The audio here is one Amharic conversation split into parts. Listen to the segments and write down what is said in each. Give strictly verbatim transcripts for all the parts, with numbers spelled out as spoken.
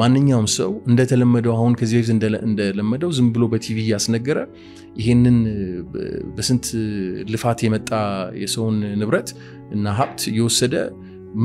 ማንኛውም ሰው እንደተለመደው አሁን ከዚህ በፊት እንደለመደው ዝም ብሎ በቲቪ ያስነገረ ይሄንን በስንት ልፋት የመጣ የሰውን ንብረት እና ሀብት ይወሰደ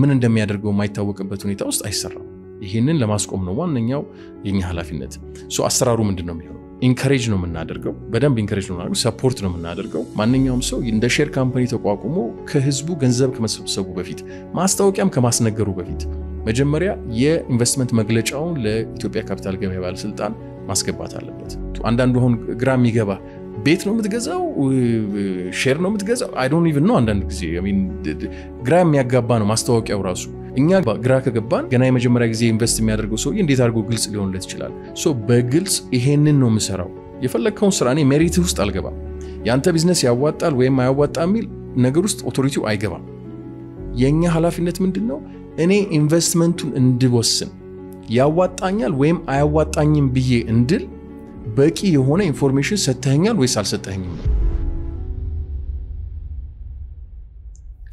ምን እንደሚያደርገው ማይታወቅበት ሁኔታ ውስጥ አይሰራም። ይሄንን ለማስቆም ነው ዋንኛው የኛ ኃላፊነት። ሶ አሰራሩ ምንድነው የሚሆነው? ኢንከሬጅ ነው የምናደርገው፣ በደንብ ኢንከሬጅ ነው የምናደርገው፣ ሰፖርት ነው የምናደርገው። ማንኛውም ሰው እንደ ሼር ካምፓኒ ተቋቁሞ ከህዝቡ ገንዘብ ከመሰብሰቡ በፊት ማስታወቂያም ከማስነገሩ በፊት መጀመሪያ የኢንቨስትመንት መግለጫውን ለኢትዮጵያ ካፒታል ገበያ ባለስልጣን ማስገባት አለበት። አንዳንዱ ሆን ግራም ይገባ ቤት ነው የምትገዛው ሼር ነው የምትገዛው I don't even know አንዳንድ ጊዜ I mean ግራም ያጋባ ነው ማስታወቂያው ራሱ። እኛ ግራ ከገባን ገና የመጀመሪያ ጊዜ ኢንቨስት የሚያደርገው ሰው እንዴት አድርጎ ግልጽ ሊሆንለት ይችላል? ሶ በግልጽ ይሄንን ነው የምሰራው። የፈለከውን ስራ እኔ ሜሪት ውስጥ አልገባም። ያንተ ቢዝነስ ያዋጣል ወይም አያዋጣም የሚል ነገር ውስጥ ኦቶሪቲው አይገባም። የኛ ኃላፊነት ምንድነው? እኔ ኢንቨስትመንቱን እንድወስን ያዋጣኛል ወይም አያዋጣኝም ብዬ እንድል በቂ የሆነ ኢንፎርሜሽን ሰተኛል ወይስ አልሰተኝም።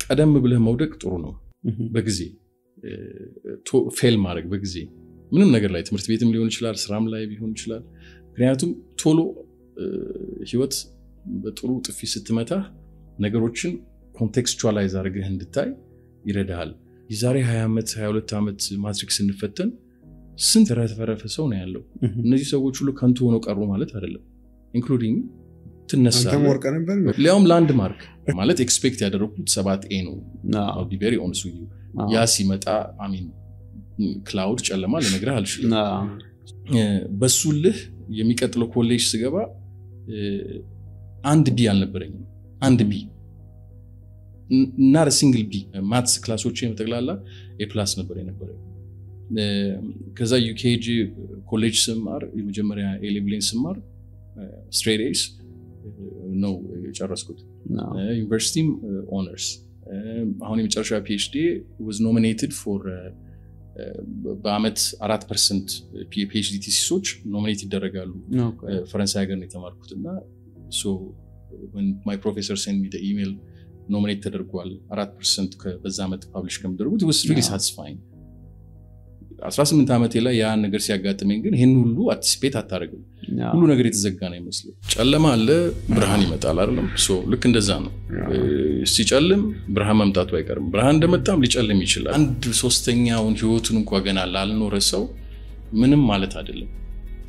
ቀደም ብለህ መውደቅ ጥሩ ነው በግዜ ቶ ፌል ማድረግ በግዜ ምንም ነገር ላይ ትምርት ቤትም ሊሆን ይችላል ስራም ላይ ቢሆን ይችላል። ምክንያቱም ቶሎ ህይወት በጥሩ ጥፊ ስትመታ ነገሮችን ኮንቴክስቹአላይዝ አድርገህ እንድታይ ይረዳል። የዛሬ ሃያ ዓመት ሃያ ሁለት ዓመት ማትሪክስ እንፈተን ስንት ተረፈረፈ ሰው ነው ያለው። እነዚህ ሰዎች ሁሉ ከንቱ ሆነው ቀሩ ማለት አይደለም። ኢንክሉዲንግ ትነሳ ለያም ላንድማርክ ማለት ኤክስፔክት ያደረኩት ሰባት ኤ ነው። I'll be very honest with you. ያ ሲመጣ I mean ክላውድ ጨለማ ለነገር አልሽልም። በሱልህ የሚቀጥለው ኮሌጅ ስገባ አንድ ቢ አልነበረኝም። አንድ ቢ not a single B ማትስ ክላሶች የምትጠላላ A+ ነበር የነበረኝ። ከዛ ዩኬጂ ኮሌጅ ስማር የመጀመሪያ A level ስማር straight A's ነው ጨረስኩት። ዩኒቨርሲቲ ኦነርስ አሁን የመጨረሻ PhD was nominated for በአመት አራት ፐርሰንት PhD ቲሲሶች nominate ይደረጋሉ። ፈረንሳይ ሀገር ነው ተማርኩትና so when my professor sent me the email nominate ተደርጓል አራት ፐርሰንት ከበዛ አመት ፐብሊሽ ከምደረጉት was really satisfying. አስራ ስምንት ዓመቴ ላይ ያ ነገር ሲያጋጥመኝ ግን ይሄን ሁሉ አትስፔት አታረጋግም። ሁሉ ነገር የተዘጋ ነው የሚመስለው። ጨለማ አለ ብርሃን ይመጣል አይደለም? ሶ ልክ እንደዛ ነው። ሲጨልም ብርሃን መምጣቱ አይቀርም። ብርሃን እንደመጣም ሊጨልም ይችላል። አንድ ሶስተኛውን ህይወቱን እንኳን ገና ላልኖረ ሰው ምንም ማለት አይደለም።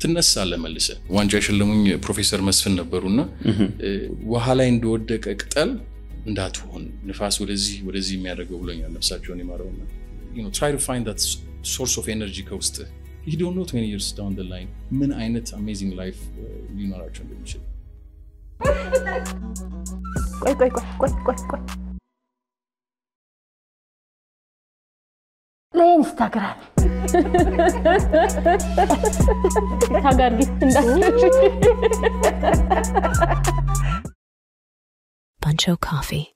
ትነሳለ መልሰ ዋንጫ የሸለሙኝ ፕሮፌሰር መስፍን ነበርውና ውሃ ላይ እንደወደቀ ቅጠል እንዳትሆን ንፋስ ወደዚህ ወደዚህ የሚያደርገው ብሎኛል ነፍሳቸውን ይማረውና you know try to find that source of energy coaster. You don't know twenty years down the line men ainet amazing life you know are trying to achieve. Wait wait wait wait wait. Lens Instagram. Instagram gittin. Buncho coffee.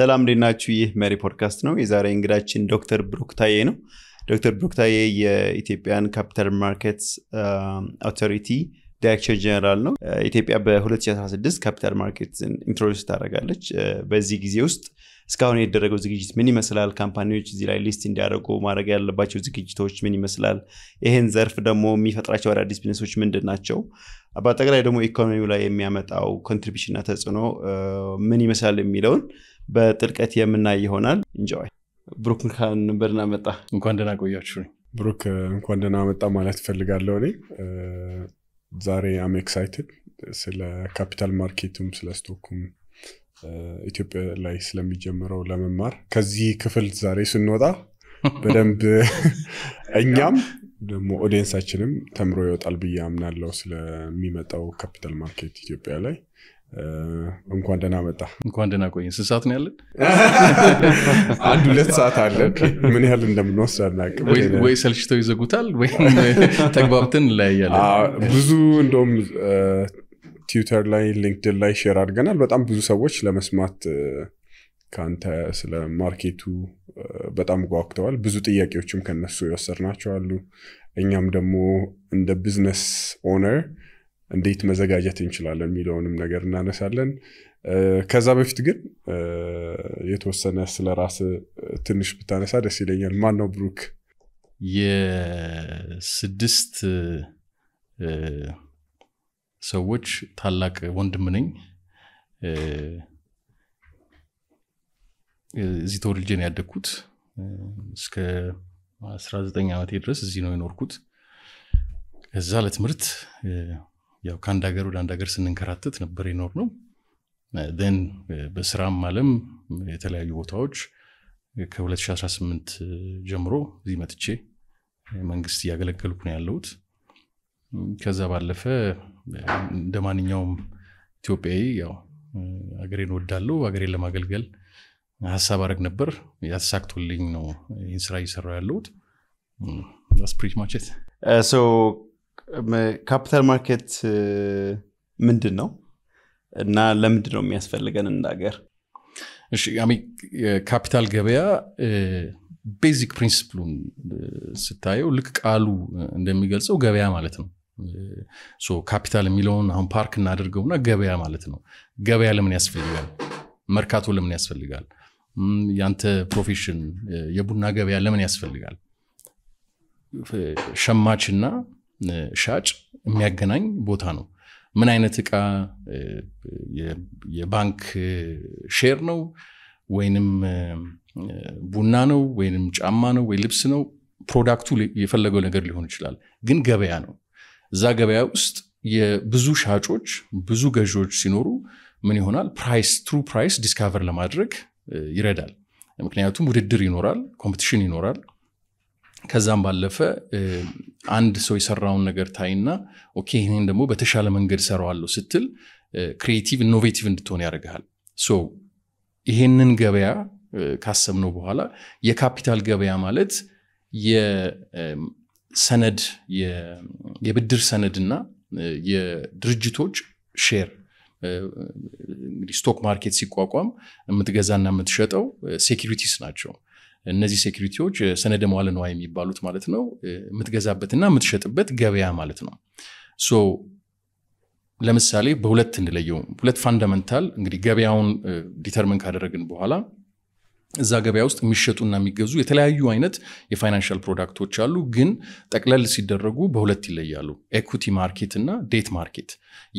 ሰላም ዲናችሁ ይህ ሜሪ ፖድካስት ነው። የዛሬ እንግዳችን ዶክተር ብሩክ ታዬ ነው። ዶክተር ብሩክ ታዬ የኢትዮጵያን ካፒታል ማርኬትስ አውቶሪቲ ዳይሬክተር ጀነራል ነው። ኢትዮጵያ በ2016 ካፒታል ማርኬትን ኢንትሮዲዩስ ታደርጋለች። በዚህ ጊዜ ውስጥ እስካሁን የተደረገው ዝግጅት ምን ይመስላል? ካምፓኒዎች እዚህ ላይ ሊስት እንዲያደርጉ ማድረግ ያለባቸው ዝግጅቶች ምን ይመስላል? ይሄን ዘርፍ ደግሞ የሚፈጥራቸው አዳዲስ ቢዝነሶች ምንድናቸው? በአጠቃላይ ደግሞ ኢኮኖሚው ላይ የሚያመጣው ኮንትሪቢዩሽን እና ተጽዕኖ ምን ይመስላል የሚለውን በጥልቀት የምናይ ይሆናል። ኢንጆይ። ብሩክ እንኳን በደህና መጣ። እንኳን ደህና ቆያችሁ። ብሩክ እንኳን ደህና መጣ ማለት ፈልጋለሁ እኔ። ዛሬ I'm excited ስለ ካፒታል ማርኬቱም ስለ ስቶኩም ኢትዮጵያ ላይ ስለሚጀምረው ለመማር ከዚህ ክፍል ዛሬ ስንወጣ በደንብ እኛም ደግሞ ኦዲየንሳችንም ተምሮ ይወጣል ብዬ አምናለሁ ስለሚመጣው ካፒታል ማርኬት ኢትዮጵያ ላይ። እንኳን ደህና መጣ። እንኳን ደህና ቆየን። ስንት ሰዓት ነው ያለን? አንድ ሁለት ሰዓት አለን። ምን ያህል እንደምንወስድ አናውቅም። ወይ ሰልችተው ይዘጉታል ወይ ተግባብተን ላይ ያለን። ብዙ እንደውም ትዊተር ላይ ሊንክድን ላይ ሼር አድርገናል። በጣም ብዙ ሰዎች ለመስማት ካንተ ስለ ማርኬቱ በጣም ጓግተዋል። ብዙ ጥያቄዎችም ከነሱ ይወሰድናቸው አሉ። እኛም ደግሞ እንደ ቢዝነስ ኦነር እንዴት መዘጋጀት እንችላለን የሚለውንም ነገር እናነሳለን ከዛ በፊት ግን የተወሰነ ስለ ራስ ትንሽ ብታነሳ ደስ ይለኛል ማን ነው ብሩክ የስድስት ሰዎች ታላቅ ወንድም ነኝ እዚህ ተወልጄ ነው ያደኩት እስከ nineteen ዓመቴ ድረስ እዚህ ነው የኖርኩት ከዛ ለትምህርት ያው ካንዳ ሀገር ወደ አንድ ሀገር ስንንከራተት ነበር ይኖር ነው then በስራም ማለም የተለያዩ ቦታዎች ከ2018 ጀምሮ እዚህ መጥቼ መንግስት ያገለገልኩ ነው ያለሁት ከዛ ባለፈ እንደማንኛውም ኢትዮጵያዊ ያው ሀገሬን ወዳለሁ ሀገሬን ለማገልገል ሐሳብ አረግ ነበር ያሳክቶልኝ ነው እንስራ ይሰራው ያለሁት that's pretty much it uh, so ካፒታል ማርኬት ምንድነው እና ለምንድን ነው የሚያስፈልገን እንዳገር እሺ አሚ ካፒታል ገበያ ቤዚክ ፕሪንሲፕሉን ስታየው ልክ ቃሉ እንደሚገልጸው ገበያ ማለት ነው ሶ ካፒታል የሚለውን አሁን ፓርክ እናደርገውና ገበያ ማለት ነው ገበያ ለምን ያስፈልጋል መርካቶ ለምን ያስፈልጋል ያንተ ፕሮፌሽን የቡና ገበያ ለምን ያስፈልጋል ሸማችና ሻጭ የሚያገናኝ ቦታ ነው ምን አይነት እቃ የባንክ ሼር ነው ወይንም ቡና ነው ወይንም ጫማ ነው ወይ ልብስ ነው ፕሮዳክቱ የፈለገው ነገር ሊሆን ይችላል ግን ገበያ ነው እዛ ገበያ ውስጥ የብዙ ሻጮች ብዙ ገዢዎች ሲኖሩ ምን ይሆናል ፕራይስ ትሩ ፕራይስ ዲስካቨር ለማድረግ ይረዳል ምክንያቱም ውድድር ይኖራል ኮምፒቲሽን ይኖራል ከዛም ባለፈ አንድ ሰው ይሰራውን ነገር ታይና ኦኬ ይሄን ደግሞ በተሻለ መንገድ ሰራዋለሁ ስትል ክሬቲቭ ኢኖቬቲቭ እንድትሆን ያደርጋል ሶ ይሄንን ገበያ ካሰብነው በኋላ የካፒታል ገበያ ማለት የሰነድ የብድር ሰነድና የድርጅቶች ሼር ስቶክ ማርኬት ሲቋቋም የምትገዛና የምትሸጠው ሴኩሪቲስ ናቸው እነዚህ ሴኩሪቲዎች ሰነደ መዋለ ንዋይ የሚባሉት ማለት ነው የምትገዛበትና የምትሸጥበት ገበያ ማለት ነው ሶ ለምሳሌ በሁለት እንደለየው ሁለት ፋንዳመንታል እንግዲህ ገበያውን ዲተርሚን ካደረግን በኋላ እዛ ገበያ ውስጥ የሚሸጡና የሚገዙ የተለያዩ አይነት የፋይናንሻል ፕሮዳክቶች አሉ ግን ጠቅለል ሲደረጉ በሁለት ይለያሉ ኢኩቲ ማርኬት እና ዴት ማርኬት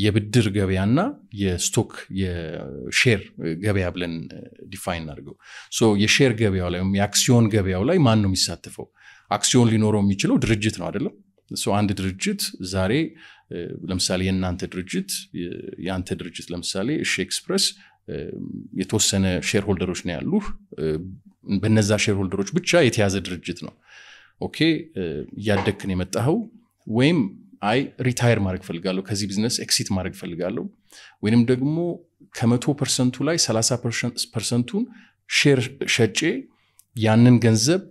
የብድር ገበያና የስቶክ የሼር ገበያ ብለን ዲፋይን አድርገው ሶ የሼር ገበያው ላይ የአክሲዮን ገበያው ላይ ማን ነው የሚሳተፈው አክሲዮን ሊኖረው የሚችለው ድርጅት ነው አይደል ሶ አንድ ድርጅት ዛሬ ለምሳሌ የናንተ ድርጅት ያንተ ድርጅት ለምሳሌ ኤክስፕረስ የተወሰነ ሼር ሆልደሮች ነው ያሉት በእነዛ ሼር ሆልደሮች ብቻ የተያዘ ድርጅት ነው ኦኬ ያደክን የመጣው ወይም አይ ሪታየር ማድረግ ፈልጋለሁ ከዚህ ቢዝነስ ኤክሲት ማድረግ ፈልጋለሁ ወይንም ደግሞ ከ100% ላይ thirty percent ሼር ሸጬ ያንን ገንዘብ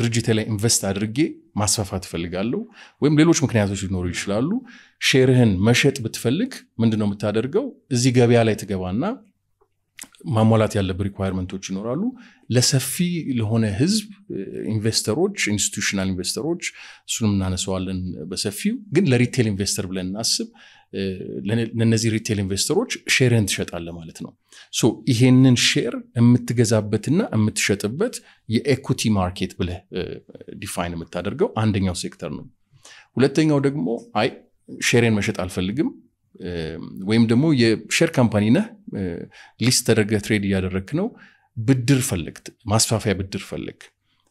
ድርጅቴ ላይ ኢንቨስት አድርጌ ማስፋፋት ፈልጋለሁ ወይም ሌሎች ምክንያቶች ሊኖሩ ይችላሉ ሼርህን መሸጥ ብትፈልግ ምንድነው የምታደርገው እዚህ ገበያ ላይ ተገባና ማሟላት ያለበት ሪኳየርመንቶች ይኖራሉ ለሰፊ ለሆነ ህዝብ ኢንቨስተሮች ኢንስቲትዩሽናል ኢንቨስተሮች እሱንም እናነሳዋለን በሰፊው ግን ለሪቴል ኢንቨስተር ብለን እናስብ ለነዚህ ሪቴል ኢንቨስተሮች ሼርን ትሸጣለህ ማለት ነው ሶ ይሄንን ሼር የምትገዛበትና የምትሸጥበት የኢኩቲ ማርኬት ብለህ ዲፋይን የምታደርገው አንደኛው ሴክተር ነው ሁለተኛው ደግሞ አይ ሼርን መሸጥ አልፈልግም ወይም ደግሞ የሼር ካምፓኒ ነህ ሊስት ተደረገ ትሬድ ያደረክ ነው ብድር ፈልክት ማስፋፋያ ብድር ፈልክ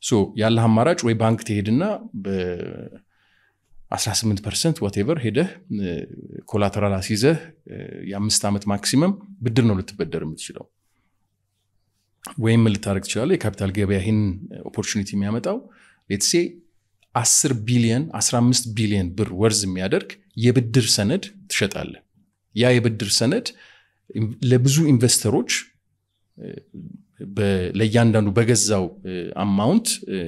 ሶ ያለህ አማራጭ ወይ ባንክ ትሄድና በ18% whatever ሄደህ ኮላተራል አሲዘህ የ5 አመት ማክሲመም ብድር ነው ልትበደር የምትችለው ወይም ልታረክ ትችላለህ የካፒታል ገበያ ይሄን ኦፖርቹኒቲ የሚያመጣው let's say ten billion fifteen billion ብር ወርዝ የሚያደርግ የብድር ሰነድ ትሸጣለህ ያ የብድር ሰነድ ለብዙ ኢንቨስተሮች ለያንዳንዱ በገዛው አማውንት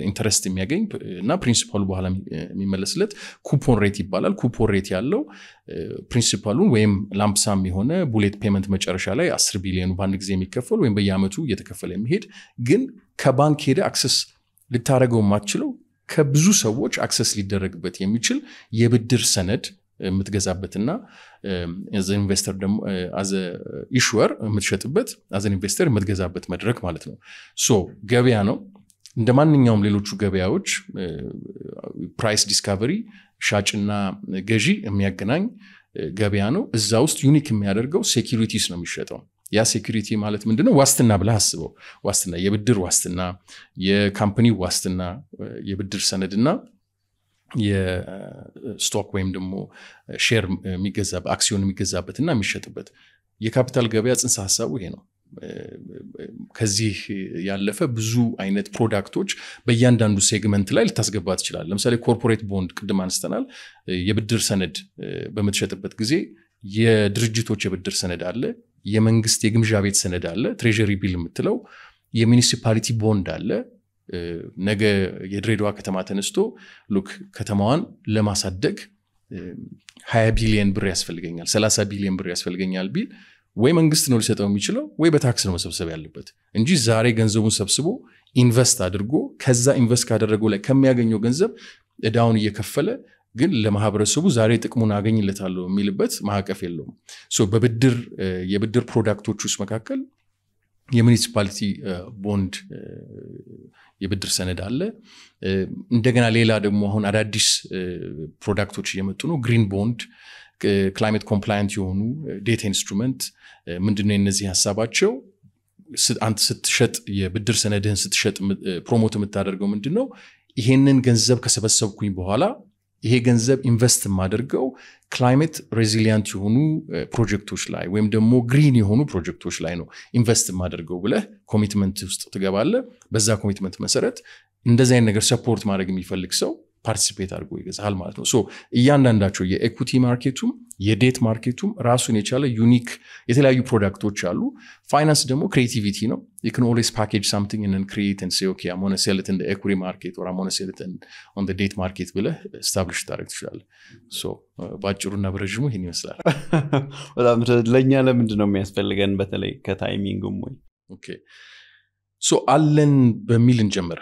ኢንተረስት የሚያገኝና ፕሪንሲፓሉ በኋላ የሚመለስለት ኩፖን ሬት ይባላል ኩፖን ሬት ያለው ፕሪንሲፓሉን ወይም ላምፕሳም የሆነ ቡሌት ፔመንት መጨረሻ ላይ ten billion በአንድ ጊዜ የሚከፈል ወይም በየአመቱ እየተከፈለ የሚሄድ ግን ከባንክ ሄደ አክሰስ ልታረጋው ማችለው ከብዙ ሰዎች አክሰስ ሊደረግበት የሚችል የብድር ሰነድ متجزابتنا as an investor as a issuer متشتبت as an investor متجزابت مدرك مالتنا. So جابيانو دماني يوم ليلوتشو جابياوتش price discovery شاچنا جيجي مياجنان جابيانو الزاوست يونيك ميادرجو securities نمشيتهم. يا security مالت مندنا واستنا بلا حسبه واستنا يبدر واستنا ي company واستنا يبدر سندنا የስቶክ ወይም ደሞ ሼር የሚገዛበት አክሲዮን የሚገዛበትና የሚሸጥበት የካፒታል ገበያ ጽንሰ ሐሳቡ ይሄ ነው ከዚህ ያለፈ ብዙ አይነት ፕሮዳክቶች በእያንዳንዱ ሴግመንት ላይ ልታስገባት ይችላል ለምሳሌ ኮርፖሬት ቦንድ ቅድም አንስተናል የብድር ሰነድ በመተሸጥበት ጊዜ የድርጅቶች የብድር ሰነድ አለ የመንግስት የግምጃ ቤት ሰነድ አለ ትሬጀሪ ቢል የምትለው የሚኒሲፓሊቲ ቦንድ አለ ነገ የድሬዳዋ ከተማ ተነስቶ ሉክ ከተማዋን ለማሳደግ twenty ቢሊዮን ብር ያስፈልገኛል thirty ቢሊዮን ብር ያስፈልገኛል ቢል ወይ መንግስት ነው ሊሰጠው የሚችለው ወይ በታክስ ነው መሰብሰብ ያለበት እንጂ ዛሬ ገንዘቡን ሰብስቦ ኢንቨስት አድርጎ ከዛ ኢንቨስት ካደረገው ላይ ከሚያገኘው ገንዘብ እዳውን እየከፈለ ግን ለማህበረሰቡ ዛሬ ጥቅሙን አገኝለታል የሚልበት ማዕቀፍ የለውም ሶ በብድር የብድር ፕሮዳክቶች ውስጥ መካከል የሙኒሲፓሊቲ ቦንድ የብድር ሰነድ አለ እንደገና ሌላ ደግሞ አሁን አዳዲስ ፕሮዳክቶች እየመጡ ነው ግሪን ቦንድ ክላይሜት ኮምፕላይንት የሆኑ ዴታ ኢንስትሩመንት ምንድነው እነዚህ ሐሳባቸው አንተ ስትሸጥ የብድር ሰነድህን ስትሸጥ ፕሮሞት የምታደርገው ምንድነው ይሄንን ገንዘብ ከሰበሰብኩኝ በኋላ ይሄ ገንዘብ ኢንቨስት ማድርገው ክላይሜት ሬዚሊየንት የሆኑ ፕሮጀክቶች ላይ ወይም ደግሞ ግሪን የሆኑ ፕሮጀክቶች ላይ ነው ኢንቨስት ማድርገው ብለ ኮሚትመንት ውስጥ ተገባለ በዛ ኮሚትመንት መሰረት እንደዚህ አይነት ነገር ሰፖርት ማድረግ የሚፈልግ ሰው ፓርቲሲፔት አድርጎ ይገዛል ማለት ነው ሶ እያንዳንዳቸው የኢኩቲ ማርኬቱም የዴት ማርኬቱም ራሱን የቻለ ዩኒክ የተለያዩ ፕሮዳክቶች አሉ ፋይናንስ ደግሞ ክሬቲቪቲ ነው you can always package something and then create and say okay I'm going to sell it in the equity market or I'm going to sell it in, on the date market ብለ establish ታደርግ ትችላለህ so ባጭሩና በረጅሙ ይሄን ይመስላል በጣም ለኛ ለምንድን ነው የሚያስፈልገን በተለይ ከታይሚንግም ወይ okay so አለን በሚል እንጀምር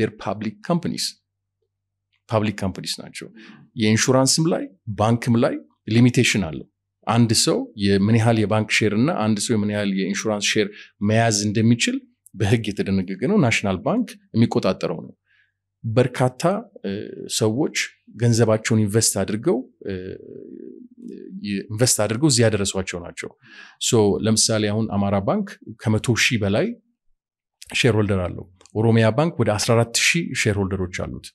their public companies public companies ናቸው የኢንሹራንስም ላይ ባንክም ላይ ሊሚቴሽን አለ አንድ ሰው የምን ያህል የባንክ ሼር እና አንድ ሰው የምን ያህል የኢንሹራንስ ሼር መያዝ እንደሚችል በህግ የተደነገገ ነው ናሽናል ባንክ የሚቆጣጠረው ነው በርካታ ሰዎች ገንዘባቸውን ኢንቨስት አድርገው ኢንቨስት አድርገው ያደረሷቸው ናቸው ሶ ለምሳሌ አሁን አማራ ባንክ ከ one hundred thousand በላይ ሼር ሆልደር አለው ኦሮሚያ ባንክ ወደ fourteen thousand ሼር ሆልደሮች አሉት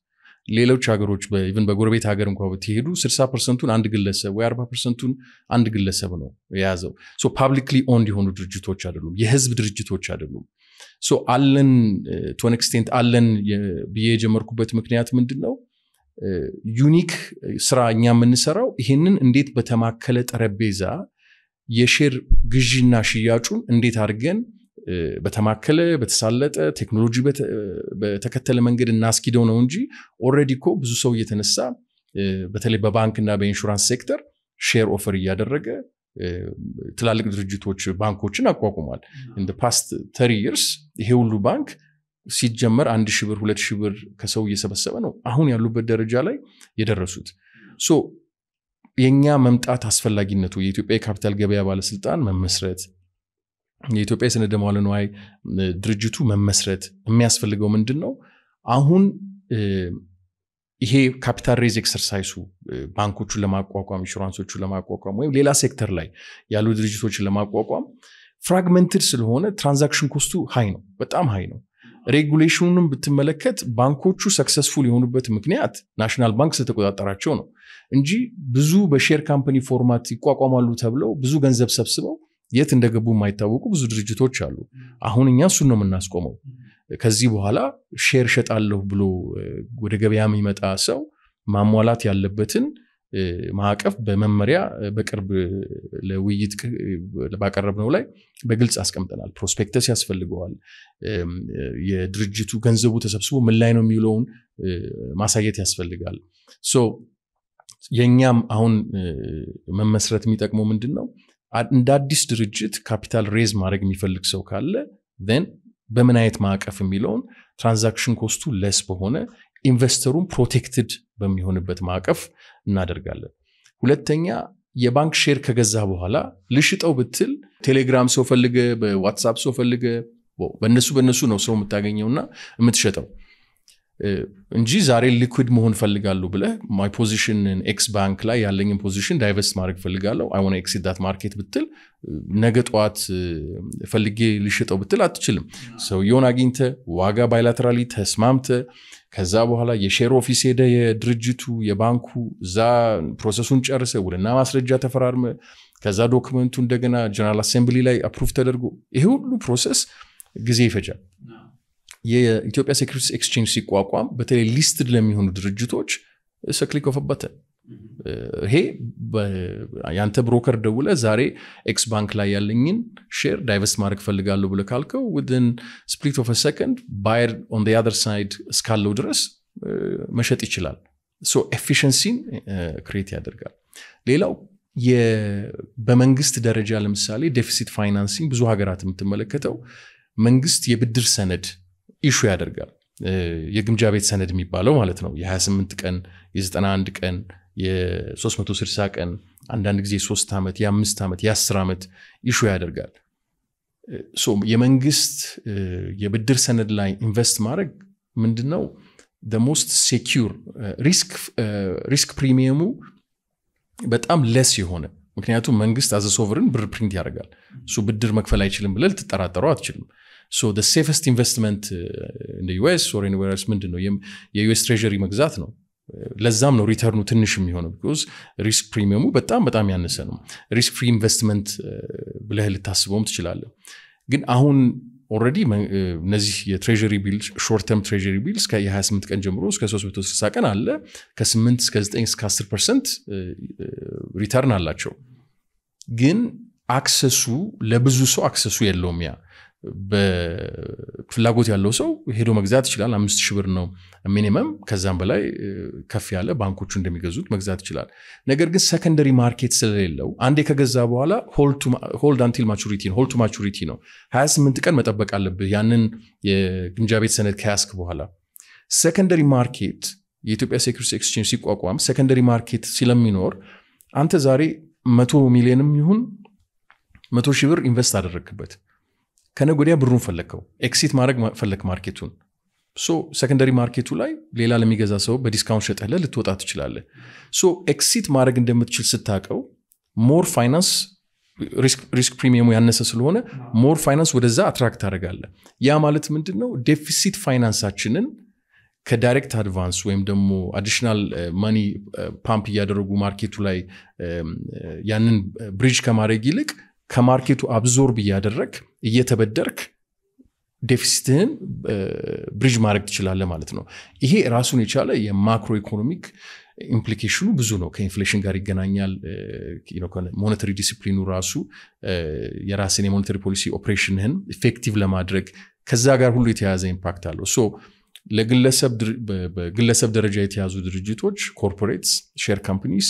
ሌሎች ሀገሮች በኢቭን በጎረቤት ሀገር እንኳን በትሄዱ sixty percent ን አንድ ግለሰብ ወይ forty percent ን አንድ ግለሰብ ነው የያዘው ሶ ፐብሊክሊ ኦንድ የሆኑ ድርጅቶች አይደሉም የህዝብ ድርጅቶች አይደሉም ሶ አለን to an extent አለን ብዬ ጀመርኩበት ምክንያት ምንድነው ዩኒክ ስራኛ የምንሰራው ይሄንን እንዴት በተማከለ ጠረጴዛ የሼር ግዢና ሽያጩን እንዴት አድርገን በተማከለ በተሳለጠ ቴክኖሎጂ በተከተለ መንገድ እናስኪደው ነው እንጂ ኦሬዲ ኮ ብዙ ሰው እየተነሳ በተለይ በባንክና በኢንሹራንስ ሴክተር ሼር ኦፈር ያደረገ ትላልቅ ድርጅቶች ባንኮችን አቋቁሟል in the past thirty years ይሄ ሁሉ ባንክ ሲጀመር one thousand ብር two thousand ብር ከሰው እየሰበሰበ ነው አሁን ያሉበት ደረጃ ላይ የደረሱት ሶ የኛ መምጣት አስፈልጊነቱ የኢትዮጵያ ካፒታል ገበያ ባለስልጣን መመስረት የኢትዮጵያ ሰነደ ማለናይ ድርጅቱ መመስረት የሚያስፈልገው ምንድነው አሁን ይሄ ካፒታል ሬዝ ኤክሰርሳይሱ ባንኮቹን ለማቋቋም ኢንሹራንሶቹን ለማቋቋም ወይ ሌላ ሴክተር ላይ ያሉ ድርጅቶችን ለማቋቋም ፍራግመንትድ ስለሆነ ትራንዛክሽን ኮስቱ ሃይ ነው በጣም ሃይ ነው ሬጉሌሽኑንም በተመለከተ ባንኮቹ ሰክሰስፉል የሆኑበት ምክንያት ናሽናል ባንክ ስለተቆጣጣራቸው ነው እንጂ ብዙ በሼር ካምፓኒ ፎርማት ይቋቋማሉ ተብለው ብዙ ገንዘብ ሰብስበው የት እንደገቡ የማይታወቁ ብዙ ድርጅቶች አሉ አሁን እኛ እሱን ነው እናስቆመው ከዚህ በኋላ ሼር ሸጣለሁ ብሎ ወደ ገበያ የሚመጣ ሰው ማሟላት ያለበትን ማዕቀፍ በመመሪያ በቅርብ ለውይይት ባቀረብነው ላይ በግልጽ አስቀምጠናል ፕሮስፔክተስ ያስፈልገዋል የድርጅቱ ገንዘቡ ተሰብስቦ ምን ላይ ነው የሚለውን ማሳየት ያስፈልጋል ሶ የኛም አሁን መመስረት የሚጠቅመው ምንድነው እንደ አዲስ ድርጅት ካፒታል ሬዝ ማድረግ የሚፈልግ ሰው ካለ then በምን አይነት ማዕቀፍ የሚለውን ትራንዛክሽን ኮስቱ less በሆነ ኢንቨስተሩን ፕሮቴክትድ በሚሆንበት ማዕቀፍ እናደርጋለን ሁለተኛ የባንክ ሼር ከገዛ በኋላ ልሽጠው ብትል ቴሌግራም ሰው ፈልገ በዋትስአፕ ሰው ፈልገ በእነሱ በእነሱ ነው ሰው መታገኘውና እምትሸጠው እንጂ ዛሬ ሊኩዊድ መሆን ፈልጋለሁ ብለ my position in X bank ላይ ያለኝ position divest ማድረግ ፈልጋለሁ I want to exit that market ብትል ነገ ጧት ፈልጌ ልሽጠው ብትል አትችልም so ዮን አግኝተ ዋጋ ባይላተራሊ ተስማምተ ከዛ በኋላ የሼር ኦፊስ ሄደ የድርጅቱ የባንኩ ዛ ፕሮሰሱን ጨርሰ ወልና ማስረጃ ተፈራርመ ከዛ ዶክመንቱ እንደገና ጀነራል አሴምብሊ ላይ አፕሩቭ ተደርጎ ይሄ ሁሉ ፕሮሰስ ጊዜ ይፈጃል የኢትዮጵያ ሴኩሪቲስ ኤክስቼንጅ ሲቋቋም በተለይ ሊስትድ ለሚሆኑ ድርጅቶች ሰክሊክ ኦፍ አባተ ይሄ ያንተ ብሮከር ደውለ ዛሬ ኤክስ ባንክ ላይ ያለኝን ሼር ዳይቨስት ማድረግ ፈልጋለሁ ብለ ካልከው within split of a second buyer on the other side እስካለው ድረስ መሸጥ ይችላል so efficiency create ያደርጋል ሌላው በመንግስት ደረጃ ለምሳሌ ዴፊሲት ፋይናንሲንግ ብዙ ሀገራት የምትመለከተው መንግስት የብድር ሰነድ ኢሹ ያደርጋል የግምጃ ቤት ሰነድ የሚባለው ማለት ነው የ28 ቀን የ91 ቀን የ360 ቀን አንዳንድ ጊዜ ሶስት አመት የ5 አመት የ10 አመት ኢሹ ያደርጋል ሶ የመንግስት የብድር ሰነድ ላይ ኢንቨስት ማድረግ ምንድነው the most secure risk risk premium በጣም less የሆነ ምክንያቱም መንግስት as a sovereign ብር ፕሪንት ያደርጋል ሱ ብድር መክፈል አይችልም ብለል ተጠራጠሩ አትችልም so the safest investment uh, in the US or anywhere else ምንድነው የዩኤስ ትሬጀሪ መግዛት ነው ለዛም ነው ሪተርኑ ትንሽ የሚሆነው because risk premium በጣም በጣም ያነሰ ነው risk free investment ብለህ ልታስበውም ትችላለህ ግን አሁን already እነዚህ የትሬጀሪ ቢል short term treasury bills ከ28 ቀን ጀምሮ እስከ three sixty ቀን አለ ከ8 እስከ 9 እስከ ten percent ሪተርን አላቸው ግን አክሰሱ ለብዙ ሰው አክሰሱ የለውም ያ በፍላጎት ያለው ሰው ሄዶ መግዛት ይችላል five thousand ብር ነው ሚኒመም ከዛም በላይ ከፍ ያለ ባንኮቹ እንደሚገዙት መግዛት ይችላል ነገር ግን ሰከንደሪ ማርኬት ስለሌለው አንዴ ከገዛ በኋላ ሆልድ ቱ ሆልድ አንቲል ማቹሪቲ ነው ሆልድ ቱ ማቹሪቲ ነው twenty-eight ቀን መጠበቅ አለበት ያንን የግምጃ ቤት ሰነድ ከያስክ በኋላ ሰከንደሪ ማርኬት የኢትዮጵያ ሴኩሪቲስ ኤክስቼንጅ ሲቋቋም ሰከንደሪ ማርኬት ስለሚኖር አንተ ዛሬ one hundred ሚሊዮንም ይሁን one hundred ሺህ ብር ኢንቨስት አደረክበት ከነጎዲያ ብሩን ፈለከው ኤክሲት ማድረግ ፈለክ ማርኬቱን ሶ ሰከንደሪ ማርኬቱ ላይ ሌላ ለሚገዛ ሰው በዲስካውንት ሸጠለ ልትወጣት ይችላል ሶ ኤክሲት ማድረግ እንደምትችል ስታቀው ሞር ፋይናንስ ሪስክ ሪስክ ፕሪሚየሙ ያነሰ ስለሆነ ሞር ፋይናንስ ወደዛ አትራክት አደረጋለ ያ ማለት ምንድነው ዴፊሲት ፋይናንሳችንን ከዳይሬክት አድቫንስ ወይም ደግሞ አዲሽናል ማኒ ፓምፕ ያደረጉ ማርኬቱ ላይ ያንን ብሪጅ ከማድረግ ይልቅ ከማርኬቱ አብዞርብ ያደረክ እየተበደርክ ዴፊሲትን ብሪጅ ማድረግ ትችላለህ ማለት ነው ይሄ ራሱን የቻለ የማክሮ ኢኮኖሚክ ኢምፕሊኬሽኑ ብዙ ነው ከኢንፍሌሽን ጋር ይገናኛል you know ሞኔታሪ ዲሲፕሊኑ ራሱ የራስን የሞኔታሪ ፖሊሲ ኦፕሬሽንን ኢፌክቲቭ ለማድረግ ከዛ ጋር ሁሉ የተያያዘ ኢምፓክት አለው ሶ ለግለሰብ በግለሰብ ደረጃ የተያዙ ድርጅቶች ኮርፖሬትስ ሼር ካምፓኒስ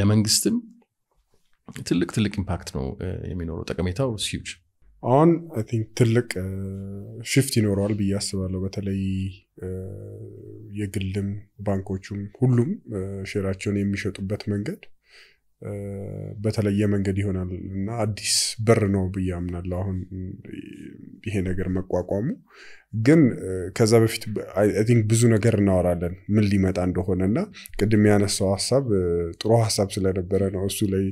ለመንግስትም ትልቅ ትልቅ ኢምፓክት ነው የሚኖረው ጠቀሜታው huge on I think ትልቅ shift ይኖራል ብዬ አስባለሁ በተለይ የግልም ባንኮቹም ሁሉም ሼራቸውን የሚሸጡበት መንገድ በተለየ መንገድ ይሆናልና አዲስ በር ነው ብዬ አምናለሁ አሁን ይሄ ነገር መቋቋሙ ግን ከዛ በፊት I think ብዙ ነገር እናወራለን ምን ሊመጣ እንደሆነና ቅድም ያነሳው ሐሳብ ጥሩ ሐሳብ ስለነበረ ነው እሱ ላይ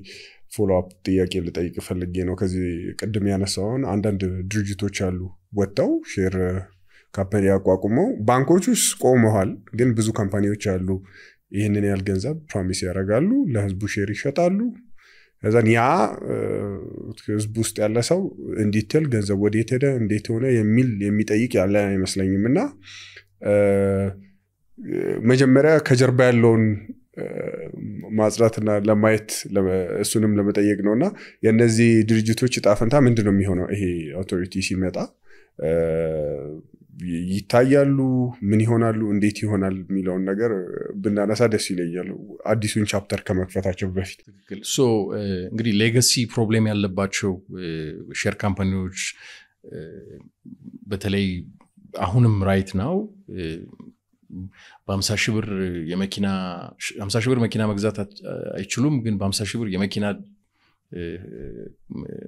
ፎሎ አፕ ጥያቄ ልጠይቅ ፈልጌ ነው ከዚህ ቅድም ያነሳውን አንዳንድ ድርጅቶች አሉ ወጣው ሼር ካምፓኒ ያቋቁመው ባንኮቹስ ቆመዋል ግን ብዙ ካምፓኒዎች አሉ ይሄንን ያል ገንዘብ ፕሮሚስ ያደርጋሉ ለህዝቡ ሼር ይሸጣሉ እዛን ያ ህዝቡ ውስጥ ያለ ሰው እንዲትል ገንዘብ ወዴት ሄደ እንዴት ሆነ የሚል የሚጠይቅ ያለ አይመስለኝምና መጀመሪያ ከጀርባ ያለውን ማዝራትና ለማይት ለእሱንም ለመጠየቅ ነውና የነዚህ ድርጅቶች ጣፈንታ ምንድነው የሚሆነው ይሄ አውቶሪቲ ሲመጣ ይታያሉ ምን ይሆናሉ እንዴት ይሆናል የሚለው ነገር ብናነሳ ደስ ይለኛል አዲሱን ቻፕተር ከመክፈታቸው በፊት ሶ እንግዲህ ሌጋሲ ፕሮብሌም ያለባቸው ሼር ካምፓኒዎች በተለይ አሁንም ራይት ናው በ50 ሺህ ብር የመኪና ሀምሳ ሺህ ብር መኪና መግዛት አይችሉም ግን በ50 ሺህ ብር የመኪና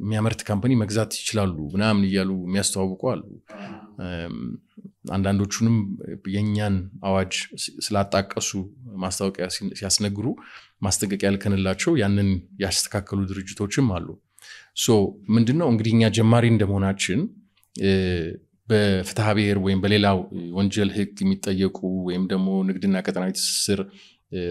የሚያመርት ካምፓኒ መግዛት ይችላሉ ምናምን ይያሉ የሚያስተዋውቁዋል አንዳንዶቹንም የኛን አዋጅ ስላጣቀሱ ማስተዋቂያ ሲያስነግሩ ማስተንቀቂያ ልከንላቸው ያንን ያስተካከሉ ድርጅቶችም አሉ ሶ ምንድነው እንግዲህኛ ጀማሪ እንደመሆናችን በፍትሐብሔር ወይም በሌላው ወንጀል ህግ የሚጠየቁ ወይም ደግሞ ንግድና ቀጠናዊ ትስስር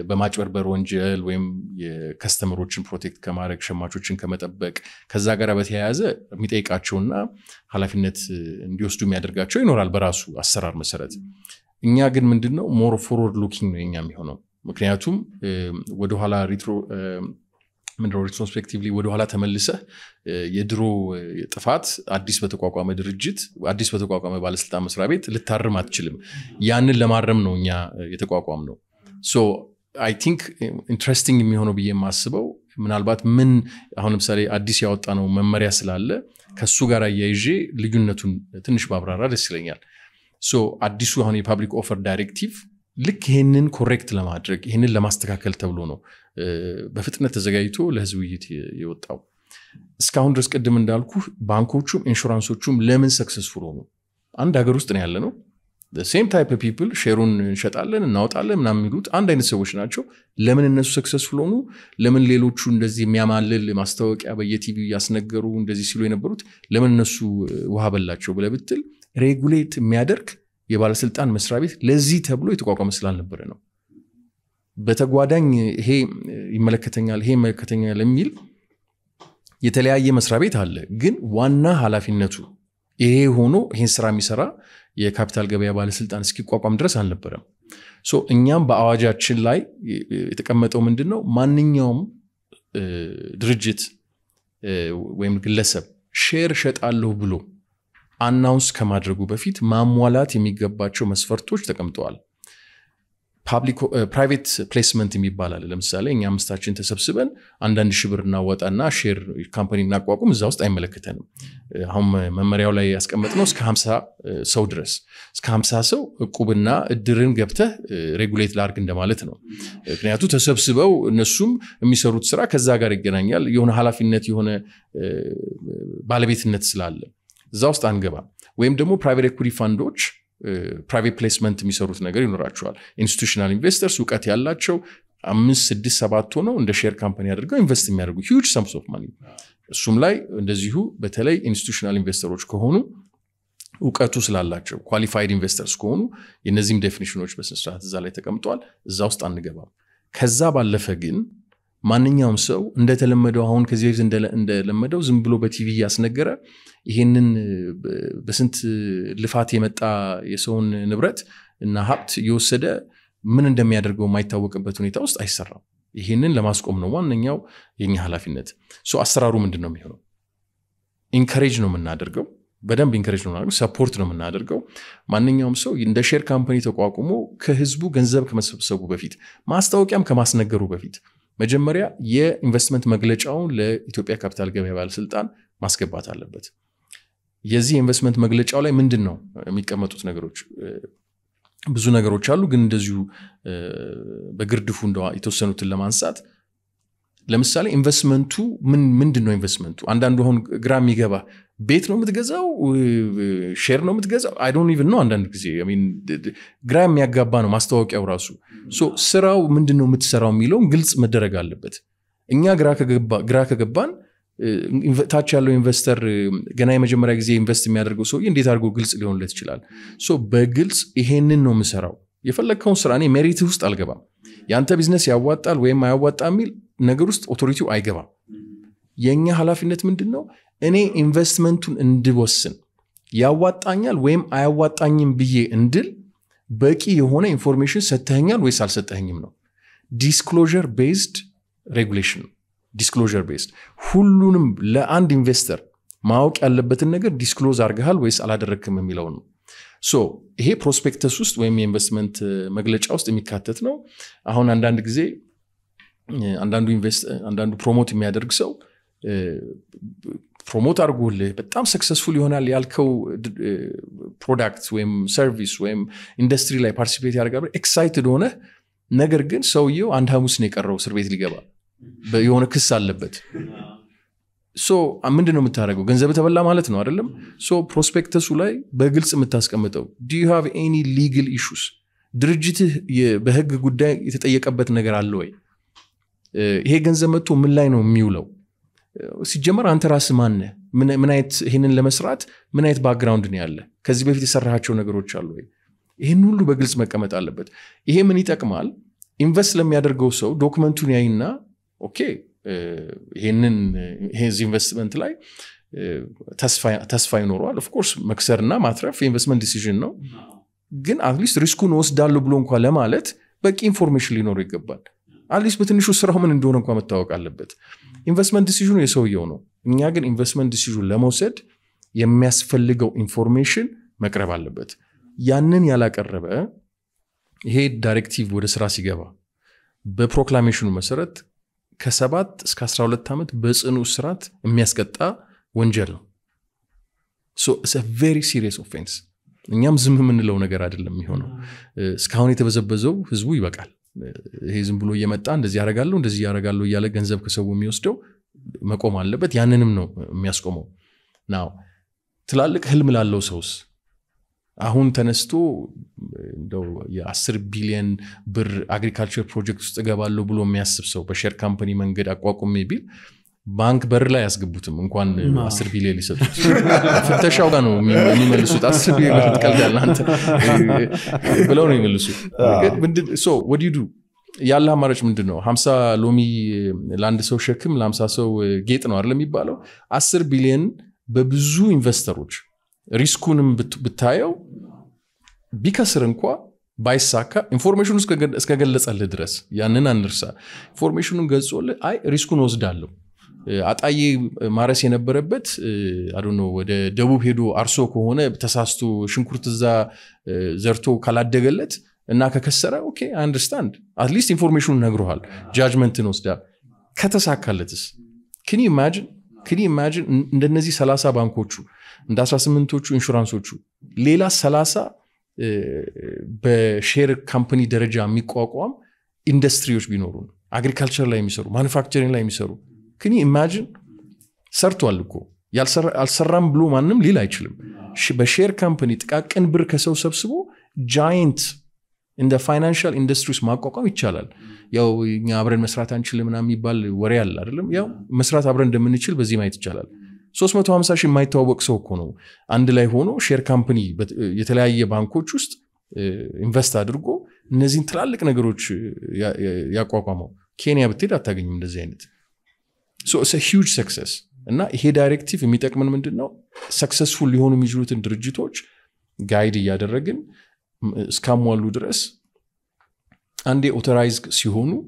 በማጭበርበር ወንጀል ወይም የከስተመሮችን ፕሮቴክት ከማድረግ ሸማቾችን ከመጠበቅ ከዛ ጋር በተያያዘ የሚጠይቃቸውና ኃላፊነት እንዲወስዱ የሚያደርጋቸው ይኖራል በራሱ አሰራር መሰረት እኛ ግን ምንድነው ሞር ፎርወርድ ሉኪንግ ነው እኛ የሚሆነው ምክንያቱም ወደ ኋላ ሪትሮ ምንድነው ሪትሮስፔክቲቭሊ ወደ ኋላ ተመልሰ የድሮ ጥፋት አዲስ በተቋቋመ ድርጅት አዲስ በተቋቋመ ባለስልጣን መስሪያ ቤት ልታርም አትችልም ያንን ለማረም ነው እኛ የተቋቋም ነው ሶ አይ ቲንክ ኢንትረስቲንግ የሚሆነው ብዬ ማስበው ምናልባት ምን አሁን ለምሳሌ አዲስ ያወጣ ነው መመሪያ ስላለ ከሱ ጋር ያይጂ ልዩነቱን ትንሽ ማብራራ ደስ ይለኛል ሶ አዲሱ አሁን የፐብሊክ ኦፈር ዳይሬክቲቭ ልክ ይሄንን ኮሬክት ለማድረግ ይሄንን ለማስተካከል ተብሎ ነው በፍጥነት ተዘጋጅቶ ለህዝብ ውይይት የወጣው እስካሁን ድረስ ቀደም እንዳልኩ ባንኮቹም ኢንሹራንሶቹም ለምን ሰክሰስፉል ሆኑ አንድ ሀገር ውስጥ ነው ያለነው the same type of people ሼሩን እንሸጣለን እናውጣለን እናም ይሉት አንድ አይነት ሰዎች ናቸው ለምን እነሱ ሰክሰስፉል ሆኑ ለምን ሌሎቹ እንደዚህ የሚያማልል ማስተዋቂያ በየቲቪ ያስነገሩ እንደዚህ ሲሉ የነበሩት ለምን እነሱ ውሃ በላቸው ብለብትል ሬጉሌት የሚያደርግ የባለስልጣን መስሪያ ቤት ለዚህ ተብሎ የተቋቋመ ስላልነበረ ነው በተጓዳኝ ይሄ ይመለከተኛል ይሄ ይመለከተኛል ለሚል የተለያየ መስሪያ ቤት አለ ግን ዋና ኃላፊነቱ ይሄ ሆኖ ይሄን ስራ የሚሰራ የካፒታል ገበያ ባለስልጣን እስኪቋቋም ድረስ አልነበረም ሶ እኛም በአዋጃችን ላይ የተቀመጠው ምንድነው ማንኛውም ድርጅት ወይም ግለሰብ ሼር ሸጣለሁ ብሎ አናውንስ ከማድረጉ በፊት ማሟላት የሚገባቸው መስፈርቶች ተቀምጠዋል ፓብሊክ ፕራይቬት ፕሌስመንት የሚባላል ለምሳሌ እኛ አምስታችን ተሰብስበን አንድ ሺህ ብር እናወጣና ሼር ካምፓኒ እናቋቁም እዛ ውስጥ አይመለከተንም አሁን መመሪያው ላይ ያስቀመጥነው እስከ ሀምሳ ሰው ድረስ እስከ ሀምሳ ሰው እቁብና እድርን ገብተህ ሬጉሌት ላድርግ እንደማለት ነው ምክንያቱም ተሰብስበው እነሱም የሚሰሩት ስራ ከዛ ጋር ይገናኛል የሆነ ኃላፊነት የሆነ ባለቤትነት ስላለ እዛ ውስጥ አንገባ ወይም ደግሞ ፕራይቬት ኢኩዊቲ ፋንዶች ፕራይቬት ፕሌስመንት የሚሰሩት ነገር ይኖራቸዋል ኢንስቲትዩሽናል ኢንቨስተርስ ዕውቀት ያላቸው አምስት ስድስት ሰባት ሆነው እንደ ሼር ካምፓኒ አድርገው ኢንቨስት የሚያደርጉ huge sums of money እሱም ላይ እንደዚሁ በተለይ ኢንስቲትዩሽናል ኢንቨስተሮች ከሆኑ ዕውቀቱ ስላላቸው ኳሊፋይድ ኢንቨስተርስ ከሆኑ የነዚህም ዴፊኒሽኖች በስነስርዓት እዛ ላይ ተቀምጠዋል እዛ ውስጥ አንገባ ከዛ ባለፈ ግን ማንኛውም ሰው እንደተለመደው አሁን ከዚህ በፊት እንደለመደው ዝም ብሎ በቲቪ ያስነገረ ይሄንን በስንት ልፋት የመጣ የሰውን ንብረት እና ሀብት የወሰደ ምን እንደሚያደርገው ማይታወቅበት ሁኔታ ውስጥ አይሰራም ይሄንን ለማስቆም ነው ዋንኛው የኛ ኃላፊነት ሶ አሰራሩ ምንድነው የሚሆነው ኢንካሬጅ ነው የምናደርገው በደንብ ኢንካሬጅ ነው ማለት ሰፖርት ነው የምናደርገው ማንኛውም ሰው እንደ ሼር ካምፓኒ ተቋቁሞ ከህዝቡ ገንዘብ ከመሰብሰቡ በፊት ማስታወቂያም ከማስነገሩ በፊት መጀመሪያ የኢንቨስትመንት መግለጫውን ለኢትዮጵያ ካፒታል ገበያ ባለስልጣን ማስገባት አለበት የዚህ ኢንቨስትመንት መግለጫው ላይ ምንድነው የሚቀመጡት ነገሮች ብዙ ነገሮች አሉ ግን እንደዚሁ በግርድፉ እንደው የተወሰኑትን ለማንሳት ለምሳሌ ኢንቨስትመንቱ ምን ምንድነው ኢንቨስትመንቱ አንዳንዱ አሁን ግራም ይገባ ቤት ነው የምትገዛው ሼር ነው የምትገዛው አይ ዶንት ኢቭን ኖ አንዳንድ ጊዜ አይ ሚን ግራም ያጋባ ነው ማስተዋቂያው ራሱ ሶ ስራው ምንድነው የምትሰራው የሚለው ግልጽ መደረግ አለበት እኛ ግራ ከገባ ግራ ከገባን ታች ያለው ኢንቨስተር ገና የመጀመሪያ ጊዜ ኢንቨስት የሚያደርገው ሰው እንዴት አድርጎ ግልጽ ሊሆንለት ይችላል ሶ በግልጽ ይሄንን ነው የምሰራው የፈለከውን ስራ እኔ ሜሪት ውስጥ አልገባም ያንተ ቢዝነስ ያዋጣል ወይም አያዋጣም የሚል ነገር ውስጥ ኦቶሪቲው አይገባም የኛ ኃላፊነት ምንድነው እኔ ኢንቨስትመንቱን እንድወስን ያዋጣኛል ወይም አያዋጣኝም ብዬ እንድል በቂ የሆነ ኢንፎርሜሽን ሰተኛል ወይስ አልሰጠኝም ነው disclosure-based regulation. Disclosure-based. ሁሉንም ለአንድ ኢንቨስተር ማወቅ ያለበትን ነገር ዲስክሎዝ አርጋሃል ወይስ አላደረክም የሚለው ነው So, ይሄ ፕሮስፔክተስ ውስጥ ወይም ኢንቨስትመንት መግለጫ ውስጥ የሚካተት ነው አሁን አንዳንድ ጊዜ አንዳንዱ ኢንቨስት አንዳንዱ ፕሮሞት የሚያደርግ ሰው ፕሮሞት አርጎልህ በጣም ሰክሰስፉል ይሆናል ያልከው ፕሮዳክት ወይም ሰርቪስ ወይም ኢንደስትሪ ላይ ፓርቲሲፔት ያደርጋል ኤክሳይትድ ሆነ ነገር ግን ሰውየው አንድ ሐሙስ ነው የቀረው እስር ቤት ሊገባ በየሆነ ክስ አለበት So, I mean, So, prospectus ulai bagils mitaskameto. Do you have any legal issues? Dirigit ye behag good day it ayakabat nagaraloi. Heganzameto Milano Mulo. Sijamar anterasman, Menait Hinen Lemesrat, Menait background niale. Kazibev the Saracho Nagrochaloi. Henul bagils makamet alabet. Ehemanita Kamal, invest lamiader goso, document tuniaina, okay. Hinin uh, his investment like tasfy normal, of course, Maxerna Matra for investment decision no. Then at least risk knows Dalublon Kalamalet, but informationally no regard. At least with an issue Saraman and Donam Kamatalk a little bit. Investment decision is so yono. Nyagan investment decision Lamoset, Yemas Feligo information, Macravalabet. Yanin Yalakarebe, he directive with his Rasigava. Be proclamation Maseret. Kasabat Skasralet Tamet Bus and Usrat Miaskata Wenjel. So it's a very serious offense. Nyam Zimman Lonagarad Mihono. Scounit was a bezo, his webagal. His Mbulu Yamatan, the Yaragalo, the Yaragalo Yalegans of Casawumiosto, Macoma Lebet Yanem no, Miascomo. Now, Tlalik Helmela Losos. Ahun Tanesto, though yeah, billion bir agriculture projects to Gaballo Miasp so per share company man get a quaco maybe. Bank Berlas Gabutum, one Asser Billy Lisset. Fetashogano, Mimelusut, Asser Billy Calgalant, Beloni Melusut. So, what do you do? Yalla marriage Munduno, Hamsa Lomi Landeso Shekim, Lamsaso Gate and Orlemi Balo, Asser Billion Babuzu Investoruch. Riskunum betayo, Bikaserenqua, by Saka, information is Kagalas Aledres, Yanin Andersa. Information Gazole, I Riskunos Dallo. At Aye Marasina Berebet, I don't know, the Debu Hidu, Arso Kohone, Tasastu, Shinkurtaza, Zerto Kaladegalet, and Nakakasara, okay, I understand. At least information Nagruhal, judgment in Osda. Katasakaletis. Can you imagine? Can you imagine Ndanazi Salasa Bankochu? That's why I'm into insurance. Leila Salasa, a share company, Dereja Mikoakwam, industry, agriculture, manufacturing. Can you imagine? Sartu Aluko, Alsaram Blue Manum, Lila Chilim. A share company, Kakan Burkaso Subsubo, giant in the financial industries, Makoakwam, Chalal. Yo, Abren Mesratan Chilimami Bal, Wareal, Larlum, Yo, Mesrat Abren Dominichil, Bazimite Chalal. So smart to Hamsashi might talk so cono. And the share company, but Yetelaye Banco just invest Adrugo, Nezintralic Nagruch Yaquamo. Kenya Batida tagging him the Zenit. So it's a huge success. And now he directive immediately no successful Leon Mijut and Drigitoch, Guide Yadaragan, Scamwa Ludres, and the authorized Sihonu,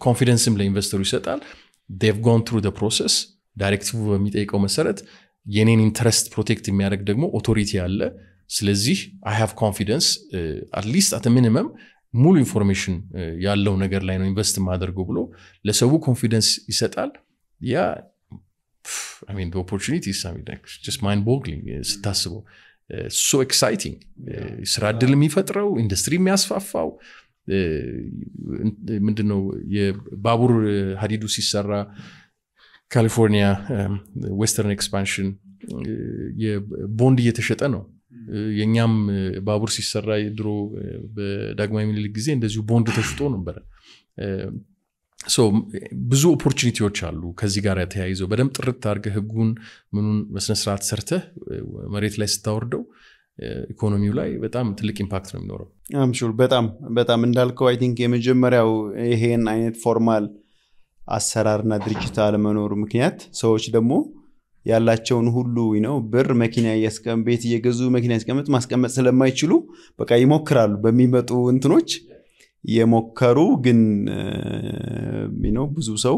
confidence in the investor resetal. They've gone through the process. Directive with a commissariat, yen interest protecting me authority alle. Selezi, I have confidence, uh, at least at a minimum, more information yallo nagar lai no invest madergo blo. Lesawu confidence isetal. Yeah, I mean the opportunities. I mean like, just mind-boggling. It's possible. Uh, so exciting. Israel mi fatrao, industry mi asfafao. Mendeno ye babur hadidu sisara. California um, Western expansion ye bond yetesheta no yenyam babur sisara yedro bedagmay milil gize endezyu bond teshto nembere so ብዙ opportunities allu kezi gar ya teyayizo bedem trit arge hgun munun mesne srat serte meret lay sitawrdo ኢኮኖሚው ላይ በጣም ትልቅ ኢምፓክት ነው የሚኖረው I'm sure በጣም በጣም እንዳልከው I think የመጀመሪያው ይሄን አይነት ፎርማል አሰራርና ድርጅት አለመኖር ምክንያት ሰዎች ደግሞ ያላቸውን ሁሉ ነው ብር መኪና ያስቀም ቤት የገዙ መኪና ያስቀምጥ ማስቀመጥ ስለማይችሉ በቃ ይሞክራሉ በሚመጡ እንትኖች የሞከሩ ግን ዩ ኖ ብዙ ሰው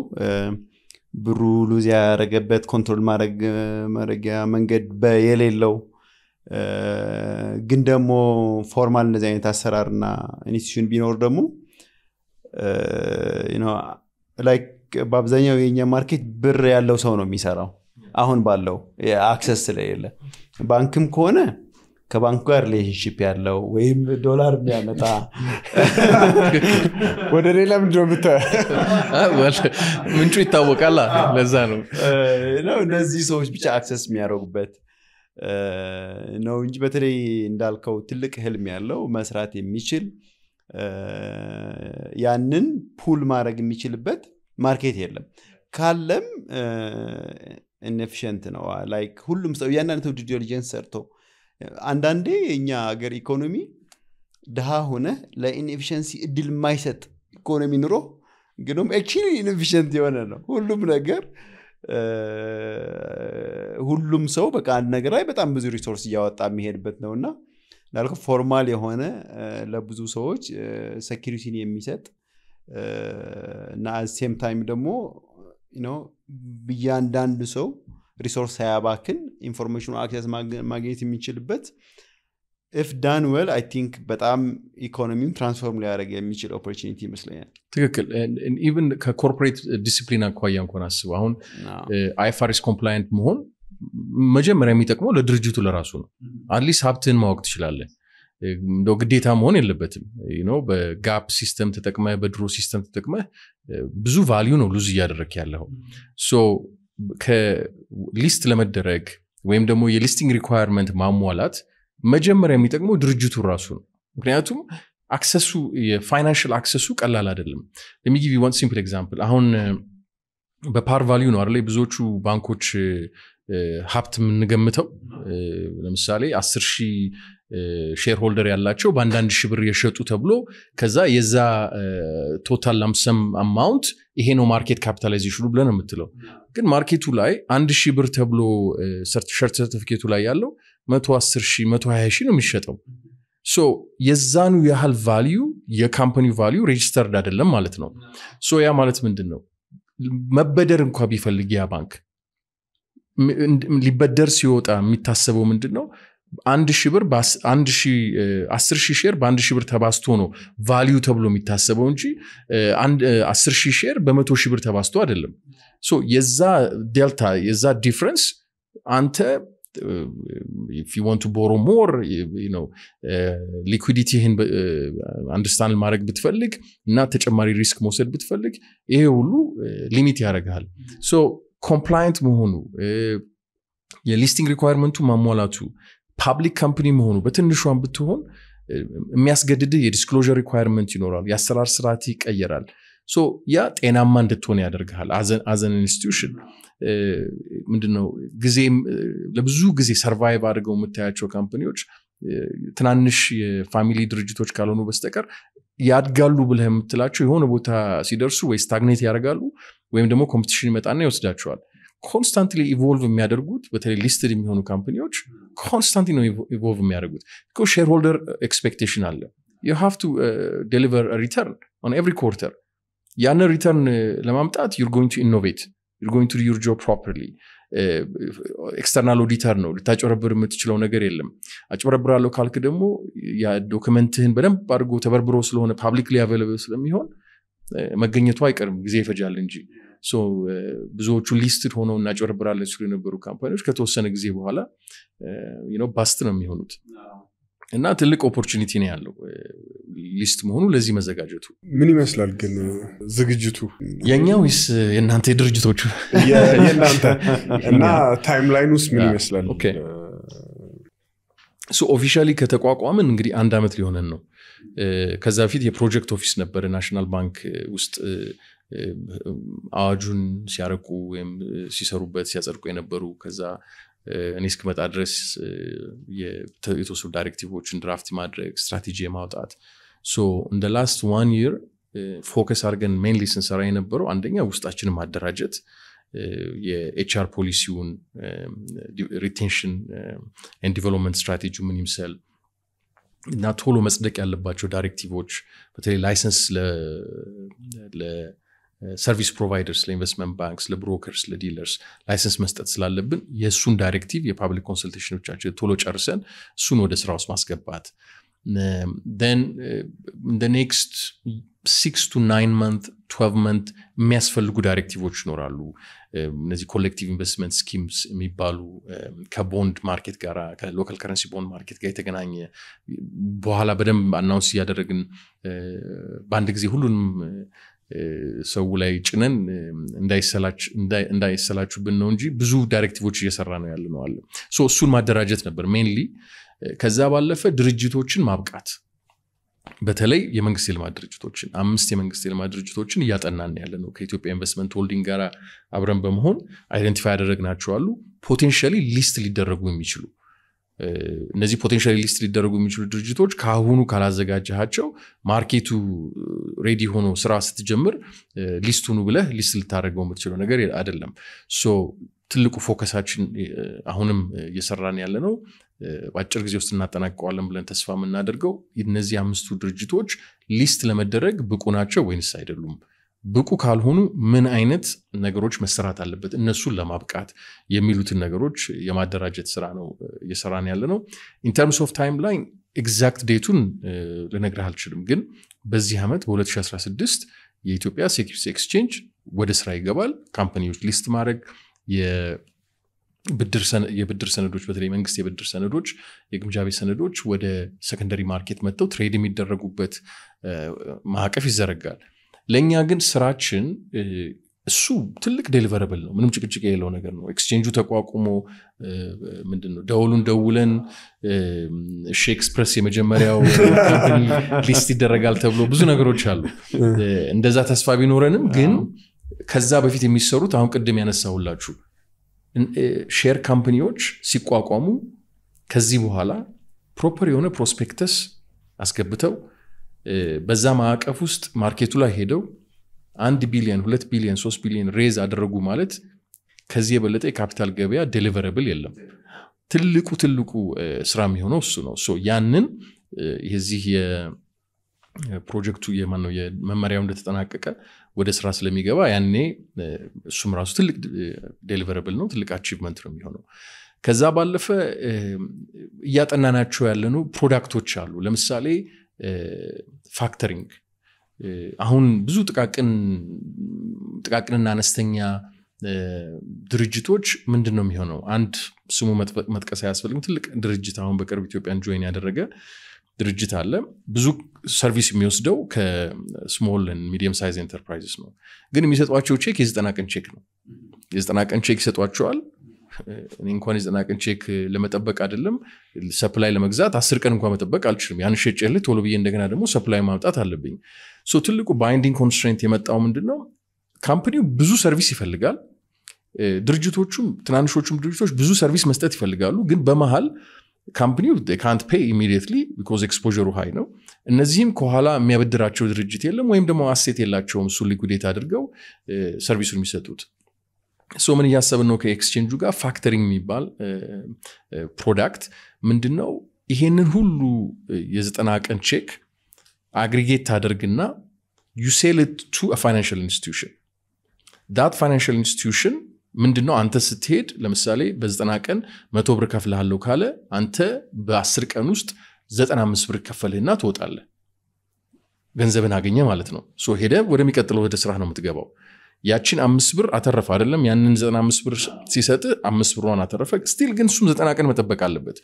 ብሩ ሉዝ ያረገበት ኮንትሮል ማድረግ ማረጊያ መንገድ በየሌለው ግን ደግሞ ፎርማል እንደዚህ አይነት አሰራርና ኢንስቲትዩሽን ቢኖር ደግሞ ዩ ኖ ላይክ በአብዛኛው የኛ ማርኬት ብር ያለው ሰው ነው የሚሰራው አሁን ባለው አክሰስ ስለሌለ ባንክም ከሆነ ከባንክ ጋር ሪሌሽንሺፕ ያለው ወይም ዶላር የሚያመጣ ወደ ሌላም ድምታ ምንጩ ይታወቃል ለዛ ነው ነው እነዚህ ሰዎች ብቻ አክሰስ የሚያደርጉበት ነው እንጂ በተለይ እንዳልከው ትልቅ ህልም ያለው መስራት የሚችል ያንን ፑል ማድረግ የሚችልበት ማርኬት የለም ካለም ኢንኤፊሽንት ነው ላይክ ሁሉም ሰው ያንዳንዱ ዲዩ ዲሊጀንስ ሰርቶ አንዳንዴ እኛ ሀገር ኢኮኖሚ ደሃ ሆነ ለኢንኤፊሽንሲ እድል ማይሰጥ ኢኮኖሚ ኑሮ ግንም actually inefficient የሆነ ነው ሁሉም ነገር ሁሉም ሰው በቃ አንድ ነገር ላይ በጣም ብዙ ሪሶርስ ያወጣ የሚሄድበት ነውና ላልከው ፎርማል የሆነ ለብዙ ሰዎች ሴኩሪቲን የሚሰጥ እና at the same time ደግሞ you know በእያንዳንዱ ሰው ሪሶርስ ያባክን ኢንፎርሜሽኑ አክሰስ ማግኘት የሚችልበት if done well I think በጣም ኢኮኖሚውን ትራንስፎርም ሊያደርግ የሚችል ኦፖርቹኒቲ ይመስለኛል ትክክል and even ከኮርፖሬት ዲሲፕሊን አኳያ እንኳን አስቡ አሁን I F R S compliant መሆን መጀመሪያ የሚጠቅመው ለድርጅቱ ለራሱ ነው at least ሀብትን ማወቅ ትችላለህ እንደ ግዴታ መሆን የለበትም you know በጋፕ ሲስተም ተጠቅመህ በድሮ ሲስተም ተጠቅመህ ብዙ ቫልዩ ነው ሉዝ ያደረክ ያለው so ከሊስት ለመደረግ ወይም ደግሞ የሊስቲንግ ሪኳየርመንት ማሟላት መጀመሪያ የሚጠቅመው ድርጅቱ ራሱ ነው ምክንያቱም አክሰሱ የፋይናንሻል አክሰሱ ቀላል አይደለም let me give you one simple example አሁን በፓር ቫልዩ ነው አይደል ብዙዎቹ ባንኮች ሀብት ምንገምተው ለምሳሌ ten thousand ሼር ሆልደር ያላቸው በ one thousand ብር የሸጡ ተብሎ ከዛ የዛ ቶታል ላምሰም አማውንት ይሄ ነው ማርኬት ካፒታላይዜሽኑ ብለን የምትለው ግን ማርኬቱ ላይ one thousand ብር ተብሎ ሰርቲፊኬቱ ላይ ያለው one hundred ten thousand one hundred twenty thousand ነው የሚሸጠው so የዛኑ ያህል ቫልዩ የካምፓኒው ቫልዩ ሬጅስተርድ አይደለም ማለት ነው so ያ ማለት ምንድነው መበደር እንኳን ቢፈልግ ያ ባንክ ሊበደር ሲወጣ የሚታሰበው ምንድነው one thousand ብር one thousand ten thousand ሼር በ one thousand ብር ተባዝቶ ነው ቫልዩ ተብሎ የሚታሰበው እንጂ one thousand ሼር በ one hundred thousand ብር ተባዝቶ አይደለም ሶ የዛ ዴልታ የዛ ዲፈረንስ አንተ if you want to borrow more you know liquidity and understand ማድረግ ብትፈልግ እና ተጨማሪ ሪስክ መውሰድ ብትፈልግ ይሄ ሁሉ ሊሚት ያደርጋል ሶ compliant መሆኑ የሊስቲንግ ሪኳየርመንቱ ማሟላቱ ፐብሊክ ካምፓኒ መሆኑ በትንሹም ብትሆን የሚያስገድድ የዲስክሎዠር ሪኳየርመንት ይኖራል ያሰራር ስርዓት ይቀየራል so ያ ጤናማ እንድትሆን ያደርጋል as an institution ምንድነው ግዜ ለብዙ ግዜ ሰርቫይቭ አድርገው የምታያቸው ካምፓኒዎች ትናንሽ የፋሚሊ ድርጅቶች ካልሆኑ በስተቀር ያድጋሉ ብለህ የምትላቸው የሆነ ቦታ ሲደርሱ ወይ ስታግኔት ያደርጋሉ ወይም ደግሞ ኮምፒቲሽን ይመጣና ይወስዳቸዋል constantly evolve የሚያደርጉት በተለይ ሊስትድ የሚሆኑ ካምፓኒዎች constantly ነው evolve የሚያደርጉት because shareholder expectation አለ you have to uh, deliver a return on every quarter ያን return uh, ለማምጣት you're going to innovate you're going to do your job properly uh, external auditor ነው ልታጭበረብር የምትችለው ነገር የለም አጭበረብራለሁ ካልክ ደግሞ ያ ዶክመንትህን በደንብ አድርጎ ተበርብሮ ስለሆነ publicly available ስለሚሆን መገኘቱ አይቀርም ግዜ ይፈጃል እንጂ so ብዙዎቹ ሊስትድ ሆነው እና ጨርብራለች ሁሉ የነበሩ ካምፓኒዎች ከተወሰነ ጊዜ በኋላ you know ባስት ነው የሚሆኑት እና ትልቅ ኦፖርቹኒቲ ነው ያለው ሊስት መሆኑ ለዚህ መዘጋጀቱ ምን ይመስላል ግን ዝግጅቱ የኛው is የናንተ ድርጅቶቹ የናንተ እና ታይምላይኑስ ምን ይመስላል ኦኬ so officially ከተቋቋመን እንግዲህ አንድ አመት ሊሆነን ነው ከዛ በፊት የፕሮጀክት ኦፊስ ነበር ናሽናል ባንክ ውስጥ አጁን ሲያርቁ ወይም ሲሰሩበት ሲያጸድቁ የነበሩ ከዛ እኔስክ መጣ አድሬስ የተወሰኑ ዳይሬክቲቭዎችን ድራፍት ማድረግ ስትራቴጂ ማውጣት so in the last one year focus አድርገን mainly ስንሰራ የነበረው አንደኛ ውስጣችንን ማደራጀት የኤችአር ፖሊሲውን ሪቴንሽን ኤንድ ዲቨሎፕመንት ስትራቴጂ ምን ይመስላል እና ቶሎ መስደቅ ያለባቸው ዳይሬክቲቮች በተለይ ላይሰንስ ለ ለ ሰርቪስ ፕሮቫይደርስ ለኢንቨስትመንት ባንክስ ለብሮከርስ ለዲለርስ ላይሰንስ መስጠት ስላለብን የሱን ዳይሬክቲቭ የፐብሊክ ኮንሰልቴሽኖቻችን ቶሎ ጨርሰን ሱን ወደ ስራው ማስገባት then in the next six to nine month twelve month የሚያስፈልጉ ዳይሬክቲቮች ይኖራሉ እነዚህ ኮሌክቲቭ ኢንቨስትመንት ስኪምስ የሚባሉ ከቦንድ ማርኬት ጋራ ከሎካል ከረንሲ ቦንድ ማርኬት ጋር የተገናኘ በኋላ በደንብ አናውንስ ያደረግን በአንድ ጊዜ ሁሉንም ሰው ላይ ጭነን እንዳይሰላች እንዳይሰላችሁብን ነው እንጂ ብዙ ዳይሬክቲቮች እየሰራ ነው ያለ ነው አለ ሶ እሱን ማደራጀት ነበር ሜንሊ ከዛ ባለፈ ድርጅቶችን ማብቃት በተለይ የመንግስት የልማት ድርጅቶችን አምስት የመንግስት የልማት ድርጅቶችን ያጠናን ያለ ነው ከኢትዮጵያ ኢንቨስትመንት ሆልዲንግ ጋራ አብረን በመሆን አይደንቲፋይ ያደረግናቸው አሉ ፖቴንሻሊ ሊስት ሊደረጉ የሚችሉ እነዚህ ፖቴንሻሊ ሊስት ሊደረጉ የሚችሉ ድርጅቶች ካሁኑ ካላዘጋጃቸው ማርኬቱ ሬዲ ሆኖ ስራ ስትጀምር ሊስቱኑ ብለህ ሊስት ልታደርገው የምትችለው ነገር አይደለም ሶ ትልቁ ፎከሳችን አሁንም እየሰራን ያለ ነው ባጭር ጊዜ ውስጥ እናጠናቀዋለን ብለን ተስፋ እናደርገው እነዚህ አምስቱ ድርጅቶች ሊስት ለመደረግ ብቁ ናቸው ወይስ አይደሉም ብቁ ካልሆኑ ምን አይነት ነገሮች መስራት አለበት እነሱን ለማብቃት የሚሉትን ነገሮች የማደራጀት ስራ ነው እየሰራን ያለ ነው in terms of timeline exact date-ን ልነግርህ አልችልም ግን በዚህ አመት በ2016 የኢትዮጵያ securities exchange ወደ ስራ ይገባል ካምፓኒዎች ሊስት ማድረግ የብድር ሰነ የብድር ሰነዶች በተለይ መንግስት የብድር ሰነዶች የግምጃቤ ሰነዶች ወደ ሰከንደሪ ማርኬት መጥተው ትሬድ የሚደረጉበት ማዕቀፍ ይዘረጋል ለኛ ግን ስራችን እሱ ትልቅ ዴሊቨረብል ነው ምንም ጭቅጭቅ የሌለው ነገር ነው ኤክስቼንጁ ተቋቁሞ ምንድነው ደውሉን ደውለን ሼ ኤክስፕረስ የመጀመሪያው ሊስት ይደረጋል ተብሎ ብዙ ነገሮች አሉ እንደዛ ተስፋ ቢኖረንም ግን ከዛ በፊት የሚሰሩት አሁን ቀደም ያነሳውላችሁ ሼር ካምፓኒዎች ሲቋቋሙ ከዚህ በኋላ ፕሮፐር የሆነ ፕሮስፔክተስ አስገብተው በዛ ማዕቀፍ ውስጥ ማርኬቱ ላይ ሄደው one ቢሊዮን two ቢሊዮን three ቢሊዮን ሬዝ አደረጉ ማለት ከዚህ የበለጠ የካፒታል ገበያ ዴሊቨረብል የለም ትልቁ ትልቁ ስራም ይሆነው እሱ ነው ሶ ያንን የዚህ የፕሮጀክቱ የማን ነው የመመሪያው እንደተጠናቀቀ ወደ ስራ ስለሚገባ ያኔ እሱም ራሱ ትልቅ ዴሊቨረብል ነው ትልቅ አቺቭመንት ነው የሚሆነው ከዛ ባለፈ ያጠናናቸው ያለኑ ፕሮዳክቶች አሉ ለምሳሌ ፋክተሪንግ አሁን ብዙ ጥቃቅን ጥቃቅንና አነስተኛ ድርጅቶች ምንድነው የሚሆነው አንድ ስሙ መጥቀስ ያስፈልግም ትልቅ ድርጅት አሁን በቅርብ ኢትዮጵያን ጆይን ያደረገ ድርጅት አለ ብዙ ሰርቪስ የሚወስደው ከስሞል ኤንድ ሚዲየም ሳይዝ ኢንተርፕራይዝስ ነው ግን የሚሰጧቸው ቼክ የዘጠና ቀን ቼክ ነው የዘጠና ቀን ቼክ ይሰጧቸዋል እኔ እንኳን የዘጠና ቀን ቼክ ለመጠበቅ አይደለም ሰፕላይ ለመግዛት አስር ቀን እንኳን መጠበቅ አልችልም ያን ሸጨልህ ቶሎ ብዬ እንደገና ደግሞ ሰፕላይ ማምጣት አለብኝ ሶ ትልቁ ባይንዲንግ ኮንስትሬንት የመጣው ምንድነው ካምፓኒው ብዙ ሰርቪስ ይፈልጋል ድርጅቶቹም ትናንሾቹም ድርጅቶች ብዙ ሰርቪስ መስጠት ይፈልጋሉ ግን በመሃል ካምፓኒው they can't pay immediately because exposure high ነው እነዚህም ከኋላ የሚያበድራቸው ድርጅት የለም ወይም ደግሞ አሴት የላቸውም ሱ ሊኩዴት አድርገው ሰርቪሱን የሚሰጡት so many ያሰብን ነው ከኤክስቼንጁ ጋር ፋክተሪንግ የሚባል ፕሮዳክት ምንድነው ይሄንን ሁሉ የዘጠና ቀን ቼክ አግሪጌት ታደርግና you sell it to a financial institution that financial institution ምንድነው አንተ ስትሄድ ለምሳሌ በዘጠና ቀን መቶ ብር ከፍለሃለው ካለ አንተ በ10 ቀን ውስጥ ዘጠና አምስት ብር ከፈልህና ትወጣለህ ገንዘብን አገኘ ማለት ነው so ሄደ ወደሚቀጥለው ወደ ስራ ነው የምትገባው ያቺን አምስት ብር አተረፈ አይደለም ያንን ዘጠና አምስት ብር ሲሰጥ አምስት ብሩን አተረፈ ስቲል ግን እሱም ዘጠና ቀን መጠበቅ አለበት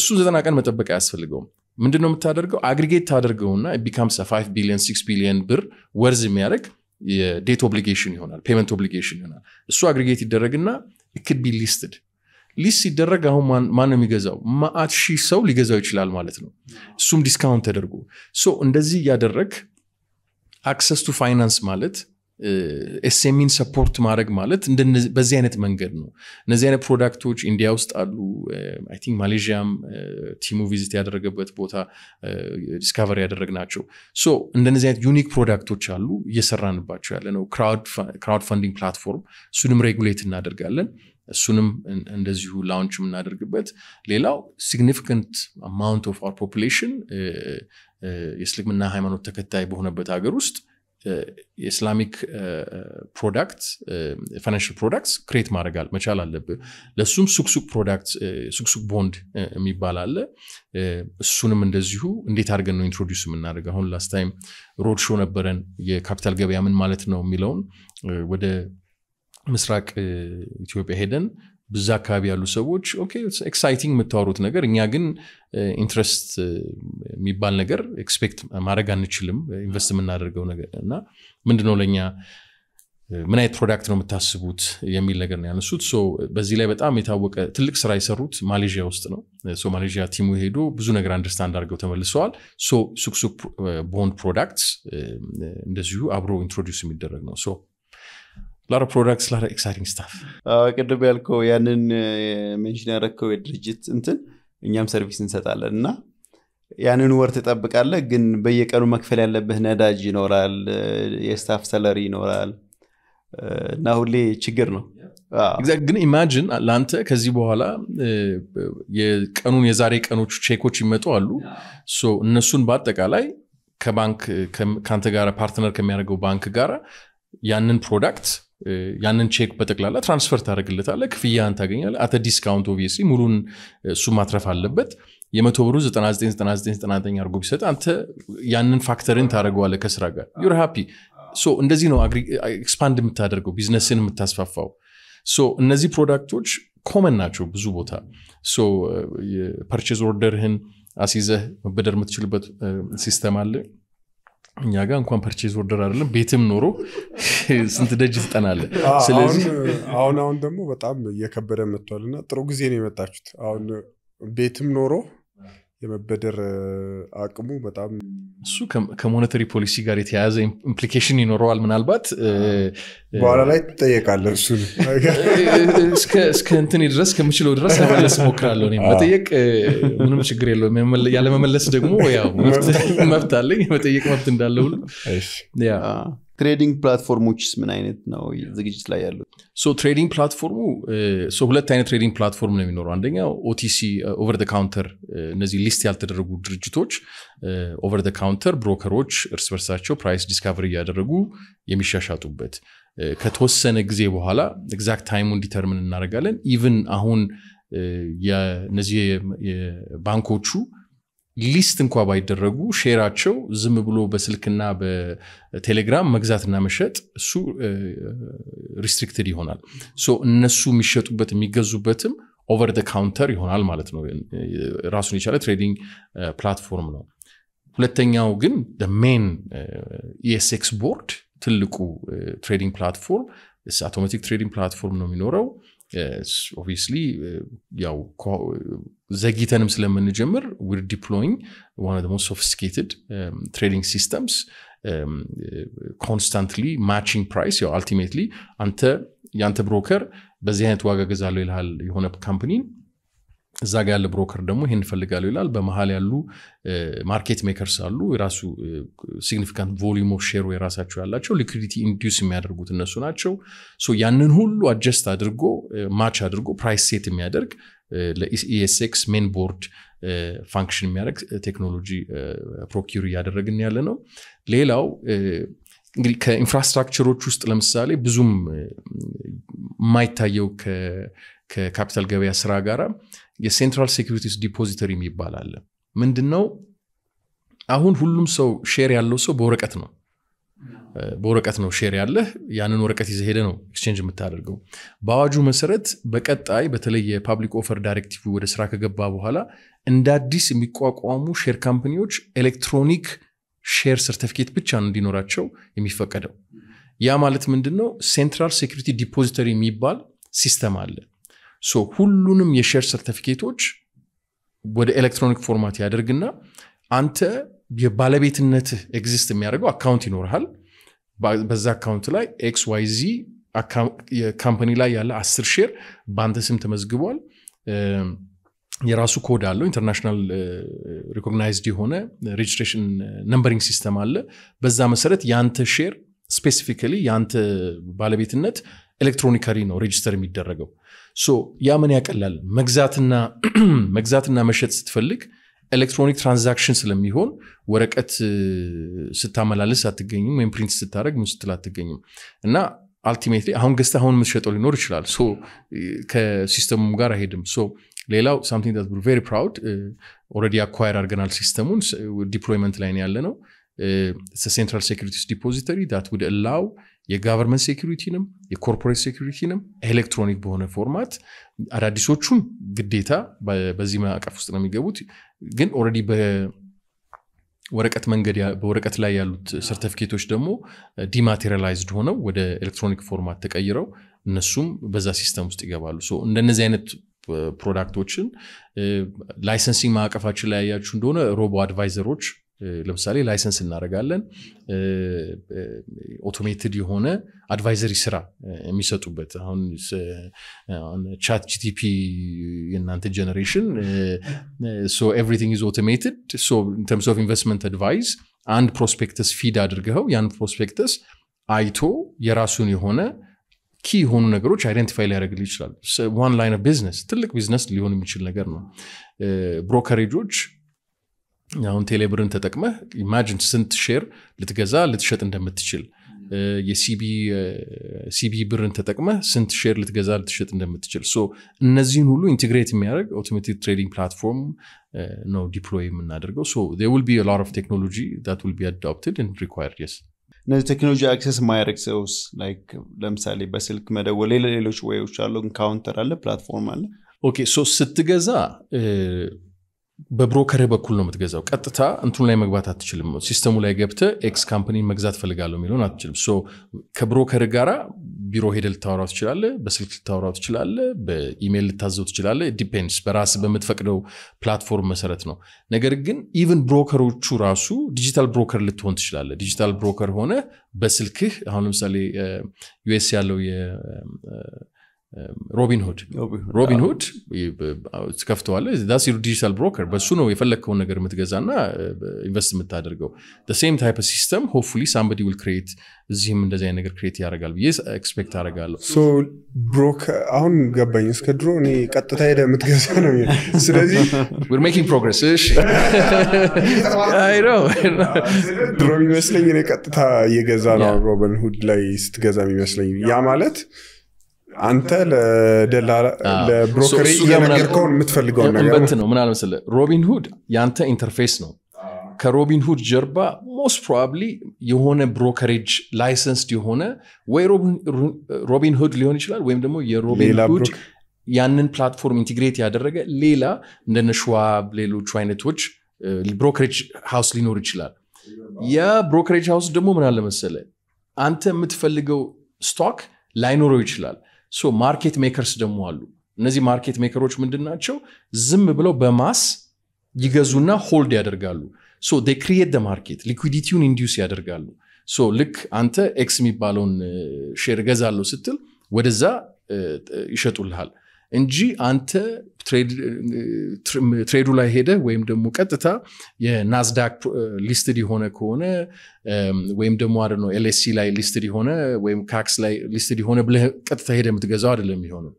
እሱ ዘጠና ቀን መጠበቅ አያስፈልገውም ምንድነው የምታደርገው አግሪጌት ታደርገውና becomes a five billion six billion ብር ወርዝ የሚያደርግ የዴት ኦብሊጌሽን ይሆናል ፔመንት ኦብሊጌሽን ይሆናል እሱ አግሪጌት ይደረግና it could be listed ሊስት ሲደረግ አሁን ማን ነው የሚገዛው ማአት ሺህ ሰው ሊገዛው ይችላል ማለት ነው እሱም ዲስካውንት ተደርጎ so እንደዚህ ያደረክ access to finance ማለት ኤስኤምኢን ሰፖርት ማድረግ ማለት እንደዚህ በዚህ አይነት መንገድ ነው እነዚህ አይነት ፕሮዳክቶች ኢንዲያ ውስጥ አሉ አይ ቲንክ ማሌዥያም ቲሙ ቪዚት ያደረገበት ቦታ ዲስካቨሪ ያደረግናቸው ሶ እንደነዚህ አይነት ዩኒክ ፕሮዳክቶች አሉ እየሰራንባቸው ያለ ነው ክራውድ ክራውድ ፈንዲንግ ፕላትፎርም እሱንም ሬጉሌት እናደርጋለን እሱንም እንደዚሁ ላውንች እናደርግበት ሌላው significant amount of our population የእስልምና ሃይማኖት ተከታይ በሆነበት ሀገር ውስጥ ኢስላሚክ products financial products create ማድረጋል መቻል አለበት ለሱም ሱክሱክ products ሱክሱክ bond የሚባል አለ እሱንም እንደዚሁ እንዴት አድርገን ነው introduce እናደርጋ አሁን last time road show ነበረን የካፒታል ገበያ ምን ማለት ነው የሚለውን ወደ ምስራቅ ኢትዮጵያ ሄደን በዛ አካባቢ ያሉ ሰዎች ኦኬ ኢትስ ኤክሳይቲንግ መታወሩት ነገር እኛ ግን ኢንትረስት የሚባል ነገር ኤክስፔክት ማድረግ አንችልም ኢንቨስትመንት እናደርገው ነገርና ምንድነው ለኛ ምን አይነት ፕሮዳክት ነው መታስቡት የሚል ነገር ነው ያነሱት ሶ በዚህ ላይ በጣም የታወቀ ትልቅ ስራ ይሰሩት ማሌዥያ ውስጥ ነው ሶ ማሌዥያ ቲሙ ሄዶ ብዙ ነገር አንደርስታንድ አድርገው ተመልሰዋል ሶ ሱክሱክ ቦንድ ፕሮዳክትስ እንደዚሁ አብሮ ኢንትሮዲዩስ የሚደረግ ነው ሶ A lot of products, a lot of exciting stuff. Kedu belko yanin mentioned rakko edrijit intin እኛም ሰርቪስ እንሰጣለንና ያንን ወርት ተጠብቃለ ግን በየቀኑ መክፈል ያለበት ነዳጅ ይኖራል የስታፍ ሰለሪ ይኖራል እና ሁሌ ችግር ነው exactly ግን imagine ላንተ ከዚህ በኋላ የቀኑን የዛሬ ቀኖቹ ቼኮች ይመጡ አሉ so እነሱን በአጠቃላይ ከባንክ ካንተ ጋራ ፓርትነር ከሚያደርገው ባንክ ጋራ ያንን ፕሮዳክት ያንን ቼክ በተቀላላ ትራንስፈር ታደርግልታለህ ክፍያን ታገኛለህ አት ዲስካውንት ኦብቪስሊ ሙሉን እሱ ማትረፍ አለበት የ100 ብሩ ዘጠና ዘጠኝ ዘጠና ዘጠኝ ዘጠና ዘጠኝ አድርጎ ቢሰጥ አንተ ያንን ፋክተርን ታደርገዋለህ ከስራ ጋር you're happy so እንደዚህ ነው expand የምታደርገው ቢዝነስን የምታስፋፋው so እነዚህ ፕሮዳክቶች ኮመን ናቸው ብዙ ቦታ so ፐርቼዝ ኦርደርህን አስይዘህ በደር የምትችልበት ሲስተም አለ እኛጋ እንኳን ፐርቼዝ ኦርደር አይደለም ቤትም ኖሮ ስንት ደጅ ተጠናለ ስለዚህ አሁን አሁን ደግሞ በጣም የከበረ መጥቷልና ጥሩ ጊዜ ነው የመጣችሁት አሁን ቤትም ኖሮ የመበደር አቅሙ በጣም እሱ ከሞኔታሪ ፖሊሲ ጋር የተያያዘ ኢምፕሊኬሽን ይኖረዋል ምናልባት በኋላ ላይ ተጠየቃለ እሱ እስከ እስከ እንትን ድረስ ከመችሎ ድረስ ለመለስ ሞክራለሁ ነው መጠየቅ ምንም ችግር የለውም ያለ መመለስ ደግሞ ያው መብት አለኝ መጠየቅ መብት እንዳለ ሁሉ እሺ ያ trading platforms ምን አይነት ነው ዝግጅት ላይ ያለው so trading platform so ሁለት አይነት trading platform ነው የሚኖረው አንደኛው O T C over the counter እነዚህ ሊስት ያልተደረጉ ድርጅቶች over the counter ብሮከሮች እርስ በርሳቸው price discovery ያደረጉ የሚሻሻጡበት ከተወሰነ ጊዜ በኋላ exact time-ን determine እናደርጋለን even አሁን የነዚህ የባንኮቹ ሊስት እንኳን ባይደረጉ ሼራቸው ዝም ብሎ በስልክና በቴሌግራም መግዛትና መሸጥ እሱ ሪስትሪክትድ ይሆናል ሶ እነሱ የሚሸጡበት የሚገዙበትም ኦቨር ዘ ካውንተር ይሆናል ማለት ነው ራሱን የቻለ ትሬዲንግ ፕላትፎርም ነው ሁለተኛው ግን the main E S X board ትልቁ ትሬዲንግ ፕላትፎርም is automatic trading platform ነው የሚኖረው Yes, obviously, yeah, ዘግይተንም ስለምንጀምር we're deploying one of the most sophisticated um, trading systems um, constantly matching price or ultimately አንተ ያንተ ብሮከር በዚህ አይነት ዋጋ ገዛለው ይላል የሆነ ካምፓኒ እዛ ጋር ያለ ብሮከር ደግሞ ይሄን ፈልጋለው ይላል በመሃል ያሉ ማርኬት ሜከርስ አሉ የራሱ significant volume of share የራሳቸው ያላቸው liquidity induce የሚያደርጉት እነሱ ናቸው so ያንን ሁሉ adjust አድርጎ match አድርጎ price set የሚያደርግ ለESX main board function የሚያደርግ technology procure ያደረግን ያለ ነው ሌላው እንግዲህ ከኢንፍራስትራክቸሮች ውስጥ ለምሳሌ ብዙም ማይታየው ከ ከካፒታል ገበያ ስራ ጋራ የሴንትራል ሴኩሪቲስ ዲፖዚተሪ የሚባል አለ ምንድነው አሁን ሁሉም ሰው ሼር ያለው ሰው በወረቀት ነው በወረቀት ነው ሼር ያለ ያንን ወረቀት ይዘህ ሄደ ነው ኤክስቼንጅ የምታደርገው በአዋጁ መሰረት በቀጣይ በተለየ ፐብሊክ ኦፈር ዳይሬክቲቭ ወደ ስራ ከገባ በኋላ እንደ አዲስ የሚቋቋሙ ሼር ካምፓኒዎች ኤሌክትሮኒክ ሼር ሰርቲፊኬት ብቻ እንዲኖራቸው የሚፈቀደው ያ ማለት ምንድነው ሴንትራል ሴኩሪቲ ዲፖዚተሪ የሚባል ሲስተም አለ ሶ ሁሉንም የሼር ሰርቲፊኬቶች ወደ ኤሌክትሮኒክ ፎርማት ያደርግና አንተ የባለቤትነት ኤግዚስት የሚያደርገው አካውንት ይኖርሃል በዛ አካውንት ላይ X Y Z ካምፓኒ ላይ ያለ አስር ሼር በአንተ ስም ተመዝግቧል የራሱ ኮድ አለው ኢንተርናሽናል ሪኮግናይዝድ የሆነ ሬጅስትሬሽን ነምበሪንግ ሲስተም አለ በዛ መሰረት ያንተ ሼር ስፔሲፊካሊ ያንተ ባለቤትነት ኤሌክትሮኒካሊ ነው ሬጅስተር የሚደረገው ሶ ያ ምን ያቀላል መግዛትና መግዛትና መሸጥ ስትፈልግ ኤሌክትሮኒክ ትራንዛክሽን ስለሚሆን ወረቀት ስታመላለስ አትገኝም ወይ ፕሪንት ስታደርግ ምን ስትላትገኝም እና ultimately አሁን ገስታ አሁን መስሸጠው ሊኖር ይችላል ሶ ከሲስተሙም ጋር አይሄድም ሶ ሌላው something that we're very proud uh, already acquired አርገናል ሲስተሙን ዲፕሎይመንት ላይ ያለ ነው it's a central securities depository that would allow የጋቨርመንት ሴኩሪቲንም የኮርፖሬት ሴኩሪቲንም ኤሌክትሮኒክ በሆነ ፎርማት አዳዲሶቹም ግዴታ በዚህ ማዕቀፍ ውስጥ ነው የሚገቡት ግን already በወረቀት መንገድ በወረቀት ላይ ያሉት ሰርቲፊኬቶች ደግሞ ዲማቴሪያላይዝድ ሆነው ወደ ኤሌክትሮኒክ ፎርማት ተቀይረው እነሱም በዛ ሲስተም ውስጥ ይገባሉ ሶ እንደነዚህ አይነት ፕሮዳክቶችን ላይሰንሲንግ ማዕቀፋችን ላይ ያያችሁ እንደሆነ ሮቦ አድቫይዘሮች ለምሳሌ ላይሰንስ እናረጋለን ኦቶሜትድ የሆነ አድቫይዘሪ ስራ የሚሰጡበት አሁን አሁን ቻት ጂቲፒ የናንተ ጄነሬሽን so everything is automated so in terms of investment advice and prospectus feed አድርገው ያን prospectus አይቶ የራሱን የሆነ key ሆኑ ነገሮች አይደንቲፋይ ሊያደርግ ይችላል one line of business ትልቅ ቢዝነስ ሊሆን የሚችል ነገር ነው ብሮከሬጆች ያው ቴሌብርን ተጠቅመ ኢማጂን ስንት ሼር ልትገዛ ልትሸጥ እንደምትችል የሲቢ ሲቢ ብርን ተጠቅመ ስንት ሼር ልትገዛ ልትሸጥ እንደምትችል ሶ እነዚህን ሁሉ ኢንተግሬት የሚያደርግ አውቶሜቲክ ትሬዲንግ ፕላትፎርም ነው ዲፕሎይ የምናደርገው ሶ there will be a lot of technology that will be adopted and required yes no technology access ማይረክ ሰውስ like ለምሳሌ በስልክ መደወል ሌሎች ወይዎች አሉ ካውንተር አለ ፕላትፎርም አለ okay so ስትገዛ በብሮከር በኩል ነው የምትገዛው ቀጥታ እንቱን ላይ መግባት አትችልም ሲስተሙ ላይ ገብተ ኤክስ ካምፓኒ መግዛት ፈልጋለሁ የሚሉን አትችልም ሶ ከብሮከር ጋራ ቢሮ ሄደል ታወራው ይችላል በስልክ ታወራው ይችላል በኢሜል ታዘው ይችላል ዲፔንድስ በራስ በመትፈቅደው ፕላትፎርም መሰረት ነው ነገር ግን ኢቭን ብሮከሮቹ ራሱ ዲጂታል ብሮከር ልትሆን ይችላል ዲጂታል ብሮከር ሆነ በስልክህ አሁን ለምሳሌ ዩኤስ ያለው የ Robin Hood Robin Hood ስከፍቷል that's your digital broker በሱ ነው የፈለከውን ነገር የምትገዛና ኢንቨስት የምታደርገው the same type of system hopefully somebody will create እዚህም እንደዚህ አይነት ነገር create ያደርጋል yes expect አደርጋለሁ so broker አሁን ገባኝ እስከድሮ እኔ ቀጥታ ሄደ የምትገዛ ነው ስለዚህ we're making progress እሺ I know ድሮ የሚመስለኝ እኔ ቀጥታ እየገዛ ነው Robin Hood ላይ ስትገዛ የሚመስለኝ ያ ማለት አንተ ለደላላ ለብሮከሪ የነገርከውን የምትፈልገው ነገር እንት ነው ምናልባት ስለ ሮቢን ሁድ ያንተ ኢንተርፌስ ነው ከሮቢን ሁድ ጀርባ most probably የሆነ ብሮከሬጅ ላይሰንስድ የሆነ ወይ ሮቢን ሁድ ሊሆን ይችላል ወይም ደግሞ የሮቢን ሁድ ያንን ፕላትፎርም ኢንቲግሬት ያደረገ ሌላ እንደነ ሽዋብ ሌሎች አይነቶች ብሮከሬጅ ሃውስ ሊኖር ይችላል ያ ብሮከሬጅ ሃውስ ደግሞ ምናልባት ስለ አንተ የምትፈልገው ስቶክ ላይኖር ይችላል so market makers ደግሞ አሉ እነዚህ ማርኬት ሜከሮች ምንድናቸው ዝም ብለው በማስ ይገዙና ሆልድ ያደርጋሉ so they create the market liquidity induce ያደርጋሉ so ልክ አንተ ኤክስ የሚባለውን ሼር ገዛለው ስትል ወደዛ ይሸጡልሃል እንጂ አንተ ትሬድ ትሬዱ ላይ ሄደ ወይም ደግሞ ቀጥታ የናስዳክ ሊስትድ ሆነ ከሆነ ወይም ደግሞ አይ ነው ኤል ኤስ ኢ ላይ ሊስትድ ሆነ ወይም ካክስ ላይ ሊስትድ ሆነ ብለህ ቀጥታ ሄደ የምትገዛው አይደለም ይሆነው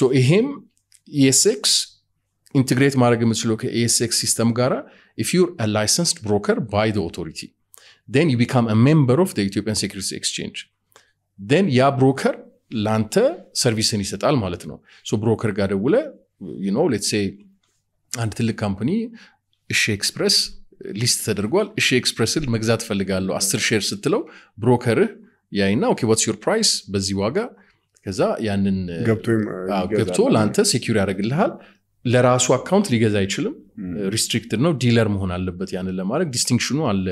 ሶ ይሄም ኢ ኤስ ኤክስ ኢንተግሬት ማድረግ የምትችለው ከኢ ኤስ ኤክስ ሲስተም ጋራ if you're a licensed broker by the authority then you become a member of the Ethiopian Securities Exchange then ya broker ላንተ ሰርቪስን ይሰጣል ማለት ነው ሶ ብሮከር ጋር ደውለ you know let's say አንድ ትልቅ ካምፓኒ እሺ ኤክስፕረስ ሊስት ተደርጓል እሺ ኤክስፕረስን መግዛት ፈልጋለሁ አስር ሼር ስትለው ብሮከር ያይና ኦኬ what's your price በዚህ ዋጋ ከዛ ያንን ገብቶ ላንተ ሴኩሪ ያደርግልሃል ለራሱ አካውንት ሊገዛ አይችልም ሪስትሪክትድ ነው ዲለር መሆን አለበት ያንን ለማድረግ ዲስቲንክሽኑ አለ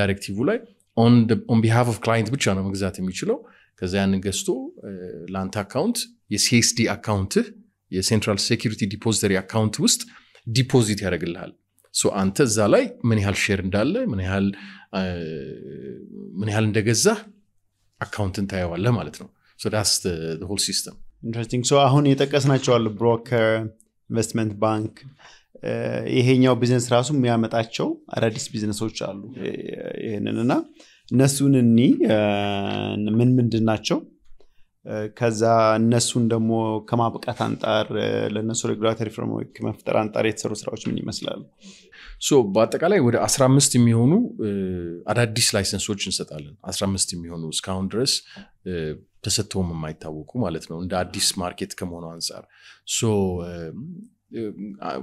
ዳይሬክቲቭ ላይ on the on behalf of client ብቻ ነው መግዛት የሚችለው ከዛ ያንን ገዝቶ ላንተ አካውንት የሲኤስዲ አካውንት የሴንትራል ሴኩሪቲ ዲፖዚተሪ አካውንት ውስጥ ዲፖዚት ያደርግልሃል ሶ አንተ እዛ ላይ ምን ያህል ሼር እንዳለ ምን ያህል ምን ያህል እንደገዛ አካውንትን ታየዋለህ ማለት ነው ሶ that's the, the whole system interesting so አሁን እየተቀስናቸው አለ ብሮከር ኢንቨስትመንት ባንክ ይሄኛው ቢዝነስ ራሱ የሚያመጣቸው አዳዲስ ቢዝነሶች አሉ ይሄንንና እነሱንኒ ምን ምንድናቸው Kaza Nasundamo come up Katantar Lenasu regulatory from Tarantaret Sarosrach mini Masla. So Batakale would Asramesti Mihonu uh add this license which in Satalan. Asramesti Mihonus counters uh Tesatoma Maitawukuma let know that this market come on answer. So um uh,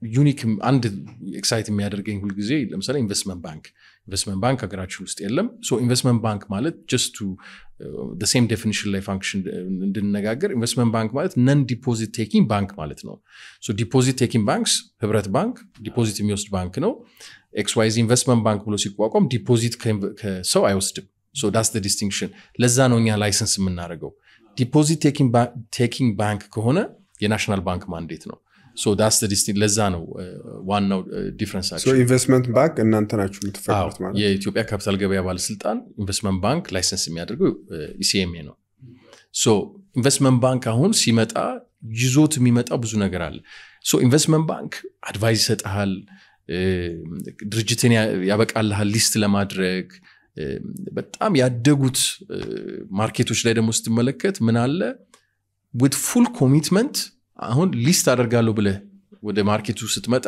unique and exciting me other game I'm sorry, investment bank. Investment bank agratulist ellam. So investment bank mallet just to uh, the same definition like function in uh, Nagagar, investment bank mallet, non-deposit taking bank mallet no. So deposit taking banks, Hebrat Bank, deposit miosd bank no, X Y Z investment bank will see quacom, deposit so I was so that's the distinction. Let's than on your license manarago. Deposit taking bank taking bank kohona, your national bank mandate no. So that's the distinct Lezano uh, one uh, difference actually. So investment bank and non-international ah, yeah, yeah, Ethiopia Capital Markets Authority, investment bank license me adergu uh, E C M A no. So investment bank ahun simeta yizot mimeta buzu neger all. So investment bank advice set hal ድርጅትን ያበቃል ሊስት ለማድረግ በጣም ያደጉት ማርኬቶች ላይ ደሞ ስትመለከት ምን አለ with full commitment አሁን ሊስት አደርጋለሁ ብለ ወደ ማርኬቱ ስትመጣ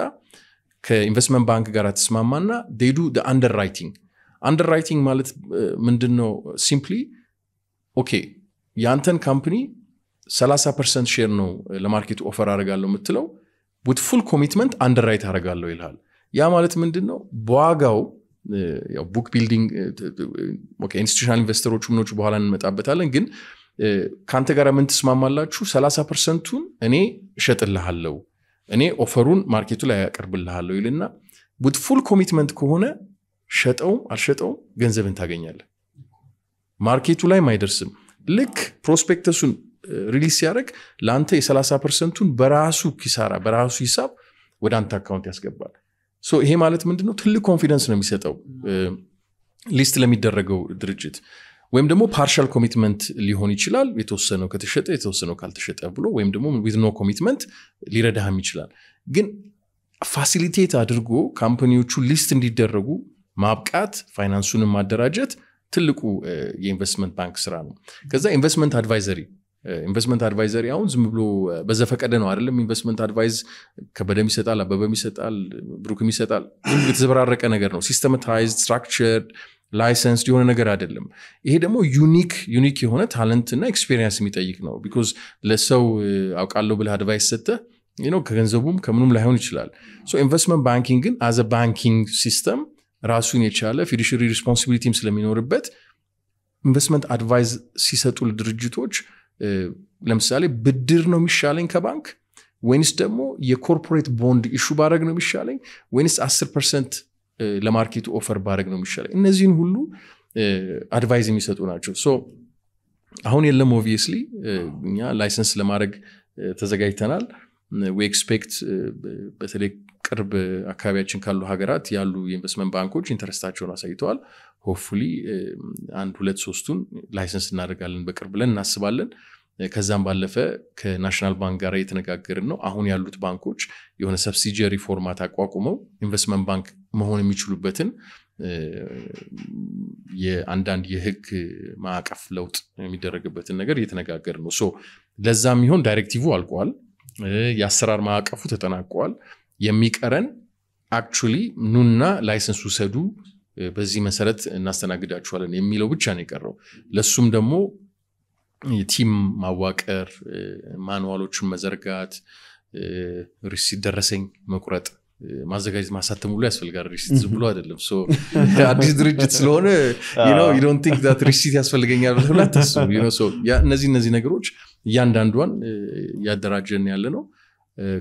ከኢንቨስትመንት ባንክ ጋር ተስማማና they do the underwriting underwriting ማለት ምንድነው simply okay ያንተን ካምፓኒ thirty percent ሼር ነው ለማርኬቱ ኦፈር አደርጋለሁ የምትለው with full commitment underwrite አደርጋለሁ ይላል ያ ማለት ምንድነው በዋጋው ያው ቡክ ቢልዲንግ ኦኬ ኢንስቲትዩሽናል ኢንቨስተሮች ምኖች በኋላ እንመጣበታለን ግን ካንተ ጋር ምን ተስማማላችሁ thirty percent ን እኔ እሸጥልሃለሁ እኔ ኦፈሩን ማርኬቱ ላይ ያቀርብልሃለሁ ይልና with full commitment ከሆነ ሸጠው አልሸጠው ገንዘብን ታገኛለህ ማርኬቱ ላይ ማይደርስም ልክ ፕሮስፔክተሱን ሪሊዝ ያደርግ ላንተ የ30%ን በራሱ ኪሳራ በራሱ ሂሳብ ወደ አንተ አካውንት ያስገባል ሶ ይሄ ማለት ምንድነው ትልቅ ኮንፊደንስ ነው የሚሰጠው ሊስት ለሚደረገው ድርጅት ወይም ደግሞ ፓርሻል ኮሚትመንት ሊሆን ይችላል የተወሰነው ከተሸጠ የተወሰነው ካልተሸጠ ብሎ ወይም ደግሞ with no commitment ሊረዳህም ይችላል ግን ፋሲሊቴት አድርጎ ካምፓኒዎቹ ሊስት እንዲደረጉ ማብቃት ፋይናንሱን ማደራጀት ትልቁ የኢንቨስትመንት ባንክ ስራ ነው ከዛ ኢንቨስትመንት አድቫይዘሪ ኢንቨስትመንት አድቫይዘሪ አሁን ዝም ብሎ በዘፈቀደ ነው አይደለም ኢንቨስትመንት አድቫይዝ ከበደም ይሰጣል አበበም ይሰጣል ብሩክም ይሰጣል ግን የተዘበራረቀ ነገር ነው ሲስተማታይዝድ ስትራክቸርድ licensed የሆነ ነገር አይደለም ይሄ ደግሞ ዩኒክ ዩኒክ የሆነ ታለንት እና ኤክስፒሪየንስ የሚጠይቅ ነው because ለሰው አውቃለሁ ብለ አድቫይስ ሰጠ you know ከገንዘቡም ከምንም ላይሆን ይችላል so investment banking ግን as a banking system ራሱን የቻለ fiduciary responsibilityም ስለሚኖርበት investment advice ሲሰጡል ድርጅቶች ለምሳሌ ብድር ነው የሚሻለኝ ከባንክ ወይስ ደግሞ የኮርፖሬት ቦንድ ኢሹ ባረግ ነው የሚሻለኝ ወይስ ten percent ለማርኬቱ ኦፈር ባረግ ነው የሚሻለው እነዚህን ሁሉ አድቫይዝ የሚሰጡ ናቸው ሶ አሁን የለም obviously እኛ ላይሰንስ ለማረግ ተዘጋጅተናል we expect በተለይ ቅርብ አካባቢያችን ካሉ ሀገራት ያሉ ኢንቨስትመንት ባንኮች ኢንተረስታቸውን አሳይተዋል hopefully አንድ ሁለት ሶስቱን ላይሰንስ እናደርጋለን በቅርብ ለን እናስባለን ከዛም ባለፈ ከናሽናል ባንክ ጋር የተነጋገርን ነው አሁን ያሉት ባንኮች የሆነ ሰብሲዲያሪ ፎርማት አቋቁመው ኢንቨስትመንት ባንክ መሆን የሚችሉበትን የአንዳንድ የህግ ማዕቀፍ ለውጥ የሚደረግበትን ነገር የተነጋገርን ነው ሶ ለዛም ይሁን ዳይሬክቲቭ አልቋል ያሰራር ማዕቀፉ ተጠናቋል የሚቀረን አክቹሊ ኑና ላይሰንሱ ሰዱ በዚህ መሰረት እናስተናግዳችኋለን የሚለው ብቻ ነው የቀረው ለሱም ደግሞ የቲም ማዋቀር ማኑዋሎችን መዘርጋት ሪሲት ደረሰኝ መቁረጥ ማዘጋጅ ማሳተም ሁሉ ያስፈልጋል ሪሲት ዝም ብሎ አይደለም ሶ አዲስ ድርጅት ስለሆነ you know you don't think that receipt ያስፈልገኛል ብለህ አታስብ you know so ያ እነዚህ እነዚህ ነገሮች ያንዳንዷን ያደራጀን ያለ ነው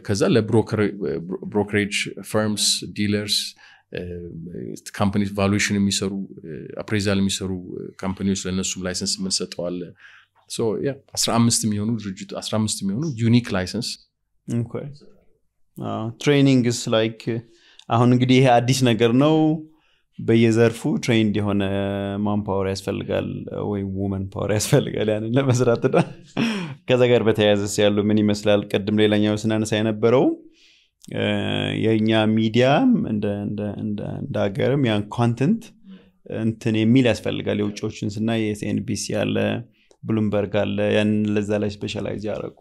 ከዛ ለብሮከር brokerage firms dealers companies valuation የሚሰሩ appraisal የሚሰሩ ካምፓኒዎች ለነሱም ላይሰንስ ምን ሰጠዋል so yeah fifteen የሚሆኑ ድርጅት fifteen የሚሆኑ unique license okay uh training is like አሁን እንግዲህ ይሄ አዲስ ነገር ነው በየዘርፉ trained የሆነ man power ያስፈልጋል ወይ woman power ያስፈልጋል ያንን ለመስራት ዳ ከዛ ጋር በተያያዘስ ያለው ምን ይመስላል ቀድም ሌላኛው ስናነሳ የነበረው የኛ ሚዲያም እንደ እንደ እንደ ሀገርም ያን ኮንተንት እንትን የሚል ያስፈልጋል የውጪዎችን እና የኤስ ኤን ቢ ሲ ያለ Bloomberg and Lazala specialize. You're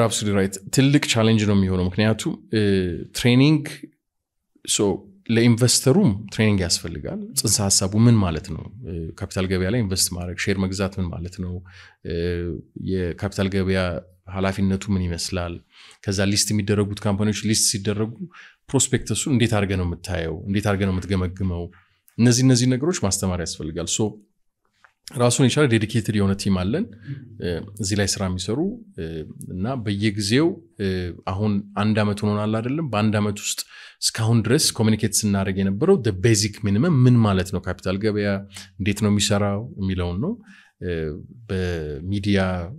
absolutely right. Tillik challenge no mihono. Mkneyatu training so le investor room training gas for legal. Since hasabu min maletno capital gabiya le invest marek share magazat min maletno ye capital gabiya halafinatu min imeslal. Kaza listi midaragu companies listi midaragu prospectus undi targano metayo undi targano metgamagmao. Nazi nazi nagroch mastamar as for legal. So Rasun is a dedicated on a team allen, Zilas Ramisaru, Na Bayegzeo, Ahon Andamaton Aladel, Bandamatust, Scoundress, communicates in Naragana Bro, the basic minimum, Minmaletno Capital Gabea, Detno Misara, Milono, Media,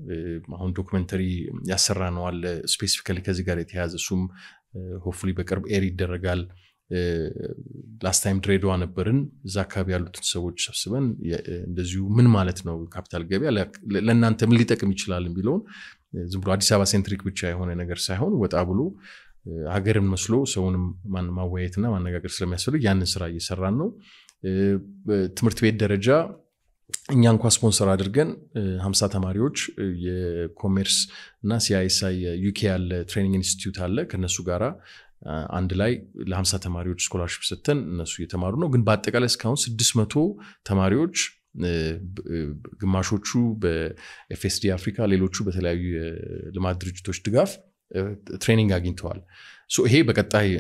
Mahon documentary, Yasserano, all specifically Kazigaret has some, hopefully Becker Eri Deragal. Uh, last time trade one a burn, Zakabi Alut Sawich of seven, the Zuman Maletno Capital Gabia, like Lenante Militech Michel in Bilon, Zubradisava centric which I own and Agar Sahon, with Abulu, Agarim Maslo, so on Manma Waitna, and Agar Slemesoli, Yanis Rai Serrano, Timurtway Dereja. Yanko sponsor Adrigan, Hamsata Marioch, Ye Commerce Nasia U K L Training Institute Halle, Kanasugara, and Lai, Lamsa Tamarioch Scholarship Setten, Nasu Tamaruno, Gunbatekalis Counts, Dismato, Tamarioch, Gamashochu, F S D Africa, Lelochu, Betelayu, the Madrid Toshdegaf, Training Agintual. So hey, Bakatai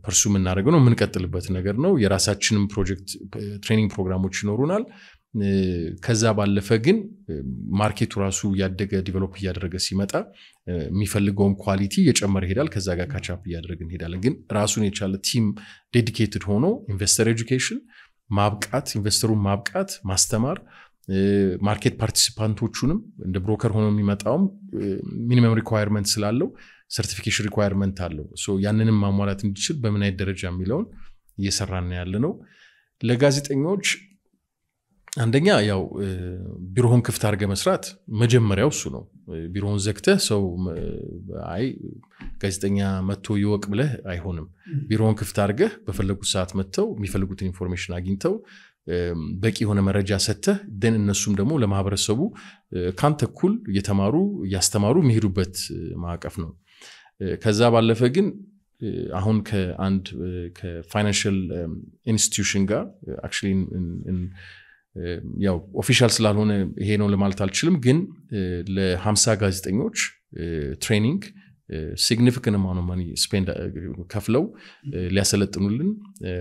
Persumen Naragono, Minkatel Batanagarno, Yerasachin Project Training Program, which no runal. Kazabal Lefagin, market Rasu Yadega develop Yadraga Simata, Mifallegom quality, H. Amar Hidal, Kazaga Kachap Yadragan Hidalagin, Rasunichal team dedicated Hono, investor education, Mabkat, investor Mabkat, Mastamar, market participant Uchunum, the broker Hono Mimatam, minimum requirements Lalo, certification requirement Allo. So Yanin Mamalatin Chil, Bemene Dereja Milon, Yesaran Aleno, Legazit Engoch. አንደኛ ያው ቢሮውን ክፍት አድርገ መስራት መጀመሪያው እሱ ነው ቢሮውን ዘግተ ሰው አይ ጋዜጠኛ መጥቶ ይወቅ ብለህ አይሆንም ቢሮውን ክፍት አድርገ በፈለጉት ሰዓት መጥተው የሚፈልጉትን ኢንፎርሜሽን አግኝተው በቂ የሆነ መረጃ ሰተ ደን እነሱም ደግሞ ለማህበረሰቡ ካንተኩል የተማሩ ያስተማሩ የሚሄዱበት ማዕቀፍ ነው ከዛ ባለፈ ግን አሁን ከአንድ ከፋይናንሻል ኢንስቲትዩሽን ጋር actually in, in, in ያው ኦፊሻል ስላልሆነ ይሄ ነው ለማለት አልችልም ግን ለ50 ጋዜጠኞች ትሬኒንግ significant amount of money spend ከፍለው ሊያሰለጥኑልን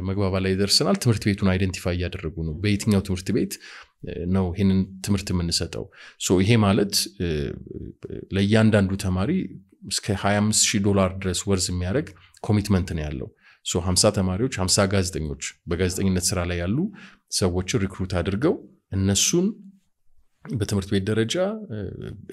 መግባባ ላይ ደርሰናል ትምርት ቤቱን አይደንቲፋይ ያደረጉ ነው በየትኛው ትምርት ቤት ነው ይሄንን ትምርት የምንሰጠው ሶ ይሄ ማለት ለእያንዳንዱ ተማሪ እስከ twenty-five thousand ዶላር ድረስ ወርዝ የሚያደርግ ኮሚትመንት ነው ያለው So Hamsa Tamariuch, Hamsa Gazdinguch, Bagazing Netzralayalu, Sawachu recruit Adergo, and Nasun Betamurtwe Dereja,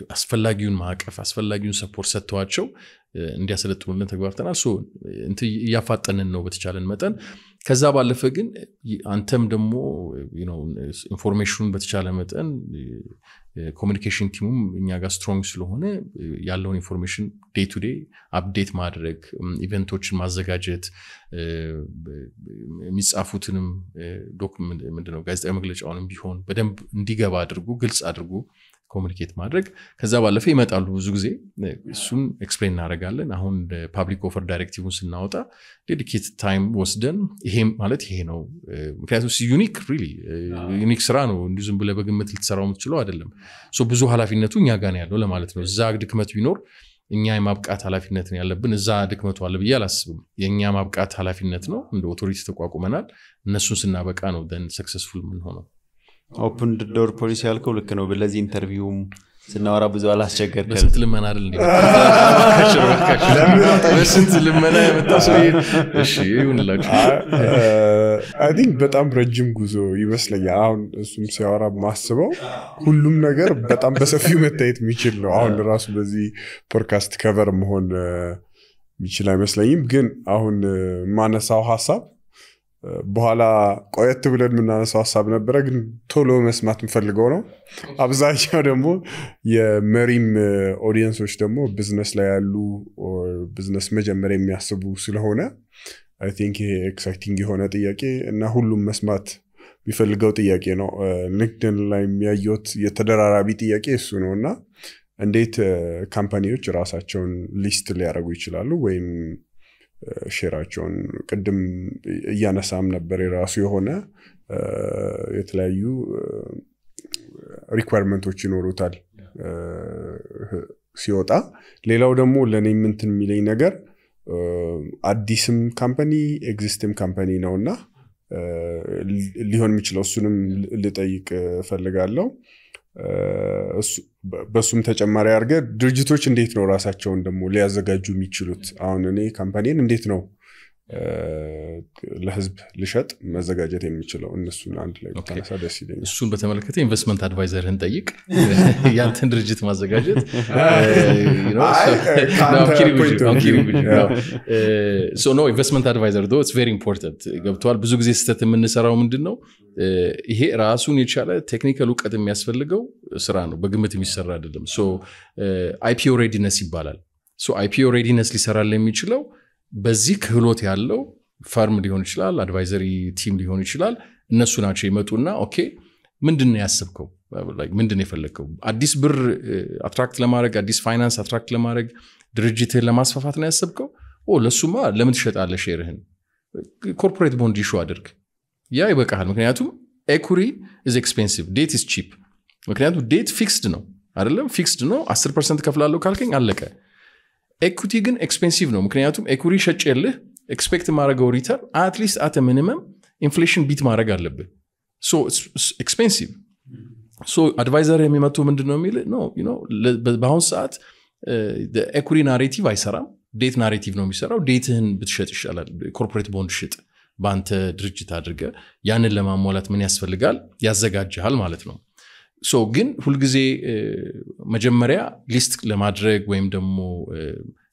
Asfalagun Mark, Asfalagun support Satuacho, and Yasalatun Netaguatana, so into Yafatan and Novat Chalan Metan, Kazaba Lefagin, Antem Demo, you know, information but Chalamet and communication team, Yaga Strong Slohone, Yalon information day to day, update Madrek, event touch Mazagajet, Miss Afutinum document, guys, Emiglech on Bihon, but then Digavadr, Google's Adrugu. Communicate Madrek, Kazawala Femet Al Zuze, soon explain Naragalan, Ahon the public offer directives in Nauta, dedicated time was done, him Malet Heno. Casus unique, really, unique Serrano, Nizumbulebagan Metal Saram Chuloadelem. So Buzuhalafinatunia Gania, Lola Maletno, Zag de Comatunor, Yamab at Halafinetnia, Benza de Comatualabialas, Yamab at Halafinetno, and the authorities to Quacomanat, Nasus and Nabacano, then successful Manhono. Open the door policy alcohol can over less interview. So now I'm going to ask you. Listen to me, man. Listen to me, man. I think that I'm Rajim Guzo. He was like, "Yeah, I'm so Arab massive. Whole nagar, but I'm just a few minutes Mitchell. I'm the last busy podcast cover. I'm on Mitchell. I'm just like, I'm going. I'm on Manasa Hasab. Bohala Koyat Bilad Munasa Sabna Bragin Tolo Mesmat Felgono. Abzaiya Demo, Ye Merim audience which demo, business layalu or business major merim yasabu sulhona. I think he exciting Yhonati Yake and Nahulum Mesmat ቢፈልገው ጥያቄ ነው ንግድን ላይ የሚያዩት የተደራራቢ ጥያቄ እሱ ነውና እንዴት ካምፓኒዎች ራሳቸውን ሊስት ሊያደርጉ ይችላሉ ወይም ሼራቸውን ቀደም ያነሳም ነበር የራሱ የሆነ የተለያዩ ሪኳየርመንቶች ይኖሩታል ሲወጣ ሌላው ደግሞ ለኔ ምንትን ሚለኝ ነገር አዲስም ካምፓኒ ኤግዚስቲንግ ካምፓኒ ነውና ሊሆን የሚችለው እሱንም ልጠይቅ ፈልጋለሁ በሱም ተጨማሪ አርገ ድርጅቶች እንዴት ነው ራሳቸውን ደሞ ሊያዘጋጁ የሚችሉት አሁን እኔ ካምፓኒን እንዴት ነው ለህዝብ ልሽጥ መዘጋጀት የሚችለው እነሱን አንድ ላይ ተነሳ ደስ ይለኛል እሱን በተመለከተ ኢንቨስትመንት አድቫይዘርን ጠይቅ ያንተን ድርጅት ማዘጋጀት you know so now kidding with you, kidding with you. So no investment advisor though it's very important ገብቷል ብዙ ጊዜ ስህተት የምንሰራው ምንድነው ይሄ ራሱን የቻለ ቴክኒካል እውቀት የሚያስፈልገው ስራ ነው በግምት የሚሰራ አይደለም so I P O readiness ይባላል so I P O readiness ሊሰራል የሚችለው በዚህ ክህሎት ያለው ፋርም ሊሆን ይችላል አድቫይዘሪ ቲም ሊሆን ይችላል እነሱ ናቸው ይመጡና ኦኬ ምንድነው ያሰብከው like ምንድነው የፈለከው አዲስ ብር አትራክት ለማድረግ አዲስ ፋይናንስ አትራክት ለማድረግ ድርጅት ለማስፋፋት ነው ያሰብከው ኦ ለሱማ ለምን ትሸጣለህ ሼርህን ኮርፖሬት ቦንድ ኢሹ አድርግ ያ ይበቃል ምክንያቱም ኤኩሪ is expensive debt is cheap ምክንያቱም debt fixed ነው አይደለም fixed ነው ten percent ከፍላለሁ ካልከኝ አለቀ equity ግን ኤክስፔንሲቭ ነው ምክንያቱም equity ሸጨልህ expect ማረጋው return at least at a minimum inflation beat ማረግ አለበት so it's, it's expensive so advisor የሚመጡ ምንድነው የሚል no you know በአሁን ሰዓት the equity narrative አይሰራም debt narrative ነው የሚሰራው debtህን ብትሸጥ ይሻላል corporate bond ሽጥ ባንተ ድርጅት አድርገ ያንን ለማሟላት ምን ያስፈልጋል ያዘጋጃል ማለት ነው ሶ ግን ሁሉ ግዜ መጀመሪያ ሊስት ለማድረግ ወይም ደግሞ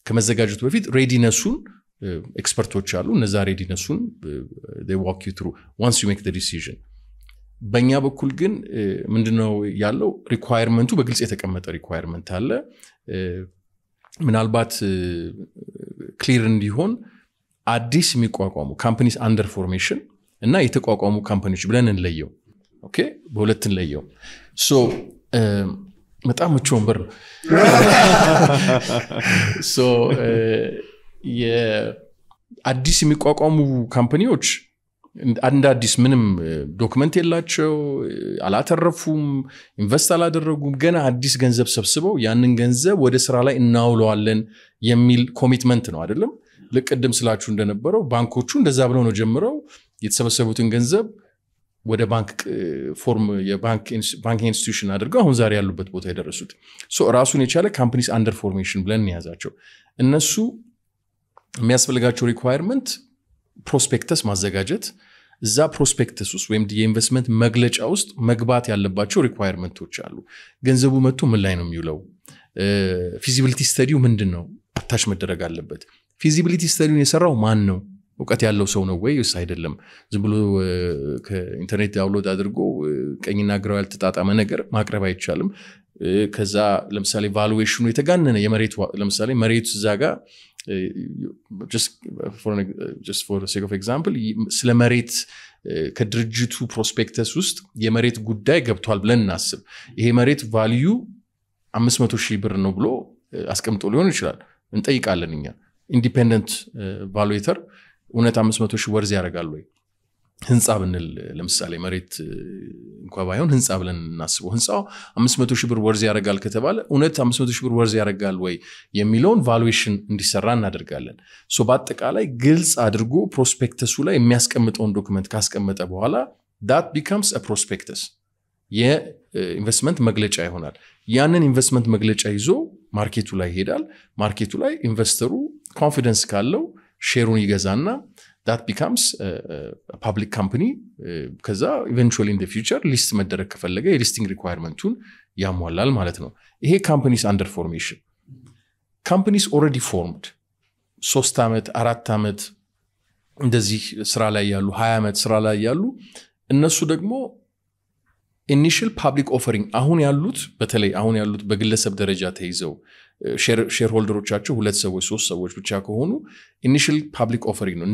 ከመዘጋጀቱ በፊት ሬዲነሱን ኤክስፐርቶች አሉ እነዛ ሬዲነሱን they walk you through once you make the decision በእኛ በኩል ግን ምንድነው ያለው ሪኳየርመንቱ በግልጽ የተቀመጠ ሪኳየርመንት አለ ምናልባት ክሊር እንዲሆን አዲስ የሚቋቋሙ ካምፓኒስ አንደር ፎርሜሽን እና የተቋቋሙ ካምፓኒዎች ብለን እንለየው ኦኬ በሁለቱን ለየው ሶ በጣም ምቾን ብር ሶ የአዲስ የሚቋቋሙ ካምፓኒዎች አንድ አዲስ ምንም ዶክመንት የላቸው አላተረፉም ኢንቨስት አላደረጉም ገና አዲስ ገንዘብ ሰብስበው ያንን ገንዘብ ወደ ስራ ላይ እናውለዋለን የሚል ኮሚትመንት ነው አይደለም ለቀደም ስላችሁ እንደነበረው ባንኮቹ እንደዛ ብለው ነው ጀምረው የተሰበሰቡትን ገንዘብ ወደ ባንክ ፎርም የባንክ ባንክ ኢንስቲትዩሽን አድርገው አሁን ዛሬ ያሉበት ቦታ ያደረሱት ሶ ራሱን የቻለ ካምፓኒስ አንደር ፎርሜሽን ብለን ያዛቸው እነሱ የሚያስፈልጋቸው ሪኳየርመንት ፕሮስፔክተስ ማዘጋጀት እዛ ፕሮስፔክተስ ውስጥ ወይም የኢንቨስትመንት መግለጫ ውስጥ መግባት ያለባቸው ሪኳየርመንቶች አሉ ገንዘቡ መጥቶ ምን ላይ ነው የሚውለው ፊዚቢሊቲ ስታዲው ምንድነው አታች መደረግ አለበት ፊዚቢሊቲ ስታዲውን የሰራው ማን ነው ወቀት ያለው ሰው ነው ወይ እሱ አይደለም ዝም ብሎ ከኢንተርኔት ዳውንሎድ አድርጎ ቀኝና ግራው ያልተጣጣመ ነገር ማቅረብ አይቻልም ከዛ ለምሳሌ ቫሉዌሽኑ የተጋነነ የመሬት ለምሳሌ መሬት ዛጋ just for an, just for the sake of example ስለ መሬት ከድርጅቱ ፕሮስፔክተስ ውስጥ የመሬት ጉዳይ ገብቷል ብለን እናስብ ይሄ መሬት ቫልዩ five hundred thousand ብር ነው ብሎ አስቀምጦ ሊሆን ይችላል እንጠይቃለን እኛ ኢንዲፔንደንት ቫሉዌተር እውነት five hundred thousand ወርዝ ያረጋሉ ወይ ህንጻ ብንል ለምሳሌ መሬት እንኳን ባይሆን ህንጻ ብለን እናስበው ህንጻው five hundred thousand ብር ወርዝ ያረጋል ከተባለ እውነት five hundred thousand ብር ወርዝ ያረጋል ወይ የሚለውን ቫሉዌሽን እንዲሰራ እናደርጋለን ሶ በአጠቃላይ ግልጽ አድርጎ ፕሮስፔክተሱ ላይ የሚያስቀምጠውን ዶክመንት ካስቀመጠ በኋላ that becomes a prospectus የኢንቨስትመንት መግለጫ ይሆናል ያንን ኢንቨስትመንት መግለጫ ይዞ ማርኬቱ ላይ ይሄዳል ማርኬቱ ላይ ኢንቨስተሩ ኮንፊደንስ ካለው ሼሩን ይገዛና that becomes a, a public company ከዛ eventually in the future list መደረግ ከፈለገ listing requirement-ቱን ያሟላል ማለት ነው ይሄ companies under formation companies already formed three አመት four አመት እንደዚህ ስራ ላይ ያሉ twenty አመት ስራ ላይ ያሉ እነሱ ደግሞ initial public offering አሁን ያሉት በተለይ አሁን ያሉት በግለሰብ ደረጃ ተይዘው ሼርሆልደሮቻቸው ሁለት ሰዎች ሶስት ሰዎች ብቻ ከሆኑ initial public offering ነው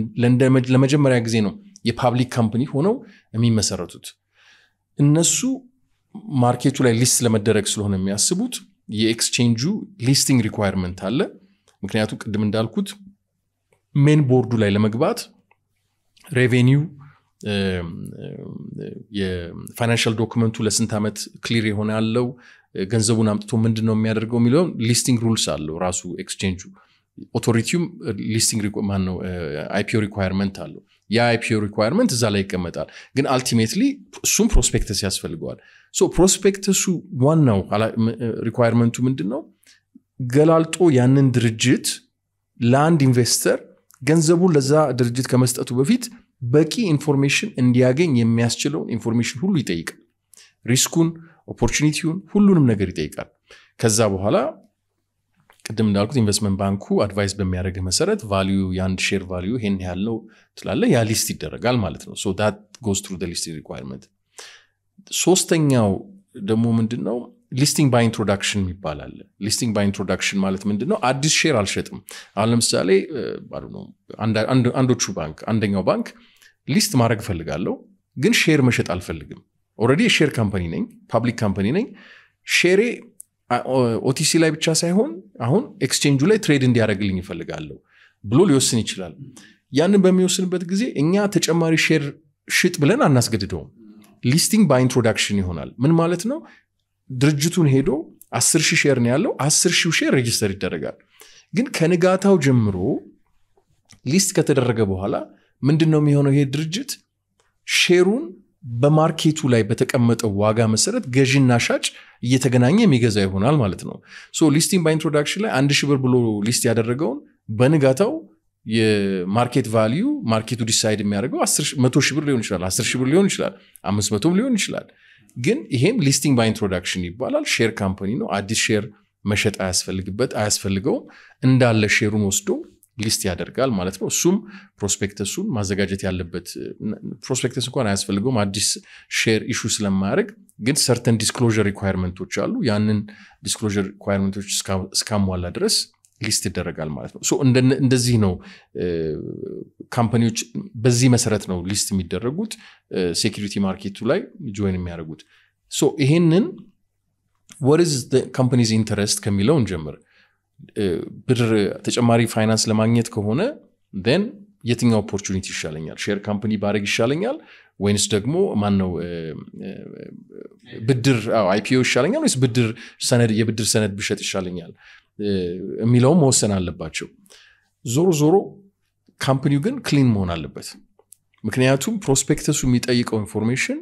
ለመጀመሪያ ጊዜ ነው የፓብሊክ ካምፓኒ ሆነው የሚመሰረቱት እነሱ ማርኬቱ ላይ ሊስት ለመደረግ ስለሆነ የሚያስቡት የኤክስቼንጁ ሊስቲንግ ሪኳየርመንት አለ ምክንያቱም ቀድም እንዳልኩት ሜን ቦርዱ ላይ ለመግባት ሬቨኒው የፋይናንሻል ዶክመንቱ ለስንት አመት ክሊር ይሆናልው ገንዘቡን አምጥቶ ምንድነው የሚያደርገው የሚለው ሊስቲንግ ሩልስ አለው ራሱ ኤክስቼንጁ ኦቶሪቲውም ሊስቲንግ ሪኳየርመንት ነው አይፒኦ ሪኳየርመንት አለው ያ አይፒኦ ሪኳየርመንት እዛ ላይ ይቀመጣል ግን አልቲሜትሊ እሱም ፕሮስፔክተስ ያስፈልጋል ሶ ፕሮስፔክተሱ ዋናው ሪኳየርመንቱ ምንድነው ገላልጦ ያንን ድርጅት ላንድ ኢንቨስተር ገንዘቡን ለዛ ድርጅት ከመስጠቱ በፊት በቂ ኢንፎርሜሽን እንዲያገኝ የሚያስችለው ኢንፎርሜሽን ሁሉ ይጠይቃል ሪስኩን ኦፖርቹኒቲውን ሁሉንም ነገር ይጠይቃል ከዛ በኋላ ቀደም እንዳልኩት ኢንቨስትመንት ባንኩ አድቫይስ በሚያደርግ መሰረት ቫልዩ ያንድ ሼር ቫልዩ ሄን ያለው ትላለ ያ ሊስት ይደረጋል ማለት ነው ሶ ዳት goes through the listing requirement ሶስተኛው ደግሞ ምንድነው listing by introduction ይባላል listing by introduction ማለት ምንድነው አዲስ ሼር አልሸጥም አሁን ለምሳሌ ባሉ ነው አንድ አንዶቹ ባንክ አንደኛው ባንክ ሊስት ማድረግ ፈልጋለሁ ግን ሼር መሸጥ አልፈልግም already ሼር ካምፓኒ ነኝ ፐብሊክ ካምፓኒ ነኝ ሼሬ ኦቲሲ ላይ ብቻ ሳይሆን አሁን ኤክስቼንጁ ላይ ትሬድ እንዲያደርግልኝ ፈልጋለሁ ብሎ ሊወስን ይችላል ያንን በሚወስንበት ጊዜ እኛ ተጨማሪ ሼር ሽጥ ብለን አናስገድደውም ሊስቲንግ ባይ ኢንትሮዳክሽን ይሆናል ምን ማለት ነው ድርጅቱን ሄዶ አስር ሺህ ሼር ነው ያለው አስር ሺህ ሼር ሬጂስተር ይደረጋል ግን ከንጋታው ጀምሮ ሊስት ከተደረገ በኋላ ምንድነው የሚሆነው ይሄ ድርጅት ሼሩን በማርኬቱ ላይ በተቀመጠው ዋጋ መሰረት ገዢና ሻጭ እየተገናኘ የሚገዛ ይሆናል ማለት ነው ሶ ሊስቲንግ ባይ ኢንትሮዳክሽን ላይ አንድ ሺህ ብር ብሎ ሊስት ያደረገውን በንጋታው የማርኬት ቫልዩ ማርኬቱ ዲሳይድ የሚያደርገው መቶ ሺህ ብር ሊሆን ይችላል አስር ሺህ ብር ሊሆን ይችላል አምስት መቶ ሊሆን ይችላል ግን ይሄም ሊስቲንግ ባይ ኢንትሮዳክሽን ይባላል ሼር ካምፓኒ ነው አዲስ ሼር መሸጥ አያስፈልግበት አያስፈልገውም እንዳለ ሼሩን ወስዶ ሊስት ያደርጋል ማለት ነው እሱም ፕሮስፔክተሱን ማዘጋጀት ያለበት ፕሮስፔክተስ እንኳን አያስፈልገውም አዲስ ሼር ኢሹ ስለማያደርግ ግን certain disclosure requirements አሉ ያንን disclosure requirements እስካሟላ ድረስ ሊስት ይደረጋል ማለት ነው ሶ እንደዚህ ነው ካምፓኒዎች በዚህ መሰረት ነው ሊስት የሚደረጉት ሴኩሪቲ ማርኬቱ ላይ ጆይን የሚያደርጉት ሶ ይሄንን what is the company's interest ከሚለው እንጀምር ብር ተጨማሪ ፋይናንስ ለማግኘት ከሆነ then የትኛው opportunity ይሻለኛል ሼር ካምፓኒ ባረግ ይሻለኛል ወይስ ደግሞ ማን ነው ብድር አይፒኦ ይሻለኛል ወይስ ብድር ሰነድ የብድር ሰነድ ብሸጥ ይሻለኛል የሚለው መወሰን አለባቸው ዞሮ ዞሮ ካምፓኒው ግን ክሊን መሆን አለበት ምክንያቱም ፕሮስፔክተሱ የሚጠይቀው ኢንፎርሜሽን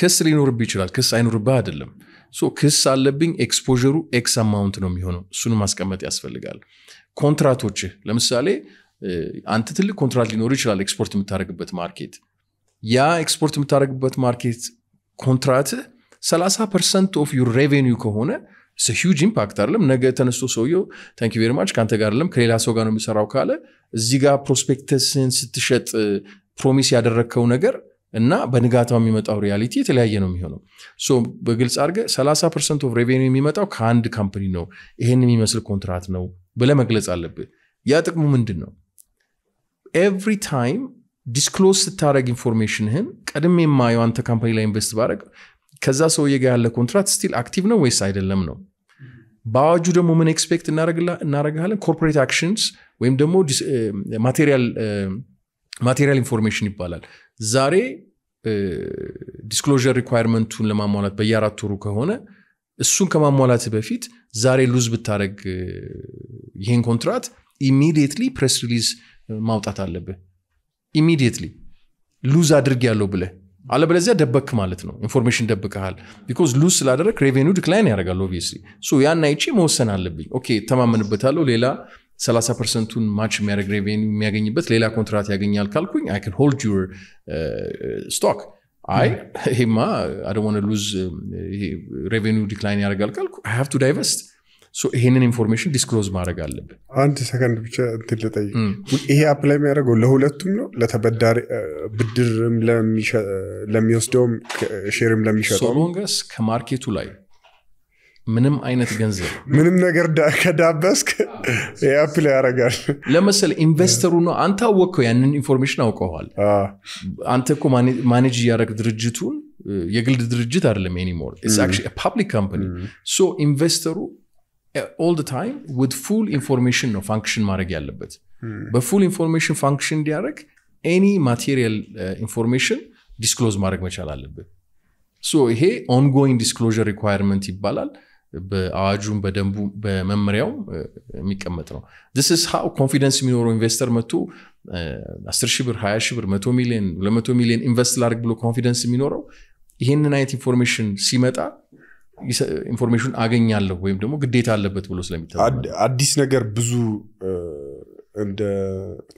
ክስ ሊኖርብህ ይችላል ክስ አይኖርብህ አይደለም ሶ ክስ አለብኝ ኤክስፖዠሩ ኤክስ አማውንት ነው የሚሆነው እሱን ማስቀመጥ ያስፈልጋል ኮንትራቶች ለምሳሌ አንተ ትልቅ ኮንትራክት ሊኖር ይችላል ኤክስፖርት የምታረግበት ማርኬት ያ ኤክስፖርት የምታረግበት ማርኬት ኮንትራክት ሰላሳ ፐርሰንት of your revenue ከሆነ it's a huge impact አይደለም ነገ ተነስቶ ሰውየው thank you very much ካንተ ጋር አይደለም ከሌላ ሰው ጋር ነው የሚሰራው ካለ እዚህ ጋር ፕሮስፔክተስን ስትሸጥ ፕሮሚስ ያደረከው ነገር እና በንጋታው የሚመጣው ሪያሊቲ የተለያየ ነው የሚሆነው ሶ በግልጽ አርገ ሰላሳ ፐርሰንት of revenue የሚመጣው ከአንድ ካምፓኒ ነው ይሄን የሚመስል ኮንትራክት ነው ብለ መግለጽ አለበት ያ ጥቅሙ ምንድነው every time disclose ታረግ ኢንፎርሜሽንህን ቀድሜ የማየው አንተ ካምፓኒ ላይ ኢንቨስት ባረግ ከዛ ሰውዬ ጋር ያለ ኮንትራክት ስቲል አክቲቭ ነው ወይስ አይደለም ነው ባዋጁ ደግሞ ምን ኤክስፔክት እናረጋላ እናረጋለን ኮርፖሬት አክሽንስ ወይም ደግሞ ማቴሪያል ማቴሪያል ኢንፎርሜሽን ይባላል ዛሬ ዲስክሎዠር ሪኳየርመንቱን ለማሟላት በየአራት ወሩ ከሆነ እሱን ከማሟላት በፊት ዛሬ ሉዝ ብታረግ ይሄን ኮንትራክት immediately press release ማውጣት አለበት immediately ሉዝ አድርጊያለሁ ብለህ አለበለዚያ ደበክ ማለት ነው ኢንፎርሜሽን ደብቀሃል because ሉዝ ስላደረክ revenue decline ያደርጋል obviously so ያን አይቺ መወሰን አለብኝ okay ተማመንበታለሁ ሌላ ሰላሳ ፐርሰንቱን ማች የሚያደርግ ሬቬኒው የሚያገኝበት ሌላ ኮንትራክት ያገኛል ካልኩኝ I can hold your uh, stock I, I don't want to lose um, revenue decline. I have to divest. So, hidden information disclosed. And second, which I apply my go Lahuletum, let a bedar bedrim lamiosdom, sherim lamisha. So long as Kamarki Tulai. Minim Ainet Ganze. Minim Nagarda Kadabask. I apply Aragal. Lemasel investor uno anta woko and information alcohol. Ah. Anteco manage Yarak Drigitun, Yagil Drigitarlem anymore. It's actually a public company. So, investor. Uh, all the time with full information no function marag yallabet hmm. But full information function direct any material uh, information disclose marag mechal allabet so he ongoing disclosure requirement ibalal be awajum be dembu be memriyaw miqemet no this is how confidence minoro investor metu uh, ten ሺህ ብር ሃያ ሺህ ብር መቶ ሚሊዮን ሁለት መቶ ሚሊዮን invest larg blo confidence minoro ይሄንን አይነት information ሲመጣ information አገኛለሁ ወይም ደግሞ ግዴታ አለበት ብሎ ስለሚታወቅ አዲስ ነገር ብዙ እንደ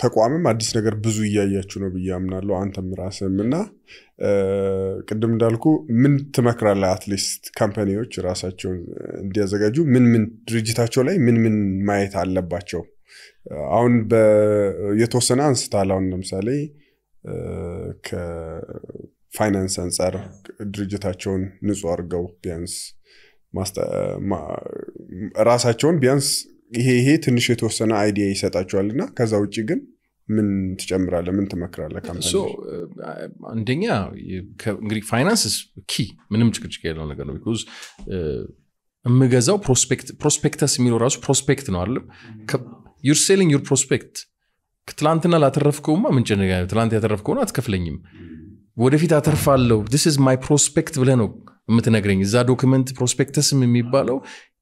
ተቋምም አዲስ ነገር ብዙ ይያያችሁ ነው ብያምናለሁ አንተም ራስህምና ቀደም እንዳልኩ ምን ትመክራለህ አትሊስት ካምፓኒዎች ራሳቸውን እንዲያዘጋጁ ምን ምን ድርጅታቸው ላይ ምን ምን ማየት አለባቸው አሁን በየተወሰነ አንስታል አሁን ለምሳሌ ከ ፋይናንስ አንፃር ድርጅታቸውን ንጹህ አርገው ቢያንስ ራሳቸውን ቢያንስ ይሄ ይሄ ትንሽ የተወሰነ አይዲያ ይሰጣቸዋልና ከዛ ውጪ ግን ምን ትጨምራለህ ምን ትመክራለህ ካምፓኒው ሶ አንደኛ እንግዲህ ፋይናንስ ኪ ምንም ጭቅጭቅ ያለው ነገር ነው because እምገዛው ፕሮስፔክት ፕሮስፔክተስ የሚለው ራሱ ፕሮስፔክት ነው አይደል you're selling your prospect ትላንትና ላተረፍከውማ ምን ጨነጋ ትላንት ያተረፍከው ነው አትከፍለኝም ወደፊት አተርፋለሁ this is my prospect ብለህ ነው የምትነግረኝ እዛ ዶክመንት ፕሮስፔክተስም የሚባለው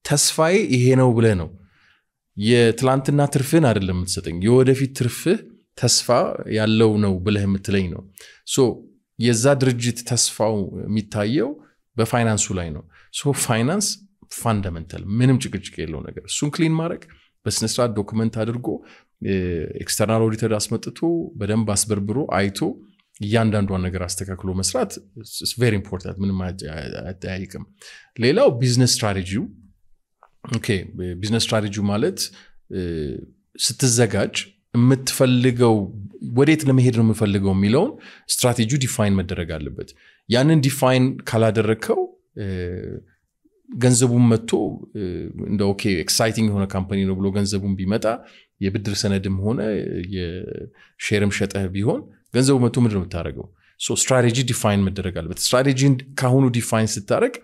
ተስፋዬ ይሄ ነው ብለህ ነው የትላንትና ትርፍን አይደለም የምትሰጠኝ የወደፊት ትርፍ ተስፋ ያለው ነው ብለህ የምትለኝ ነው so የዛ ድርጅት ተስፋው የሚታየው በፋይናንሱ ላይ ነው so ፋይናንስ ፋንዳመንታል ምንም ጭቅጭቅ የለው ነገር እሱን ክሊን ማድረግ በስነስራ ዶክመንት አድርጎ ኤክስተርናል ኦዲተር አስመጥቶ በደንብ አስበርብሮ አይቶ ያንዳንዷን ነገር አስተካክሎ መስራት is very important ምንም አይጠይቅም ሌላው ቢዝነስ ስትራቴጂው ኦኬ ቢዝነስ ስትራቴጂው ማለት ስትዘጋጅ የምትፈልገው ወዴት ለመሄድ ነው የምፈልገው የሚለው ስትራቴጂው ዲፋይን መደረግ አለበት ያንን ዲፋይን ካላደረከው ገንዘቡን መጥቶ እንደ ኦኬ ኤክሳይቲንግ የሆነ ካምፓኒ ነው ብሎ ገንዘቡን ቢመጣ የብድር ሰነድም ሆነ የሼርም ሸጠህ ቢሆን ገንዘቡ መጥቶ ምድርም ታረጋው ሶ ስትራቴጂ ዲፋይን መደረግ አለበት ስትራቴጂን ካሁኑ ዲፋይን ስታረግ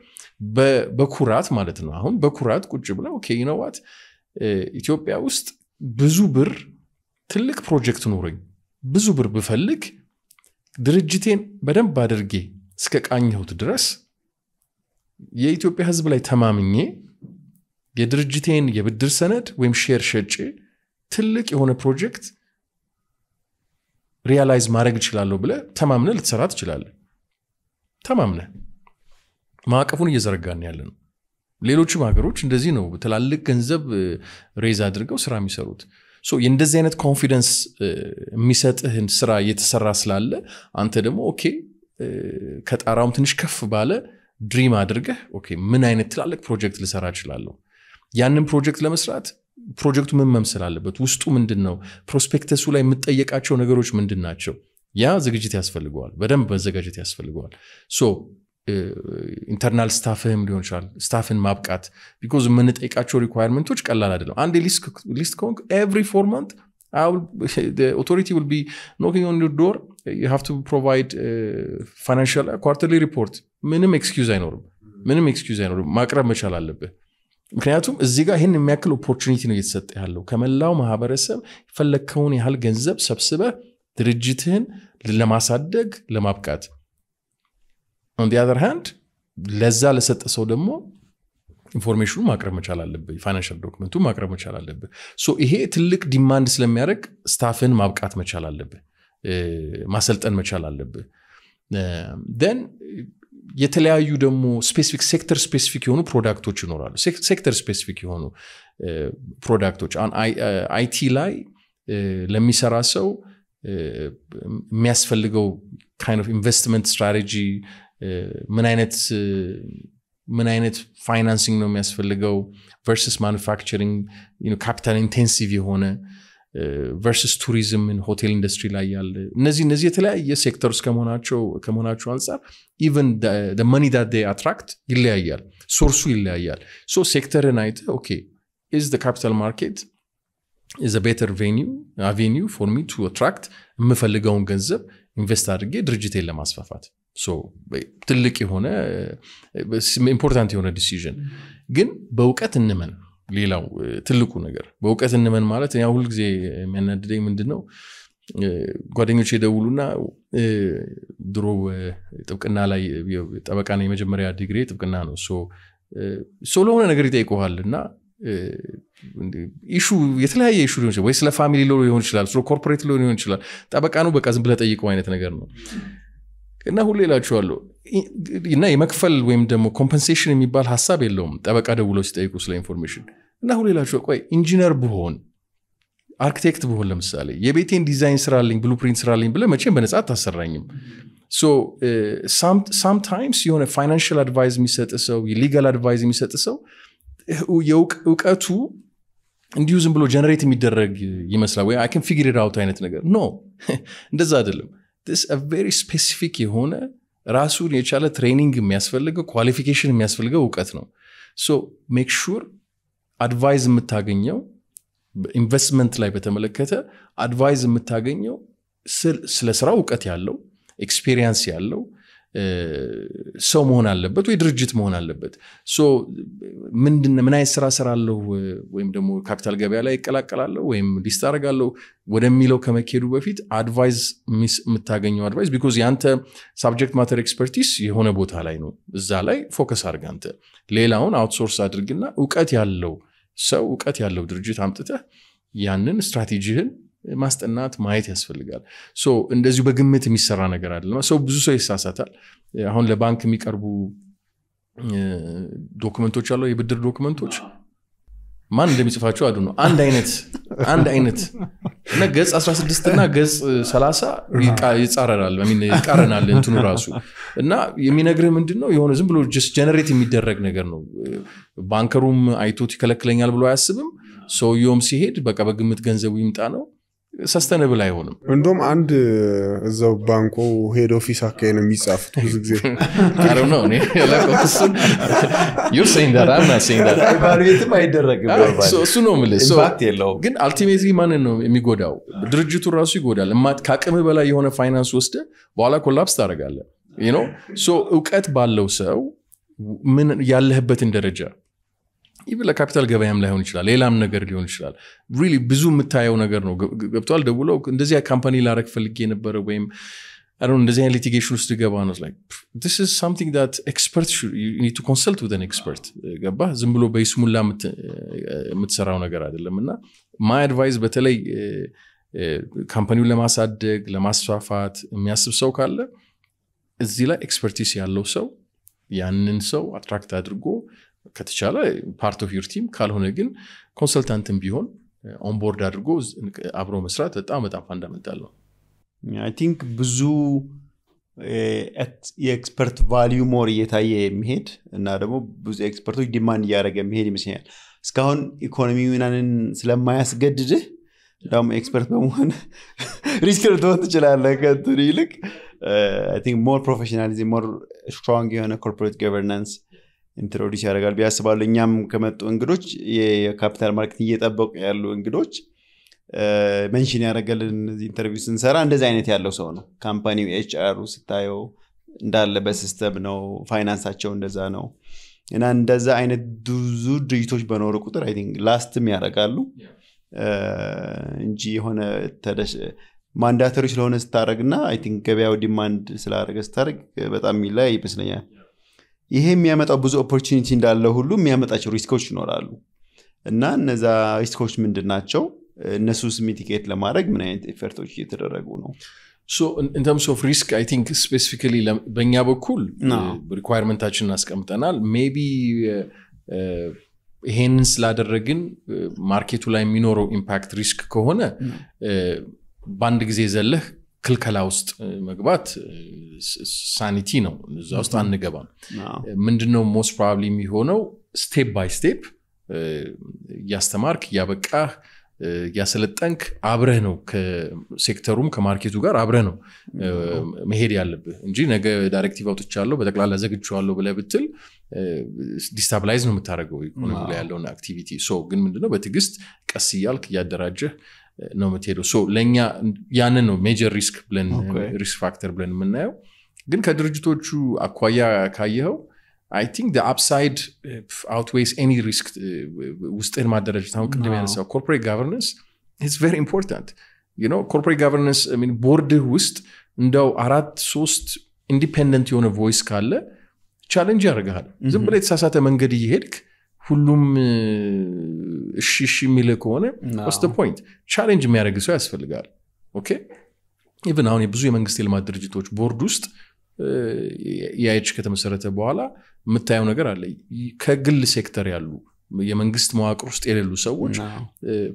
በኩራት ማለት ነው አሁን በኩራት ቁጭ ብለው ኦኬ you know what ኢትዮጵያ ውስጥ ብዙ ብር ትልቅ ፕሮጀክት ኖርኝ ብዙ ብር ብፈልግ ድርጅቴን በደንብ አድርጌ ስከቃኝሁት ድረስ የኢትዮጵያ ህዝብ ላይ ተማምኜ የድርጅቴን የብድር ሰነድ ወይም ሼር ሸጬ ትልቅ የሆነ ፕሮጀክት realize ማረግ ይችላልው ብለ ተማምነ ልትሰራት ይችላል ተማምነ ማቀፉን እየዘረጋን ያለነው ሌሎች ማገሮች እንደዚህ ነው ተላልቅ ገንዘብ ሬዝ አድርገው ስራ የሚሰሩት ሶ እንደዚህ አይነት ኮንፊደንስ የሚሰጥህን ስራ እየተሰራ ስላለ አንተ ደግሞ ኦኬ ከጣራውም ትንሽ ከፍ ባለ ድሪም አድርገህ ኦኬ ምን አይነት ተላልቅ ፕሮጀክት ልሰራ ይችላልው ያንን ፕሮጀክት ለመስራት ፕሮጀክቱ ምን መምሰል አለበት ውስጡ ምንድነው ፕሮስፔክተሱ ላይ የምትጠየቃቸው ነገሮች ምንድናቸው ያ ዝግጅት ያስፈልጋል በደንብ በዝግጅት ያስፈልጋል ሶ ኢንተርናል ስታፍም ሊሆን ይችላል ስታፍን ማብቃት because ምን ጠይቃቸው ሪኳየርመንቶች ቀላል አይደለም አንድ ሊስት ሊስት ኮንክ every four month will, the authority will be knocking on your door you have to provide uh, financial uh, quarterly report ምንም excuse አይኖርም ምንም excuse አይኖርም ማቅረብ መቻል አለበት ምክንያቱም እዚህ ጋር ይሄን የሚያክል ኦፖርቹኒቲ ነው የተሰጠ ያለው ከመላው ማህበረሰብ ፈለከውን ያህል ገንዘብ ሰብስበ ድርጅትን ለማሳደግ ለማብቃት on the other hand ለዛ ለሰጠሰው ደግሞ ኢንፎርሜሽኑ ማቅረብ መቻል አለበት ፋይናንሻል ዶክመንቱ ማቅረብ መቻል አለበት so ይሄ ትልቅ ዲማንድ ስለሚያደርግ ስታፍን ማብቃት መቻል አለበት ማሰልጠን መቻል አለበት then የተለያዩ ደሞ ስፔሲፊክ ሴክተር ስፔሲፊክ የሆኑ ፕሮዳክቶች ይኖራሉ ሴክተር ስፔሲፊክ የሆኑ ፕሮዳክቶች አን አይቲ ላይ ለሚሰራ ሰው የሚያስፈልገው kind of investment strategy ምን አይነት ምን አይነት ፋይናንሲንግ ነው የሚያስፈልገው versus manufacturing you know capital intensive የሆነ versus tourism and hotel industry ላይ ያለ እነዚህ እነዚህ የተለያየ ሴክተርስ ከመሆናቸው ከመሆናቸው አንፃር even the, the money that they attract ይለያያል ሶርሱ ይለያያል so ሴክተርን አይተ okay is the capital market is a better venue avenue for me to attract የምፈልገውን ገንዘብ ኢንቨስት አድርጌ ድርጅቴን ለማስፋፋት so ትልቅ የሆነ important የሆነ decision ግን በውቀት እንመን ሌላው ትልቁ ነገር በውቀት እንመን ማለት ያው ሁሉ ጊዜ የሚያናድደኝ ምንድነው ጓደኞቼ ደውሉና ድሮ ጥብቅና ላይ ጠበቃ ነው የመጀመሪያ ዲግሪ ጥብቅና ነው so ሶሎ ሆነ ነገር ይጠይቁሃልና ኢሹ የተለያየ ኢሹ ሊሆን ይችላል ወይ ስለ ፋሚሊ ሎው ሊሆን ይችላል ስለ ኮርፖሬት ሎው ሊሆን ይችላል ጠበቃ ነው በቃ ዝም ብለ ጠይቀው አይነት ነገር ነው እና ሁሌ ላችኋለሁ እና የመክፈል ወይም ደግሞ ኮምፐንሴሽን የሚባል ሐሳብ የለውም ጠበቃ ደውሎ ሲጠይቁ ስለ ኢንፎርሜሽን እና ሁሌ ላችኋለሁ ቆይ ኢንጂነር ብሆን አርኪቴክት ብሆን ለምሳሌ የቤቴን ዲዛይን ስራልኝ ብሉፕሪንት ስራልኝ ብለ መቼም በነጻ ታሰራኝም so uh, some sometimes you know financial advice የሚሰጥሰው legal advice የሚሰጥሰው የውቅ ውቀቱ እንዲሁ ዝም ብሎ ጀነሬት የሚደረግ ይመስላል ወይ I can figure it out አይነት ነገር no እንደዛ አይደለም this a very specific የሆነ ራሱን የቻለ ትሬኒንግ የሚያስፈልገው ኳሊፊኬሽን የሚያስፈልገው ውቀት ነው so make sure advice የምታገኘው ኢንቨስትመንት ላይ በተመለከተ advice የምታገኘው ስለ ስራው ውቀት ያለው experience ያለው ሰው መሆን አለበት ወይ ድርጅት መሆን አለበት so ምንድነው ምን አይነት ስራ ሰራለው ወይም ደግሞ ካፒታል ገበያ ላይ ይቀላቀላለው ወይም ሊስታረጋለው ወደሚለው ከመከዱ በፊት advice የምታገኘው advice because ያንተ subject matter expertise የሆነ ቦታ ላይ ነው እዛ ላይ focus አድርግ አንተ ሌላውን outsource አድርግና ዕውቀት ያለው ሰው ዕውቀት ያለው ድርጅት አምጥተህ ያንን ስትራቴጂህን ማስተናት ማይት ያስፈልጋል so እንደዚህ በግምት የሚሰራ ነገር አይደለም so ብዙ ሰው ይሳሳታል አሁን ለባንክ የሚቀርቡ ዶክመንቶች አሉ የብድር ዶክመንቶች ማን እንደሚጽፋቸው አዱ ነው አንድ አይነት አንድ አይነት ነገጽ አስራ ስድስት እና ገጽ ሰላሳ ይጻረራል ማለት ይቃረናል እንትኑ ራሱ እና የሚነግርህ ምንድነው የሆነ ዝም ብሎ just generate የሚደረግ ነገር ነው ባንከሩም አይቶት ይከለክለኛል ብሎ ያስብም so ዮም ሲሄድ በቃ በግምት ገንዘቡ ይምጣ ነው sustainable አይሆንም እንደውም አንድ እዛው ባንኮ ሄድ ኦፊስ አካባቢ ነው የሚጻፉት ብዙ ጊዜ I don't know እኔ ለቆስ you're saying that I'm not saying that evaluating አይደረግም ባይ so so no mele so impact የለው ግን ultimately ማንን ነው የሚጎዳው ድርጅቱ ራሱ ይጎዳል እማት ካቅም በላይ የሆነ ፋይናንስ ወስደ በኋላ ኮላፕስ ታደርጋለ you know so ዕውቀት ባለው ሰው ምን ያለህበትን ደረጃ ይብለ ካፒታል ገበያም ላይ ሆን ይችላል ሌላም ነገር ሊሆን ይችላል really ብዙ የምታየው ነገር ነው ገብቷል ደውሎ እንደዚህ ካምፓኒ ላረክ ፈልጌ ነበር ወይ I don't know እንደዚህ litigation ውስጥ ገባ ነው like this is something that expert should, you need to consult with an expert ገባ ዝም ብሎ በይስሙላ የምትሰራው ነገር አይደለምና my advice በተለይ ካምፓኒውን ለማሳደግ ለማስፋፋት የሚያስብ ሰው ካለ እዚህ ላይ expertise ያለው ሰው ያንን ሰው attract አድርጎ ከተቻለ part of your team ካልሆነ ግን consultantin ቢሆን on board አድርጎ አብሮ መስራት በጣም በጣም fundamental ነው I think ብዙ expert value more የታየ የሚሄድ እና ደግሞ ብዙ expertዎች demand ያረገ የሚሄድ ይመስላል እስካሁን ኢኮኖሚውናን ስለማያስገድድህ ደግሞ expert በመሆን risk ልትወስድ ትችላለህ ከእንትን ይልቅ I think more professionalism more strong የሆነ corporate governance ኢንትሮዲስ ያደርጋል ቢያስባሉኛም ከመጡ እንግዶች የካፒታል ማርኬት እየተጠበቁ ያሉ እንግዶች መንሽን ያደርጋልን እዚህ ኢንተርቪው ስንሰራ እንደዚህ አይነት ያለው ሰው ነው ካምፓኒው ኤችአር ስታዩ እንዳለ በሲስተም ነው ፋይናንሳቸው እንደዛ ነው እና እንደዛ አይነት ብዙ ድርጅቶች በኖር ቁጥር አይ ቲንክ ላስትም ያደርጋሉ እንጂ የሆነ ማንዳተሪ ስለሆነ ስታረግና አይ ቲንክ ገበያው ዲማንድ ስላደረገ ስታረግ በጣም ይላይ ይመስለኛል ይሄ የሚያመጣው ብዙ opportunity እንዳለ ሁሉ የሚያመጣቸው ሪስኮች ይኖራሉ እና እነዛ ሪስኮች ምንድናቸው እነሱስ ሚቲጌት ለማድረግ ምን አይነት ኤፈርቶች እየተደረጉ ነው so in, in terms of risk I think specifically በእኛ በኩል requirement-አችንን አስቀምጠናል maybe ይሄንን ስላደረግን ማርኬቱ ላይ የሚኖረው impact risk ከሆነ በአንድ ጊዜ ዘለህ ክልከላ ውስጥ መግባት ሳኒቲ ነው እዛ ውስጥ አንገባም ምንድነው most probably የሚሆነው step by step ያስተማርክ ያበቃ ያሰለጠንክ አብረህ ነው ከሴክተሩም ከማርኬቱ ጋር አብረህ ነው መሄድ ያለብህ እንጂ ነገ ዳይሬክቲቭ አውጥቻለሁ በተክላላ ዘግቻለሁ ብለብትል ዲስታብላይዝ ነው የምታረገው ኢኮኖሚ ላይ ያለውን አክቲቪቲ ሶ ግን ምንድነው በትግስት ቀስ ይያልክ ያደራጀህ ነው መቴዶ ሶ ለኛ ያንን ነው ሜጀር ሪስክ ብለን ሪስክ ፋክተር ብለን የምናየው ግን ከድርጅቶቹ አኳያ ካየው I think the upside outweighs any risk ውስጥን ማደረጃ ታው ቅድም ያነሳው corporate governance is very important you know corporate governance I mean board ውስጥ እንደው አራት ሶስት independent የሆነ voice ካለ challenge ያደርጋል ዝም ብለ የተሳሳተ መንገድ ይሄድክ ሁሉም እሺ እሺ የሚል ከሆነ what's the point challenge የሚያደርግ ሰው ያስፈልጋል okay even አሁን ብዙ የመንግስት የልማት ድርጅቶች ቦርድ ውስጥ ያይች ከተመሰረተ በኋላ መታየው ነገር አለ ከግል ሴክተር ያሉ የመንግስት መዋቅር ውስጥ ያሉ ሰዎች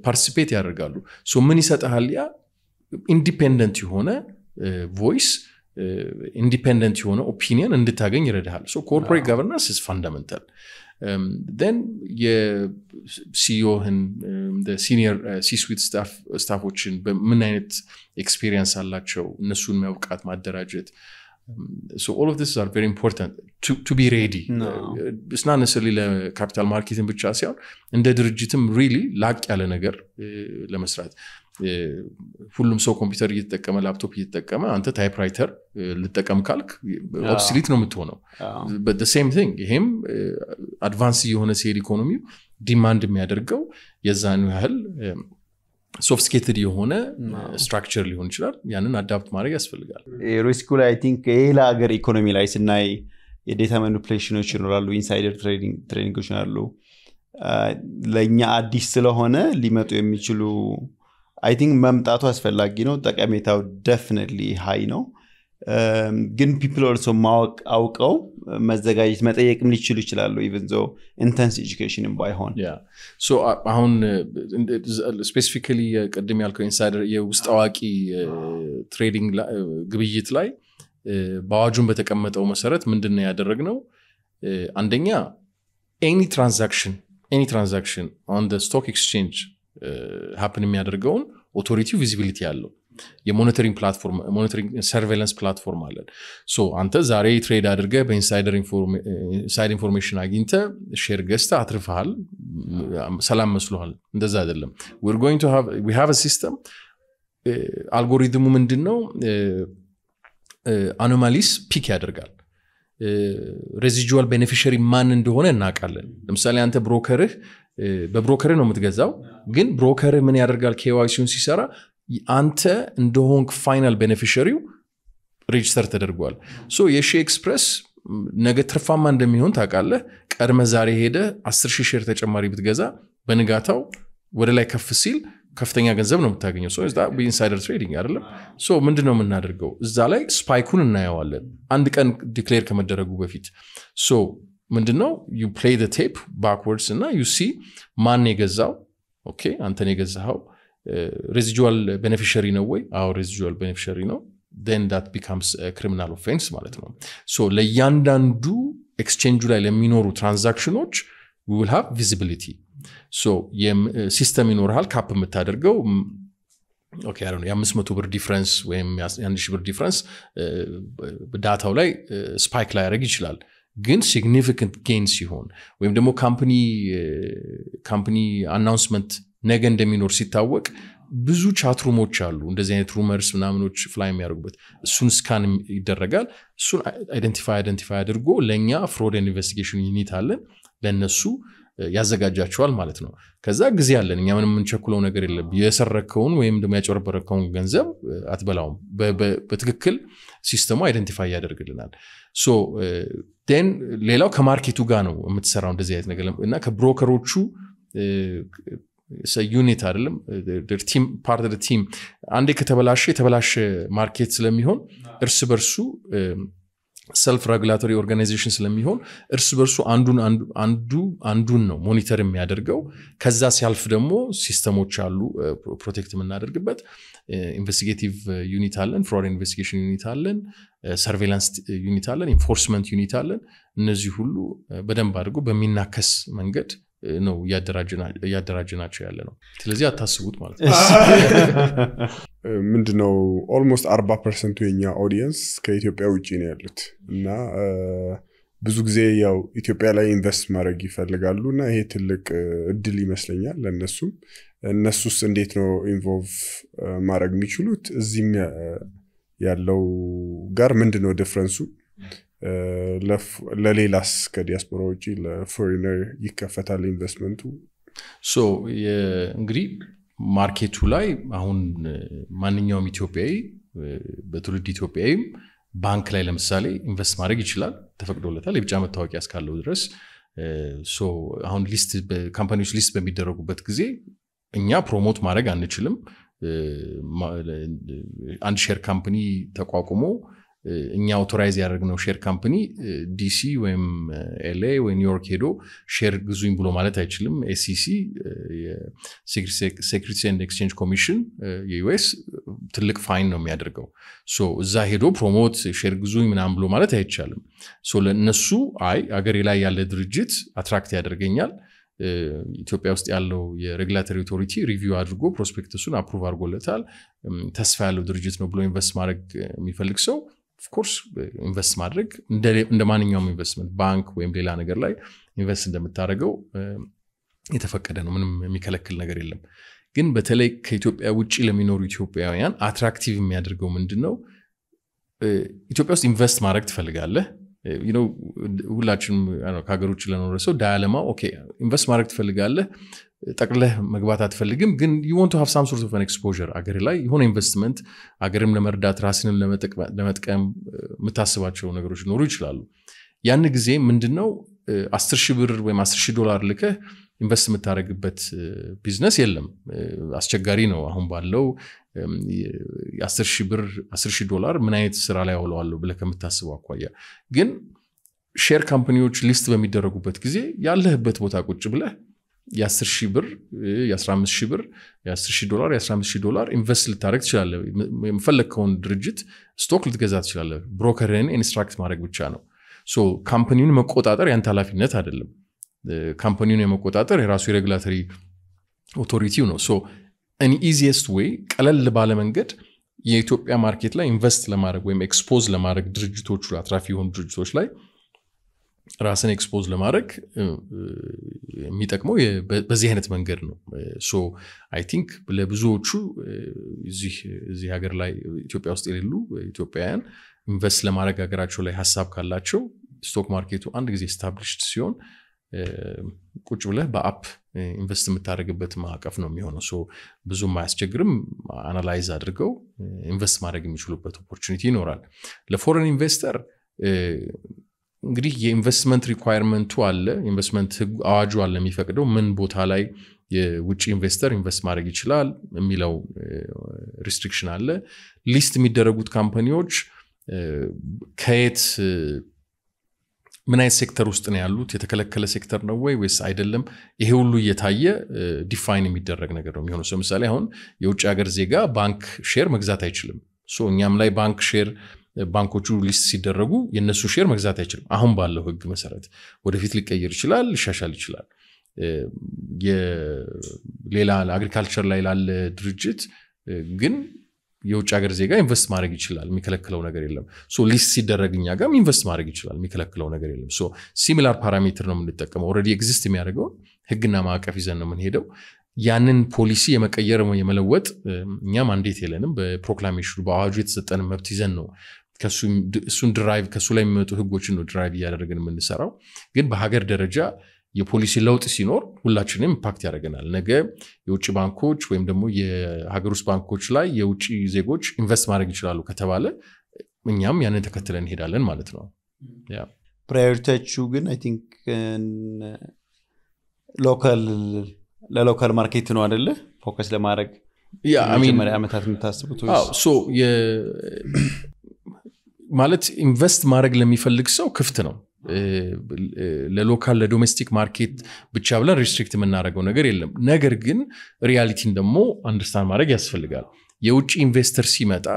ፓርቲሲፔት ያደርጋሉ ሶ ምን ይሰጣል ያ ኢንዲፔንደንት የሆነ ቮይስ ኢንዲፔንደንት የሆነ ኦፒኒየን እንድታገኝ ይረዳል ሶ ኮርፖሬት ገቨርናንስ ኢዝ ፈንዳሜንታል Um, then yeah, C E O and um, the senior uh, C-suite staff staffዎችን በምን አይነት ኤክስፒሪየንስ አላቸው እነሱን ማውቃት ማደራጀት so all of this are very important to to be ready no. uh, it's not necessarily ለካፒታል ማርኬትን ብቻ ሳይሆን እንደ ድርጅትም really ላቅ ያለ ነገር ለመስራት ሁሉም ሰው ኮምፒውተር እየተጠቀመ ላፕቶፕ እየተጠቀመ አንተ ታይፕራይተር ልትጠቀም ካልክ obsolete ነው የምትሆነው but the same thing him advanced የሆነ ሴሪ ኢኮኖሚ ዲማንድ የሚያደርገው የዛን ያህል ሶፍትስኬትድ የሆነ ስትራክቸር ሊሆን ይችላል ያንን አዳፕት ማድረግ ያስፈልጋል ሪስኩ ላይ አይ ቲንክ የላ ሀገር ኢኮኖሚ ላይ ስናይ የዴታ ማኒፑሌሽኖች ይኖራሉ ኢንሳይደር ትሬዲንግ ትሬኒንጎች ይኖራሉ ለኛ አዲስ ስለሆነ ሊመጡ የሚችሉ I think መምጣቱ አስፈልጊ ነው ጠቀሜታው definitely high ነው ግን people also ማወቅ አውቀው መዘጋጀት መጠየቅም ሊችሉ ይችላሉ even though intense education in ባይሆን yeah so አሁን specifically ቀደም ያልከው ኢንሳይደር የውስጥ አዋቂ ትሬዲንግ ግብይት ላይ ባዋጁን በተቀመጠው መሰረት ምንድነው ያደረግነው አንደኛ any transaction any transaction on the stock exchange happen የሚያደርገውን authority visibility ያለው የmonitoring platform monitoring surveillance platform አለን ሶ አንተ ዛሬ ትሬድ አድርገህ በinsider inside information አግኝተ share ገዝተህ አትርፈሃል ሰላም መስሎሃል እንደዛ አይደለም we're going to have we have a system አልጎሪትሙ ምንድነው anomalies pick ያደርጋል residual beneficiary ማን እንደሆነ እናቃለን ለምሳሌ አንተ brokerህ በብሮከር ነው የምትገዛው ግን ብሮከር ምን ያደርጋል K Y C ን ሲሰራ አንተ እንደሆንክ ፋይናል ቤኔፊሻሪው ሬጅስተር ተደርጓል ሶ የሺ ኤክስፕረስ ነገ ትርፋማ እንደሚሆን ታውቃለህ ቀድመ ዛሬ ሄደ አስር ሺህ ሼር ተጨማሪ ብትገዛ በንጋታው ወደ ላይ ከፍ ሲል ከፍተኛ ገንዘብ ነው የምታገኘው ሶ is that we insider trading አይደለም ሶ ምንድነው የምናደርገው እዛ ላይ ስፓይኩን እናየዋለን አንድ ቀን ዲክሌር ከመደረጉ በፊት ሶ ምንድነው you play the tape backwards እና you see ማን የገዛው ኦኬ አንተን የገዛው residual beneficiary ነው ወይ አው residual beneficiary ነው then that becomes a criminal offense ማለት ነው so ለእያንዳንዱ exchange ላይ ለሚኖሩ transactions we will have visibility so የሲስተም ይኖርሃል ካፕ የምታደርገው ኦኬ አሁን የአምስት መቶ ብር ዲፈረንስ ወይም አንድ ሺህ ብር ዲፈረንስ ዳታው ላይ ስፓይክ ላይ ያደርግ ይችላል ግን significant gains ይሆን ወይም ደግሞ ካምፓኒ ካምፓኒ announcement ነገ እንደሚኖር ሲታወቅ ብዙ ቻትሩሞች አሉ እንደዚህ አይነት rumors ምናምኖች fly የሚያደርጉበት እሱን ስካን ይደረጋል እሱን identify identify አድርጎ ለኛ fraud investigation unit አለን ለነሱ ያዘጋጃቸዋል ማለት ነው ከዛ ግዜ አለን እኛ ምንም እንቸኩለው ነገር የለም የሰረከውን ወይም ደግሞ ያጨረበረከውን ገንዘብ አትበላውም በትክክል ሲስተሙ አይደንቲፋይ ያደርግልናል ሶ then ሌላው ከማርኬቱ ጋር ነው የምትሰራው እንደዚህ አይነት ነገር እና ከብሮከሮቹ say unit አይደለም their team part of the team አንዴ ከተበላሸ የተበላሸ ማርኬት ስለሚሆን እርስ በርሱ self-regulatory organizations ለሚሆን እርስ በርሱ አንዱን አንዱ አንዱን ነው ሞኒተር የሚያደርገው ከዛ ሲያልፍ ደግሞ ሲስተሞች አሉ ፕሮቴክት የምናደርግበት ኢንቨስቲጌቲቭ ዩኒት አለን ፍሮድ ኢንቨስቲጌሽን ዩኒት አለን ሰርቬላንስ ዩኒት አለን ኢንፎርስመንት ዩኒት አለን እነዚህ ሁሉ በደንብ አድርጎ በሚናከስ መንገድ ነው ያደራጅና ያደራጅናቸው ያለ ነው ስለዚህ አታስቡት ማለት ነው ምንድነው almost forty percent የኛ audience ከኢትዮጵያ ውጪ ነው ያሉት እና ብዙ ጊዜ ያው ኢትዮጵያ ላይ ኢንቨስት ማድረግ ይፈልጋሉና ይሄ ትልቅ እድል ይመስለኛል ለነሱ እነሱስ እንዴት ነው ኢንቮልቭ ማድረግ የሚችሉት እዚህ ያለው ጋር ምንድነው ዲፈረንሱ ለሌላስ ከዲያስፖራ ውጪ ለፎሬነር ይከፈታል ኢንቨስትመንቱ ሶ እንግዲህ ማርኬቱ ላይ አሁን ማንኛውም ኢትዮጵያዊ በትውልድ ኢትዮጵያዊ ባንክ ላይ ለምሳሌ ኢንቨስት ማድረግ ይችላል ተፈቅዶለታል የብቻ መታወቂያ እስካለው ድረስ ሶ አሁን ሊስት በካምፓኒዎች ሊስት በሚደረጉበት ጊዜ እኛ ፕሮሞት ማድረግ አንችልም አንድ ሼር ካምፓኒ ተቋቁሞ እኛ አውቶራይዝ ያደርግነው ሼር ካምፓኒ ዲሲ ወይም ኤልኤ ወይ ኒውዮርክ ሄዶ ሼር ግዙኝ ብሎ ማለት አይችልም ኤስሲሲ የሴክሪቲስ ኤንድ ኤክስቼንጅ ኮሚሽን የዩኤስ ትልቅ ፋይን ነው የሚያደርገው ሶ እዛ ሄዶ ፕሮሞት ሼር ግዙኝ ምናምን ብሎ ማለት አይቻልም ሶ ለነሱ አይ አገሬ ላይ ያለ ድርጅት አትራክት ያደርገኛል ኢትዮጵያ ውስጥ ያለው የሬጉላተሪ ኦቶሪቲ ሪቪው አድርጎ ፕሮስፔክተሱን አፕሩቭ አድርጎለታል ተስፋ ያለው ድርጅት ነው ብሎ ኢንቨስት ማድረግ የሚፈልግ ሰው of course invest ማድረግ እንደ ማንኛውም ኢንቨስትመንት ባንክ ወይም ሌላ ነገር ላይ ኢንቨስት እንደምታደርገው የተፈቀደ ነው ምንም የሚከለክል ነገር የለም ግን በተለይ ከኢትዮጵያ ውጪ ለሚኖሩ ኢትዮጵያውያን አትራክቲቭ የሚያደርገው ምንድነው ኢትዮጵያ ውስጥ ኢንቨስት ማድረግ ትፈልጋለህ you know ሁላችንም አሁን ካገሮች ለኖርሰው ዳያለማ ኦኬ ኢንቨስት ማድረግ ትፈልጋለህ ጠቅለህ መግባት አትፈልግም ግን you want to have some sort of an exposure አገር ላይ የሆነ ኢንቨስትመንት አገርም ለመርዳት ራስንም ለመጥቀም መታሰባቸው ነገሮች ኖሩ ይችላሉ ያን ጊዜ ምንድነው ten thousand ብር ወይ ten thousand ዶላር ልከ ኢንቨስት መታረግበት ቢዝነስ የለም አስቸጋሪ ነው አሁን ባለው ten thousand ብር ten thousand ዶላር ምን አይነት ስራ ላይ ያውለዋል ብለ ከመታሰባው አቋያ ግን ሼር ካምፓኒዎች ሊስት በሚደረጉበት ጊዜ ያለህበት ቦታ ቁጭ ብለ ten thousand ብር fifteen thousand ብር ten thousand ዶላር fifteen thousand ዶላር ኢንቨስት ልታረግ ትችላለህ የምፈልከውን ድርጅት ስቶክ ልትገዛ ትችላለህ ብሮከርን ኢንስትራክት ማድረግ ብቻ ነው ሶ ካምፓኒውን መቆጣጠር ያን ታላፊነት አይደለም ካምፓኒውን የመቆጣጠር የራሱ ሬጉላተሪ ኦቶሪቲው ነው ሶ an easiest way ቀለል ባለ መንገድ የኢትዮጵያ ማርኬት ላይ ኢንቨስት ለማድረግ ወይም ኤክስፖዝ ለማድረግ ድርጅቶቹ አትራፊ የሆኑ ድርጅቶች ላይ ራስን ኤክስፖዝ ለማድረግ የሚጠቅመው በዚህ አይነት መንገድ ነው ሶ አይ ቲንክ ለብዙዎቹ እዚህ እዚህ ሀገር ላይ ኢትዮጵያ ውስጥ የሌሉ ኢትዮጵያውያን ኢንቨስት ለማድረግ ሀገራቸው ላይ ሐሳብ ካላቸው ስቶክ ማርኬቱ አንድ ጊዜ established ሲሆን ቁጭ ብለህ በአፕ ኢንቨስት የምታደርግበት ማዕቀፍ ነው የሚሆነው ሶ ብዙም አያስቸግርም አናላይዝ አድርገው ኢንቨስት ማድረግ የሚችሉበት ኦፖርቹኒቲ ይኖራል ለፎሬን ኢንቨስተር እንግዲህ የኢንቨስትመንት ሪኳየርመንቱ አለ ኢንቨስትመንት አዋጁ አለ የሚፈቅደው ምን ቦታ ላይ የውጪ ኢንቨስተር ኢንቨስት ማድረግ ይችላል የሚለው ሪስትሪክሽን አለ ሊስት የሚደረጉት ካምፓኒዎች ከየት ምን አይነት ሴክተር ውስጥ ነው ያሉት የተከለከለ ሴክተር ነው ወይ ወይስ አይደለም ይሄ ሁሉ እየታየ ዲፋይን የሚደረግ ነገር ነው የሚሆነው ለምሳሌ አሁን የውጭ ሀገር ዜጋ ባንክ ሼር መግዛት አይችልም ሶ እኛም ላይ ባንክ ሼር ባንኮቹ ሊስት ሲደረጉ የነሱ ሼር መግዛት አይችልም አሁን ባለው ህግ መሰረት ወደፊት ሊቀየር ይችላል ሊሻሻል ይችላል የሌላ አግሪካልቸር ላይ ላለ ድርጅት ግን የውጭ ሀገር ዜጋ ኢንቨስት ማድረግ ይችላል የሚከለክለው ነገር የለም ሶ ሊስት ሲደረግኛ ጋም ኢንቨስት ማድረግ ይችላል የሚከለክለው ነገር የለም ሶ ሲሚላር ፓራሜትር ነው የምንጠቀመው ኦሬዲ ኤግዚስት የሚያደርገው ህግና ማዕቀፍ ይዘን ነው የምንሄደው ያንን ፖሊሲ የመቀየር ወይ የመለወጥ እኛ ማንዴት የለንም በፕሮክላሜሽኑ በአዋጁ የተሰጠን መብት ይዘን ነው ከሱ እሱን ድራይቭ ከሱ ላይ የሚመጡ ህጎችን ነው ድራይቭ ያደረግን የምንሰራው ግን በሀገር ደረጃ የፖሊሲ ለውጥ ሲኖር ሁላችንም ኢምፓክት ያደርገናል ነገ የውጪ ባንኮች ወይም ደግሞ የሀገር ውስጥ ባንኮች ላይ የውጪ ዜጎች ኢንቨስት ማድረግ ይችላሉ ከተባለ እኛም ያንን ተከትለን ሄዳለን ማለት ነው ያ ፕራዮሪቲው ግን አይ ቲንክ ሎካል ለሎካል ማርኬት ነው አይደለ ፎከስ ለማድረግ ያ አይ ሚን መሪያ መታት መታስቡት ሶ የ ማለት ኢንቨስት ማድረግ ለሚፈልግ ሰው ክፍት ነው ለሎካል ለዶሜስቲክ ማርኬት ብቻ ብለን ሪስትሪክት የምናደርገው ነገር የለም ነገር ግን ሪያሊቲን ደግሞ አንደርስታንድ ማድረግ ያስፈልጋል የውጪ ኢንቨስተር ሲመጣ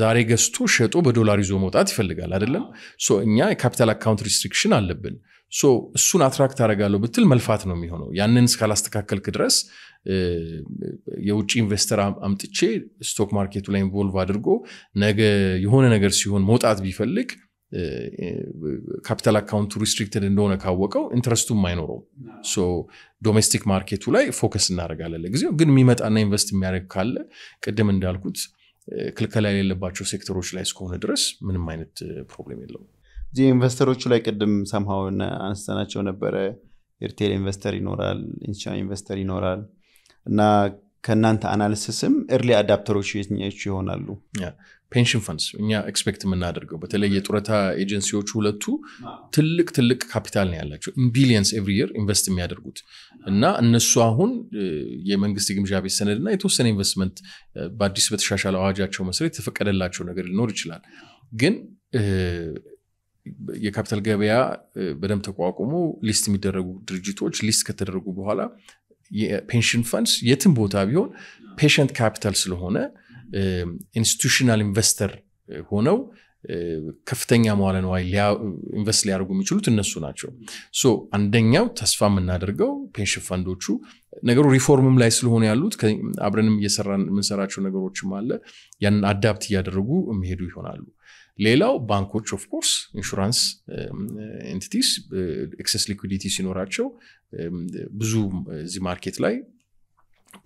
ዛሬ ገዝቶ ሸጦ በዶላር ይዞ መውጣት ይፈልጋል አይደለም ሶ እኛ የካፒታል አካውንት ሪስትሪክሽን አለብን ሶ እሱን አትራክት አደረጋለሁ ብትል መልፋት ነው የሚሆነው ያንን ስካላስተካከልክ ድረስ የውጪ ኢንቨስተር አምጥቼ ስቶክ ማርኬቱ ላይ ኢንቮልቭ አድርጎ ነገ የሆነ ነገር ሲሆን መውጣት ቢፈልግ ካፒታል አካውንቱ ሪስትሪክትድ እንደሆነ ካወቀው ኢንትረስቱም ማይኖረው ሶ ዶሜስቲክ ማርኬቱ ላይ ፎከስ እናደርጋለን ለጊዜው ግን የሚመጣና ኢንቨስት የሚያደርግ ካለ ቀደም እንዳልኩት ክልከላ የሌለባቸው ሴክተሮች ላይ እስከሆነ ድረስ ምንም አይነት ፕሮብለም የለውም ዲ ኢንቨስተሮች ላይ ቀደም somehow አንስተናቸው ነበር ሪቴል ኢንቨስተር ይኖራል ኢንሻ ኢንቨስተር ይኖራል እና ከናንተ አናሊሲስም early adapters የትኛቸው ይሆናሉ ፔንሽን ፈንድስ እኛ ኤክስፔክት የምናደርገው በተለይ የጡረታ ኤጀንሲዎች ሁለቱ ትልቅ ትልቅ ካፒታል ነው ያላቸው ቢሊየንስ ኤቭሪ ኢየር ኢንቨስት የሚያደርጉት እና እነሱ አሁን የመንግስት ግምጃ ቤት ሰነድና የተወሰነ ኢንቨስትመንት በአዲስ በተሻሻለ አዋጃቸው መሰረት ተፈቀደላቸው ነገር ሊኖር ይችላል ግን የካፒታል ገበያ በደም ተቋቁሞ ሊስት የሚደረጉ ድርጅቶች ሊስት ከተደረጉ በኋላ የፔንሽን ፈንድስ የትም ቦታ ቢሆን ፔሸንት ካፒታል ስለሆነ ኢንስቲትዩሽናል ኢንቨስተር ሆነው ከፍተኛ መዋለ ንዋይ ኢንቨስት ሊያደርጉ የሚችሉት እነሱ ናቸው ሶ አንደኛው ተስፋ የምናደርገው ፔንሽን ፈንዶቹ ነገሩ ሪፎርምም ላይ ስለሆነ ያሉት አብረንም እየሰራን የምንሰራቸው ነገሮችም አለ ያን አዳፕት ያደረጉ የሚሄዱ ይሆናሉ ሌላው ባንኮች ኦፍ ኮርስ ኢንሹራንስ ኤንቲቲስ ኤክሰስ ሊኩዊዲቲ ሲኖራቸው ብዙ ዚ ማርኬት ላይ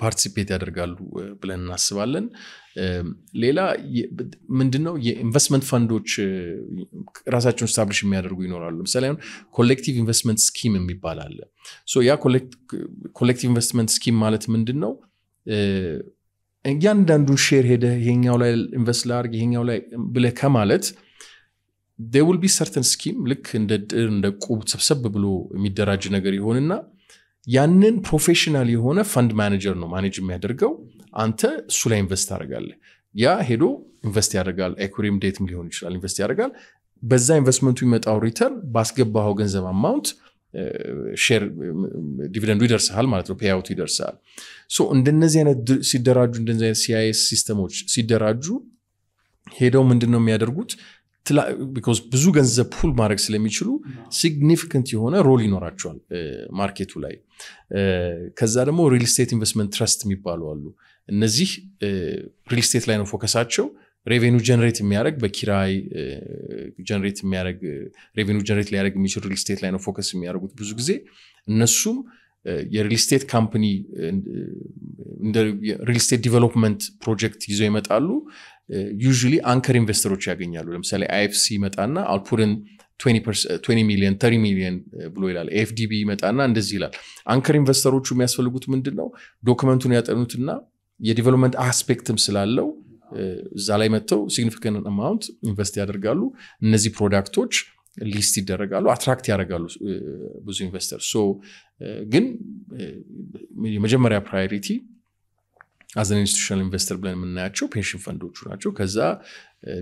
ፓርቲሲፔት ያደርጋሉ ብለን እናስባለን ሌላ ምንድነው የኢንቨስትመንት ፈንዶች ራሳቸውን ስታብሊሽ የሚያደርጉ ይኖራሉ ለምሳሌ አሁን ኮሌክቲቭ ኢንቨስትመንት ስኪም የሚባል አለ ሶ ያ ኮሌክቲቭ ኢንቨስትመንት ስኪም ማለት ምንድነው እያንዳንዱን ሼር ሄደ ይሄኛው ላይ ኢንቨስት ላድርግ ይሄኛው ላይ ብለ ከማለት there will be certain scheme ልክ እንደ እንደ ቁብ ሰብሰብ ብሎ የሚደራጅ ነገር ይሆንና ያንን ፕሮፌሽናል የሆነ ፈንድ ማኔጀር ነው ማኔጅ የሚያደርገው አንተ እሱ ላይ ኢንቨስት አደርጋለህ ያ ሄዶ ኢንቨስት ያደርጋል ኤኩሪም ዴትም ሊሆን ይችላል ኢንቨስት ያደርጋል በዛ ኢንቨስትመንቱ የሚመጣው ሪተርን ባስገባው ገንዘብ አማውንት ሼር ዲቪደንዱ ይደርሳል ማለት ነው ፔአውት ይደርሳል ሶ እንደነዚህ አይነት ሲደራጁ እንደዚህ አይነት ሲአይኤስ ሲስተሞች ሲደራጁ ሄደው ምንድነው የሚያደርጉት because ብዙ ገንዘብ ፑል ማድረግ ስለሚችሉ significant የሆነ ሮል ይኖራቸዋል ማርኬቱ ላይ ከዛ ደግሞ real estate investment trust የሚባሉ አሉ እነዚህ real estate ላይ ነው ፎከሳቸው revenue generate የሚያደርግ በኪራይ generate የሚያደርግ revenue generate ላይ ያደርግ የሚችል real estate ላይ ነው focus የሚያደርጉት ብዙ ጊዜ እነሱም የሪል ስቴት ካምፓኒ እንደ ሪል ስቴት ዲቨሎፕመንት ፕሮጀክት ይዞ ይመጣሉ ዩዥሊ አንከር ኢንቨስተሮች ያገኛሉ ለምሳሌ አይኤፍሲ ይመጣና አልፑርን twenty percent twenty million thirty million ብሎ ይላል ኤፍዲቢ ይመጣና እንደዚህ ይላል አንከር ኢንቨስተሮቹ የሚያስፈልጉት ምንድነው ዶክመንቱን ያጠኑትና የዲቨሎፕመንት አስፔክትም ስላለው እዛ ላይ መጥተው significant amount ኢንቨስት ያደርጋሉ እነዚህ ፕሮዳክቶች ሊስት ይደረጋሉ አትራክት ያደርጋሉ ብዙ ኢንቨስተር ሶ ግን የመጀመሪያ ፕራዮሪቲ as an institutional investor ብለን የምናያቸው ፔንሽን ፈንዶቹ ናቸው ከዛ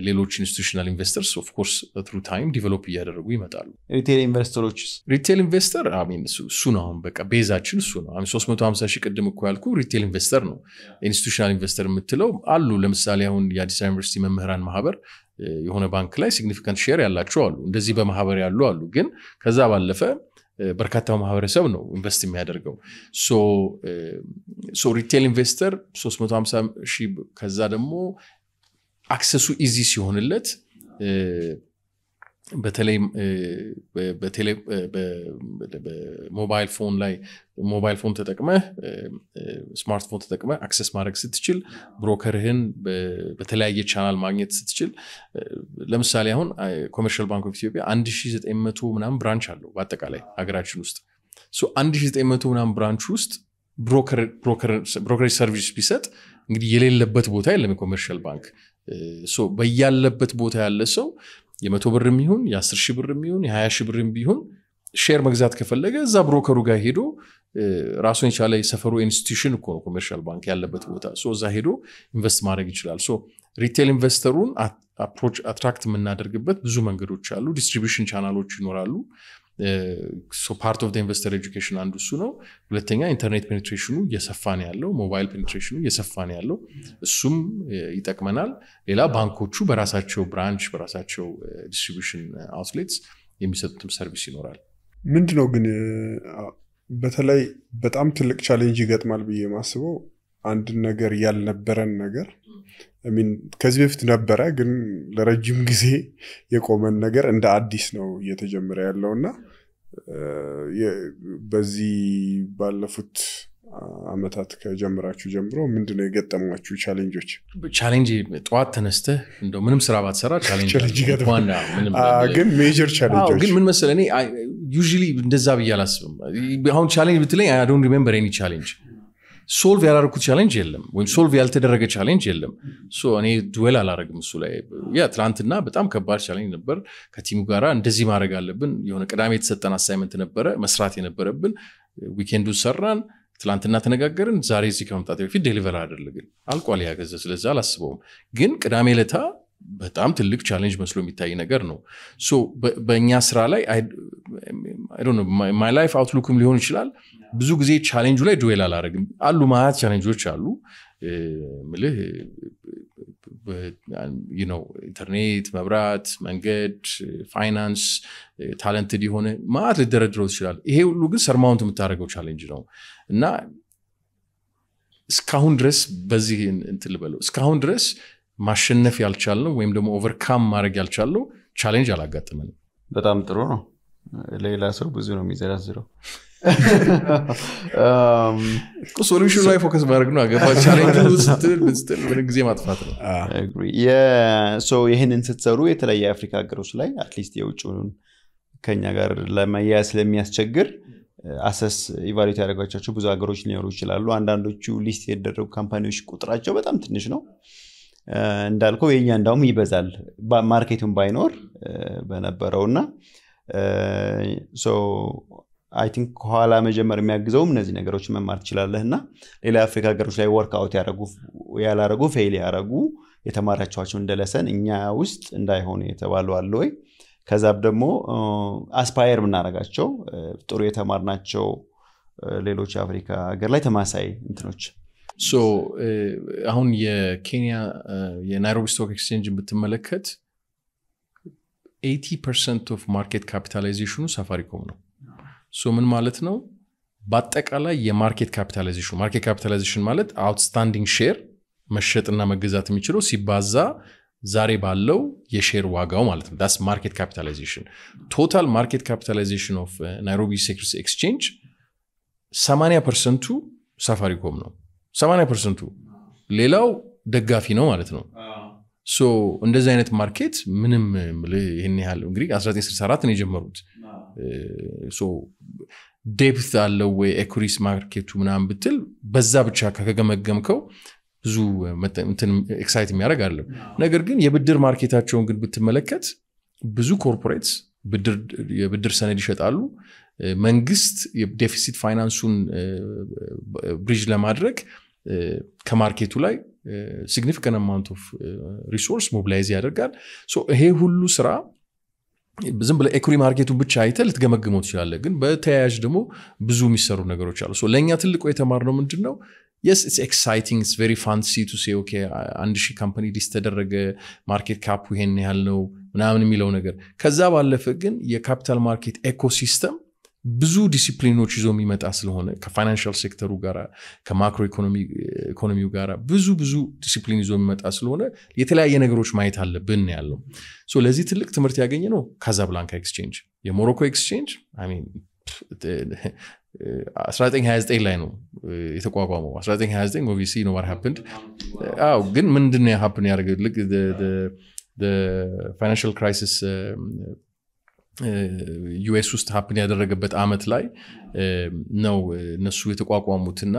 ሌሎች ኢንስቲትዩሽናል ኢንቨስተርስ ኦፍ ኮርስ through time develop እያደረጉ ይመጣሉ ሪቴል ኢንቨስተሮች ሪቴል ኢንቨስተር አይ ሚን እሱ ነው በቃ ቤዛችን እሱ ነው three hundred fifty thousand ቅድም እኮ ያልኩ ሪቴል ኢንቨስተር ነው ኢንስቲትዩሽናል ኢንቨስተር የምትለው አሉ ለምሳሌ አሁን የአዲስ አበባ ዩኒቨርሲቲ መምህራን ማህበር የሆነ ባንክ ላይ significant share ያላቸው አሉ እንደዚህ በማህበር ያሉ አሉ ግን ከዛ ባለፈ በርካታው ማህበረሰብ ነው ኢንቨስት የሚያደርገው ሶ ሶ ሪቴል ኢንቨስተር three hundred fifty thousand ከዛ ደግሞ አክሰሱ ኢዚ ሲሆንለት በተለይ በቴሌ በሞባይል ፎን ላይ ሞባይል ፎን ተጠቅመ ስማርትፎን ተጠቅመ አክሰስ ማድረግ ስትችል ብሮከርህን በተለያየ ቻናል ማግኘት ስትችል ለምሳሌ አሁን ኮመርሻል ባንክ ኦፍ ኢትዮጵያ nineteen hundred ምናምን ብራንች አለው በአጠቃላይ ሀገራችን ውስጥ ሶ nineteen hundred ምናምን ብራንች ውስጥ ብሮከር ብሮከር ብሮከሬጅ ሰርቪስ ቢሰጥ እንግዲህ የሌለበት ቦታ የለም ኮመርሻል ባንክ ሶ በያለበት ቦታ ያለ ሰው የመቶ ብርም ይሁን የ10ሺ ብርም ይሁን የ20ሺ ብርም ቢሆን ሼር መግዛት ከፈለገ እዛ ብሮከሩ ጋር ሄዶ ራሱን የቻለ የሰፈሩ ኢንስቲትዩሽን እኮ ነው ኮመርሻል ባንክ ያለበት ቦታ ሶ እዛ ሄዶ ኢንቨስት ማድረግ ይችላል ሶ ሪቴል ኢንቨስተሩን approach attract men nadergebet ብዙ መንገዶች አሉ distribution channels ይኖራሉ so part of the investor education አንዱ እሱ ነው ሁለተኛ internet penetration እየሰፋን ያለው mobile penetration እየሰፋን ያለው እሱም ይጠቅመናል ሌላ ባንኮቹ በራሳቸው branch በራሳቸው distribution outlets የሚሰጡት ሰርቪስ ይኖራል ምንድነው ግን በተለይ በጣም ትልቅ ቻሌንጅ ይገጥማል ብዬ ማስበው አንድ ነገር ያልነበረን ነገር I mean ከዚህ በፊት ነበረ ግን ለረጅም ጊዜ የቆመን ነገር እንደ አዲስ ነው እየተጀመረ ያለውና በዚህ ባለፉት አመታት ከጀምራችሁ ጀምሮ ምንድነው የገጠማችሁ ቻሌንጆች ቻሌንጅ ጧት ተነስተ እንደው ምንም ስራ ባትሰራ ቻሌንጅ ይገጥማል ግን ሜጀር ቻሌንጆች ግን ምን መሰለኝ usually እንደዛ በያላስብም አሁን ቻሌንጅ ብትለኝ I don't remember any challenge solve ያላረኩት ቻሌንጅ የለም ወይም solve ያልተደረገ ቻሌንጅ የለም ሶ እኔ ዱዌል አላረግም እሱ ላይ ያ ትላንትና በጣም ከባድ ቻሌንጅ ነበር ከቲሙ ጋራ እንደዚህ ማድረግ አለብን የሆነ ቅዳሜ የተሰጠን አሳይመንት ነበረ መስራት የነበረብን ዊኬንዱ ሰራን ትላንትና ተነጋገርን ዛሬ እዚህ ከመጣጥ በፊት ዴሊቨር አደረግልን አልቋል ያ ገዘ ስለዚህ አላስበውም ግን ቅዳሜ ለታ በጣም ትልቅ ቻሌንጅ መስሎ የሚታይ ነገር ነው ሶ በእኛ ስራ ላይ I don't know my, my life outlookም ሊሆን ይችላል ብዙ ጊዜ ቻሌንጁ ላይ ዱዌል አላረግም አሉ ማለት ቻሌንጆች አሉ ምልህ you know ኢንተርኔት መብራት መንገድ ፋይናንስ ታለንትድ ይሆነ ማለት ለደረድሮች ይችላል ይሄ ሁሉ ግን ሰርማውንት የምታረገው ቻሌንጅ ነው እና እስካሁን ድረስ በዚህ እንትን ልበለው እስካሁን ድረስ ማሸነፍ ያልቻለው ወይም ደግሞ ኦቨርካም ማድረግ ያልቻለው ቻሌንጅ አላጋጠመን በጣም ጥሩ ነው ሌላ ሰው ብዙ ነው የሚዘራዝረው um solution ላይ ፎከስ ማድረግ ነው አገባ ቻሌንጅስ ትል ብትል በነገዜ ማጥፋት ነው I agree yeah so ይሄንን ስትሰሩ የተለየ አፍሪካ ሀገሮች ላይ at least የውጭውን ከኛ ጋር ለማያያዝ ለሚያስቸግር አሰስ ኢቫሉዌት ያደርጋቸው ብዙ ሀገሮች ሊኖሩ ይችላሉ አንዳንዶቹ ሊስት ያደረጉ ካምፓኒዎች ቁጥራቸው በጣም ትንሽ ነው እንዳልከው የኛ እንዳውም ይበዛል ማርኬቱን ባይኖር በነበረውና so I think ኋላ መጀመር የሚያግዘውም እነዚህ ነገሮች መማር ይችላልልና ሌላ አፍሪካ ሀገሮች ላይ work out ያደርጉ ያላደርጉ fail ያደርጉ የተማራቸዋቸው እንደለሰን እኛ ውስጥ እንዳይሆነ የተባለው አለ ወይ ከዛብ ደግሞ አስፓየር ምናረጋቸው ጥሩ የተማርናቸው ሌሎች አፍሪካ ሀገር ላይ ተማሳይ እንትኖች so አሁን የኬንያ የናይሮቢ ስቶክ ኤክስቼንጅ ብትመለከት eighty percent of market capitalization Safaricom ነው so ምን ማለት ነው በአጠቃላይ የማርኬት ካፒታላይዜሽን ማርኬት ካፒታላይዜሽን ማለት አውትስታንዲንግ ሼር መሸጥና መገዛት የሚችለው ሲባዛ ዛሬ ባለው የሼር ዋጋው ማለት ነው that's market capitalization total market capitalization of uh, Nairobi Securities Exchange eighty percent Safaricom ነው eighty percent ሌላው ደጋፊ ነው ማለት ነው ሶ እንደዚህ አይነት ማርኬት ምንም ይሄን ያህል እንግዲህ nineteen sixty-four ነው የጀመሩት ሶ ዴፕት አለው ወይ ኤኩሪስ ማርኬቱ ምናምን ብትል በዛ ብቻ ከገመገምከው ብዙ እንትን ኤክሳይት የሚያደርግ አይደለም ነገር ግን የብድር ማርኬታቸውን ግን ብትመለከት ብዙ ኮርፖሬትስ ብድር የብድር ሰነድ ይሸጣሉ መንግስት የዴፊሲት ፋይናንሱን ብሪጅ ለማድረግ ከማርኬቱ ላይ significant amount of uh, resource mobilize ያደርጋል so ይሄ ሁሉ ስራ ዝም ብለ ኢኩሪ ማርኬቱን ብቻ አይተህ ልትገመግመው ትችላለህ ግን በተያያዥ ደግሞ ብዙ የሚሰሩ ነገሮች አሉ so ለኛ ትልቁ የተማርነው ምንድነው yes it's exciting it's very fancy to say okay አንድ ሺህ ካምፓኒ ሊስት ተደረገ ማርኬት ካፕ ይሄን ያህል ነው ምናምን የሚለው ነገር ከዛ ባለፈ ግን የካፒታል ማርኬት ኢኮሲስተም ብዙ ዲሲፕሊኖች ይዞ የሚመጣ ስለሆነ ከፋይናንሻል ሴክተሩ ጋራ ከማክሮ ኢኮኖሚ ኢኮኖሚው ጋራ ብዙ ብዙ ዲሲፕሊን ይዞ የሚመጣ ስለሆነ የተለያየ ነገሮች ማየት አለብን ያለው ሶ ለዚህ ትልቅ ትምህርት ያገኘ ነው ካዛብላንካ ኤክስቼንጅ የሞሮኮ ኤክስቼንጅ አይ ሚን nineteen twenty-nine ላይ ነው የተቋቋመው nineteen twenty-nine obviously you know what happened አው ግን ምንድነው ያhappened ያደርገው look the the the financial crisis um, ዩኤስ ውስጥ ሀፕን ያደረገበት አመት ላይ ነው እነሱ የተቋቋሙትና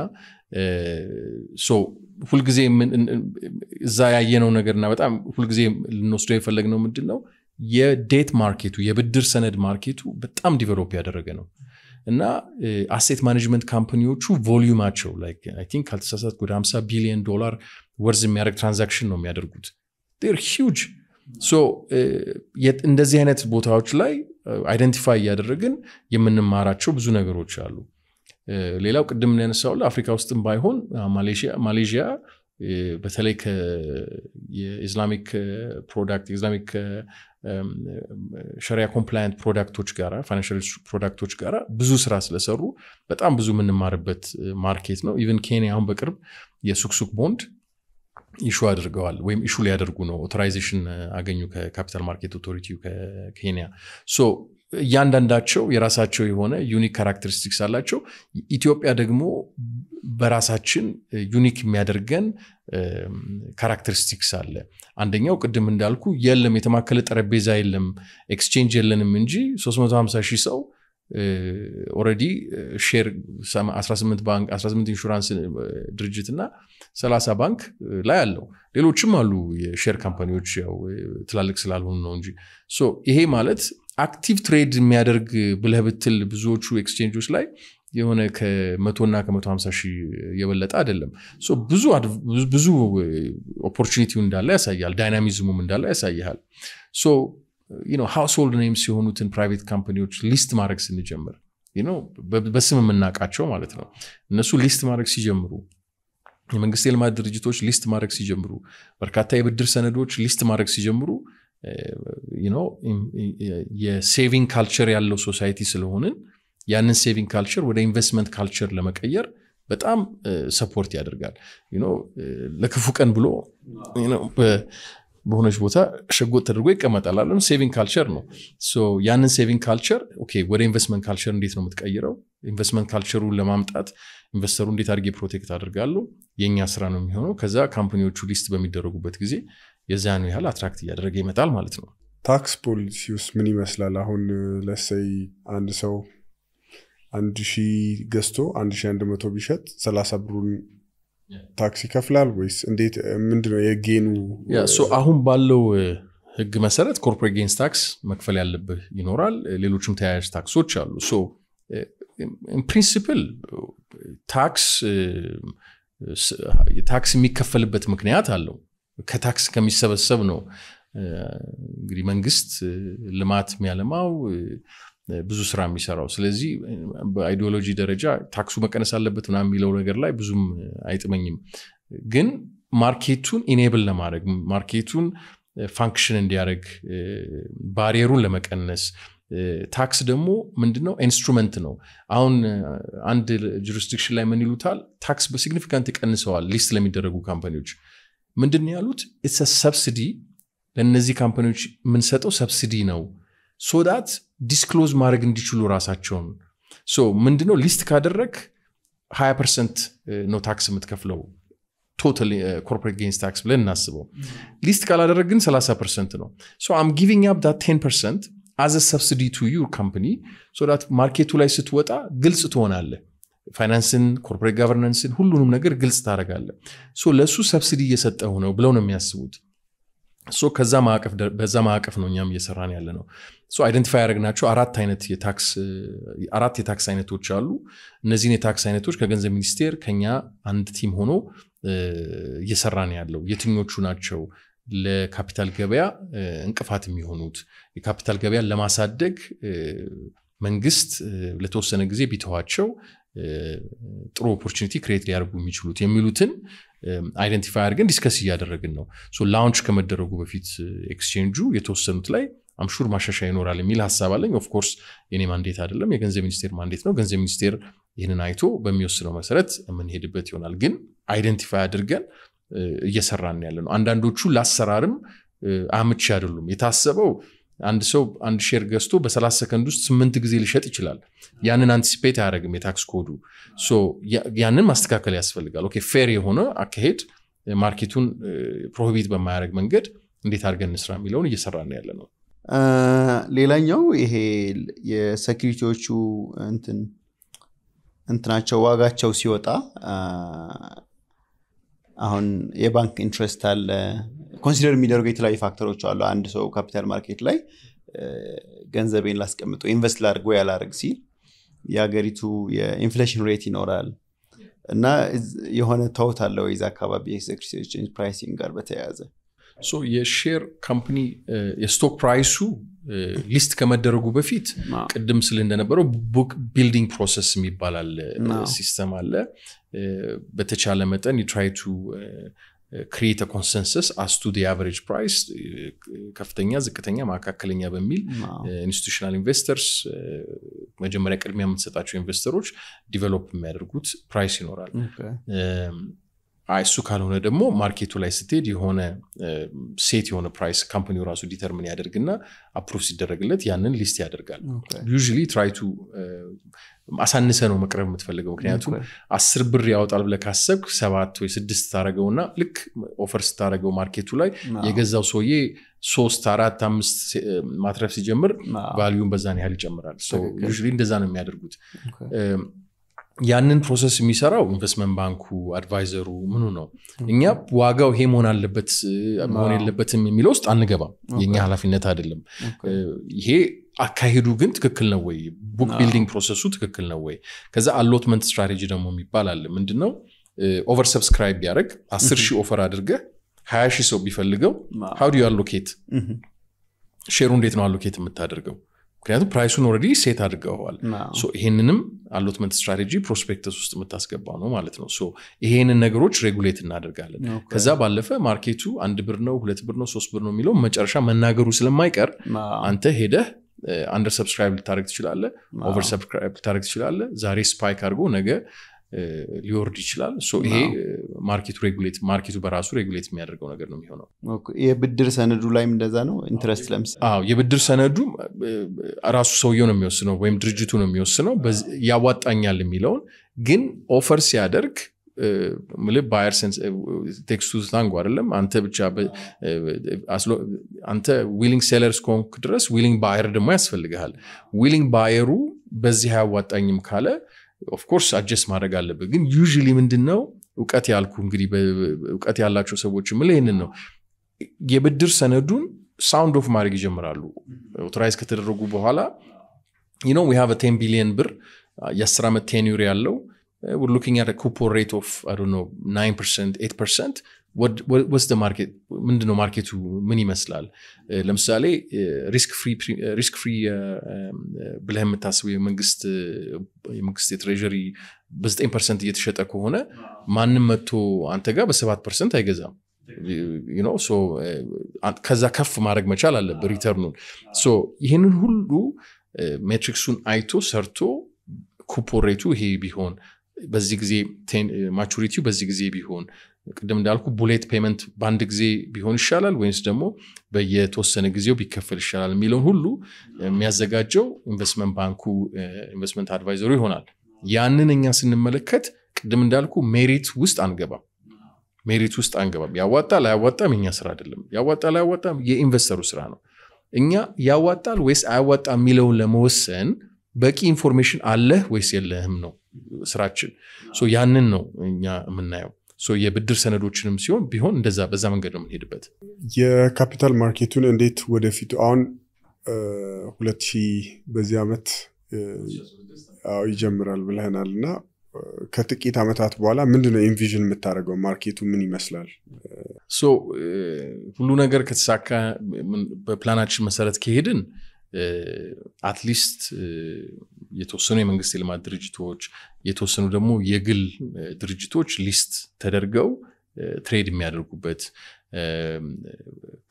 ሶ ሁሉ ጊዜ እዛ ያየነው ነገርና በጣም ሁሉ ጊዜ ልንወስደው የፈለግነው ምንድነው የዴት ማርኬቱ የብድር ሰነድ ማርኬቱ በጣም ዲቨሎፕ ያደረገ ነው እና አሴት ማኔጅመንት ካምፓኒዎቹ ቮልዩማቸው ላይክ አይ ቲንክ አልተሳሳት ወደ fifty ቢሊዮን ዶላር ወርዝ የሚያደርግ ትራንዛክሽን ነው የሚያደርጉት they're huge So, yet in this year, it's both identify Yadragan, Yemen Maracho, Zunagarochallo. Lila Demlen Saul, Africa, Austin by Hon, Malaysia, Malaysia, Bethelek Islamic product, Islamic Sharia compliant product Tuchgara, financial product Tuchgara, Bzus Ras Lesaru, but Ambuzuman Marbet market, no, even Kenya Ambaker, Yasuksuk Bond. Issue adergwal wem issue li adergu no authorization agenyu ka capital market authority ka Kenya so yandandacho yerasacho yone unique characteristics alacho Ethiopia degmo berasachin unique miadergen characteristics alle andenyaw qedem indalku yellem yetemakale terebeza yellem exchange yellenim inji three hundred fifty thousand saw Uh, already uh, share some eighteen bank, eighteen insurance uh, dirijit na thirty bank uh, la yallo. Lelo chimalu share company uch yaw uh, tlalik slalun nonji. So ihi malet active trade miaderg bilhabitl bzochu exchange us lai yone ke metona ke one hundred fifty shi yebellet adellem. So bzu bzu uh, opportunity undalle yasayal, dynamism undalle yasayal. So you know, household names you in private company which list marks in the jammer. You know, Bessimanac Acho Maletro. Nasu list marks jamru. Mangasel Madrigitoch list marks jamru. Berkata Bedrsenadoch list marks jamru. You know, ye saving culture yallo society selonen. Yan saving culture with investment culture lamacayer. But I'm support the other guy. You know, like a fuck and blow. You know, Bohonish bota shagot tergo ikamatalallum saving culture no so yanin saving culture okay where investment culture ndit no mitkayiro investment culture ul lemamtat investor ndit arge protect adirgallo yenya sra no mihono kaza kampaniochu list bemideregubet gize yezanu yahal attract yaderege imetal malet no tax policy us min imeslal ahun let's say and so and she gesto eleven hundred bishet thirty brun Taxi kaflal ways indeed mindno ye gainu yeah so ahun ballo hig mesaret corporate gains tax makfal yallebih yinoral lelochum tayaj taxoch allu so in principle tax tax mikafalbet mikniyat allu ka tax kemisebeseb no ngri mengist limat miyalemaw ብዙ ስራ የሚሰራው ስለዚህ በአይዲዮሎጂ ደረጃ ታክሱ መቀነስ አለበት እና የሚለው ነገር ላይ ብዙም አይጥመኝም ግን ማርኬቱን ኢኔብል ለማድረግ ማርኬቱን ፋንክሽን እንዲያደርግ ባሪየሩን ለመቀነስ ታክስ ደግሞ ምንድነው ኢንስትሩመንት ነው አሁን አንድ ጁሪስዲክሽን ላይ ምን ይሉታል ታክስ በሲግኒፊካንት ይቀንሰዋል ሊስት ለሚደረጉ ካምፓኒዎች ምንድነው ያሉት ኢትስ አ ሰብሲዲ ለነዚህ ካምፓኒዎች ምን ሰጠው ሰብሲዲ ነው so that disclose ማድረግ እንዲችሉ ራሳቸው so ምንድነው ሊስት ካደረክ twenty percent ነው ታክስ የምትከፍለው total corporate gains tax ብለን እናስበው ሊስት ካላደረክ ግን thirty percent ነው so I'm giving up that ten percent as a subsidy to your company so that ማርኬቱ ላይ ስትወጣ ግልጽ ትሆናለህ ፋይናንስን corporate governanceን ሁሉንም ነገር ግልጽ ታደርጋለህ so ለሱ ሰብሲዲ እየሰጠው ነው ብለው ነው የሚያስቡት so ከዛ ማቀፍ በዛ ማቀፍ ነው እኛም እየሰራን ያለ ነው so identify ያረጋናቸው አራት አይነት የታክስ አራት የታክስ አይነቶች አሉ እነዚህ የታክስ አይነቶች ከገንዘብ ሚኒስቴር ከኛ አንድ ቲም ሆኖ እየሰራን ያለው የትኞቹ ናቸው ለካፒታል ገበያ እንቅፋት የሚሆኑት የካፒታል ገበያ ለማሳደግ መንግስት ለተወሰነ ጊዜ ቢተዋቸው ጥሩ ኦፖርቹኒቲ ክሬት ሊያርጉ የሚችሉት የሚሉትን identify አድርገን ዲስከስ ያደረግን ነው so launch ከመደረጉ በፊት exchange የተወሰኑት ላይ I'm sure ማሻሻያ ይኖራል የሚል ሐሳብ አለኝ of course የኔ ማንዴት አይደለም የገንዘብ ሚኒስቴር ማንዴት ነው ገንዘብ ሚኒስቴር ይሄንን አይቶ በሚወስነው መሰረት ምን ሄድበት ይሆናል ግን identify አድርገን እየሰራን ያለነው አንዳንዶቹ ላሰራርም አመቺ አይደሉም የታሰበው አንድ ሰው አንድ ሼር ገዝቶ በ30 ሰከንድ ውስጥ eight ጊዜ ሊሸጥ ይችላል ያንን አንቲሲፔት ያደርግም የታክስ ኮዱ ሶ ያንን ማስተካከል ያስፈልጋል ኦኬ ፌር የሆነ አካሄድ ማርኬቱን ፕሮሂቢት በማያደርግ መንገድ እንዴት አድርገን እንስራ የሚለውን እየሰራን ያለነው ሌላኛው ይሄ የሴኩሪቲዎቹ እንትን እንትናቸው ዋጋቸው ሲወጣ አሁን የባንክ ኢንትረስት አለ ኮንሲደር የሚደረገው የተለያየ ፋክተሮች አሉ አንድ ሰው ካፒታል ማርኬት ላይ ገንዘቤን ላስቀምጦ ኢንቨስት ላድርጎ ያላርግ ሲል ያገሪቱ የኢንፍሌሽን ሬት ይኖራል እና የሆነ ተውት አለው እዛ አካባቢ የሴኩሪቲስ ኤክስቼንጅ ፕራይሲንግ ጋር በተያያዘ So your share company, your stock price who list kama daragu bafit. Kadam silenda na baro book building process mi balal system alla. Bete chalamet and you try to uh, create a consensus as to the average price. Kaftanya zekatanya ma kakalenya bamil institutional investors. Majemare kalmiya mtsetachu investors develop mergut price inoral. I sukalone demo market to licensed you on a set you on a price company or also determine yadergna approves it regulate yanen list yadergal usually try to ማሳነሰ ነው መቅረብ የምትፈልገው ምክንያቱም ten ብር ያወጣል ብለ ካሰብክ seven ወይ six ታረጋውና ልክ ኦፈር ስታረጋው ማርኬቱ ላይ የገዛው ሶዬ three four five ማትረፍ ሲጀምር ቫልዩም በዛን ያህል ይጨምራል so usually እንደዛ ነው የሚያደርጉት ያንን ፕሮሰስ የሚሰራው ኢንቨስትመንት ባንኩ አድቫይዘሩ ምኑ ነው እኛ ዋጋው ሄ መሆን አለበት መሆን የለበትም የሚለው ውስጥ አንገባም የኛ ኃላፊነት አይደለም ይሄ አካሄዱ ግን ትክክል ነው ወይ ቡክ ቢልዲንግ ፕሮሰሱ ትክክል ነው ወይ ከዛ አሎትመንት ስትራቴጂ ደግሞ የሚባላል ምንድነው ኦቨር ሰብስክራይብ ያርግ ten thousand ኦፈር አድርገ twenty thousand ሰው ቢፈልገው how do you allocate ሼሩን እንዴት ነው allocate የምታደርገው ምክንያቱም ፕራይሱን ኦሬዲ ሴት አድርገዋል ሶ ይሄንንም አሎትመንት ስትራቴጂ ፕሮስፔክተስ ውስጥ መታስገባው ነው ማለት ነው ሶ ይሄንን ነገሮች ሬጉሌት እናደርጋለን ከዛ ባለፈ ማርኬቱ አንድ ብር ነው ሁለት ብር ነው ሶስት ብር ነው የሚለው መጨረሻ መናገሩ ስለማይቀር አንተ ሄደ under subscribe ታርጌት ይችላል over subscribe ታርጌት ይችላል ዛሬ ስፓይክ አድርጎ ነገ ሊወርድ ይችላል ሶ ይሄ ማርኬቱ ሬጉሌት ማርኬቱ በራሱ ሬጉሌት የሚያደርገው ነገር ነው የሚሆነው ኦኬ የብድር ሰነዱ ላይም እንደዛ ነው ኢንትረስት ለምስ አዎ የብድር ሰነዱ ራሱ ሰውየው ነው የሚወስነው ወይም ድርጅቱ ነው የሚወስነው ያዋጣኛል የሚለውን ግን ኦፈር ሲያደርግ ምለ ባየር ሰንስ ቴክስ ቱ ታንጎ አይደለም አንተ ብቻ አስሎ አንተ ዊሊንግ ሴለርስ ኮንክ ድረስ ዊሊንግ ባየር ደግሞ ያስፈልጋል ዊሊንግ ባየሩ በዚህ ያዋጣኝም ካለ of course adjust ማድረግ አለበት ግን usually ምንድነው ዕውቀት ያልኩ እንግዲህ ዕውቀት ያላችሁ ሰዎች ምን ለይነን ነው የብድር ሰነዱን sound of ማድረግ ይጀምራሉ authorize ከተደረጉ በኋላ you know we have a ten billion ብር የአስር አመት tenure ያለው we're looking at a coupon rate of I don't know nine percent eight percent what, what what's the market ምንድነው ማርኬቱ ምን ይመስላል ለምሳሌ ሪስክ ፍሪ ሪስክ ፍሪ ብለህም ታስበው የመንግስት የመንግስት ትሬጀሪ በ nine percent እየተሸጠ ከሆነ ማንም መጥቶ አንተ ጋር በ seven percent አይገዛም you know so ከዛ ከፍ ማድረግ መቻል አለ በሪተርኑን so ይሄንን ሁሉ ሜትሪክሱን አይቶ ሰርቶ coupon rate ይሄ ቢሆን በዚህ ጊዜ ማቹሪቲው በዚህ ጊዜ ቢሆን ቀደም እንዳልኩ ቡሌት ፔመንት ባንድ ጊዜ ቢሆን ይሻላል ወይስ ደግሞ በየተወሰነ ጊዜው ቢከፈል ይሻላል ሚለው ሁሉ የሚያዘጋጀው ኢንቨስትመንት ባንኩ ኢንቨስትመንት አድቫይዘሩ ይሆናል ያንን እኛ ስንመለከት ቀደም እንዳልኩ ሜሪት ውስጥ አንገባም ሜሪት ውስጥ አንገባም ያዋጣል አያዋጣም እኛ ስራ አይደለም ያዋጣል አያዋጣም የኢንቨስተሩ ስራ ነው እኛ ያዋጣል ወይስ አያዋጣም ሚለው ለመወሰን በቂ ኢንፎርሜሽን አለ ወይስ የለህም ነው ስራችን ሶ ያንን ነው እኛ የምናየው ሶ የብድር ሰነዶችንም ሲሆን ቢሆን እንደዛ በዛ መንገድ ነው የምንሄድበት የካፒታል ማርኬቱን እንዴት ወደፊት አሁን two thousand በዚህ አመት አው ይጀምራል ብለናልና ከጥቂት አመታት በኋላ ምንድነው ኢንቪዥን የምታረጋው ማርኬቱ ምን ይመስላል ሶ ሁሉ ነገር ከተሳካ በፕላናችን መሰረት ከሄድን at least የተወሰኑ የመንግስት ልማት ድርጅቶች የተወሰኑ ደግሞ የግል ድርጅቶች ሊስት ተደርገው ትሬድ የሚያደርጉበት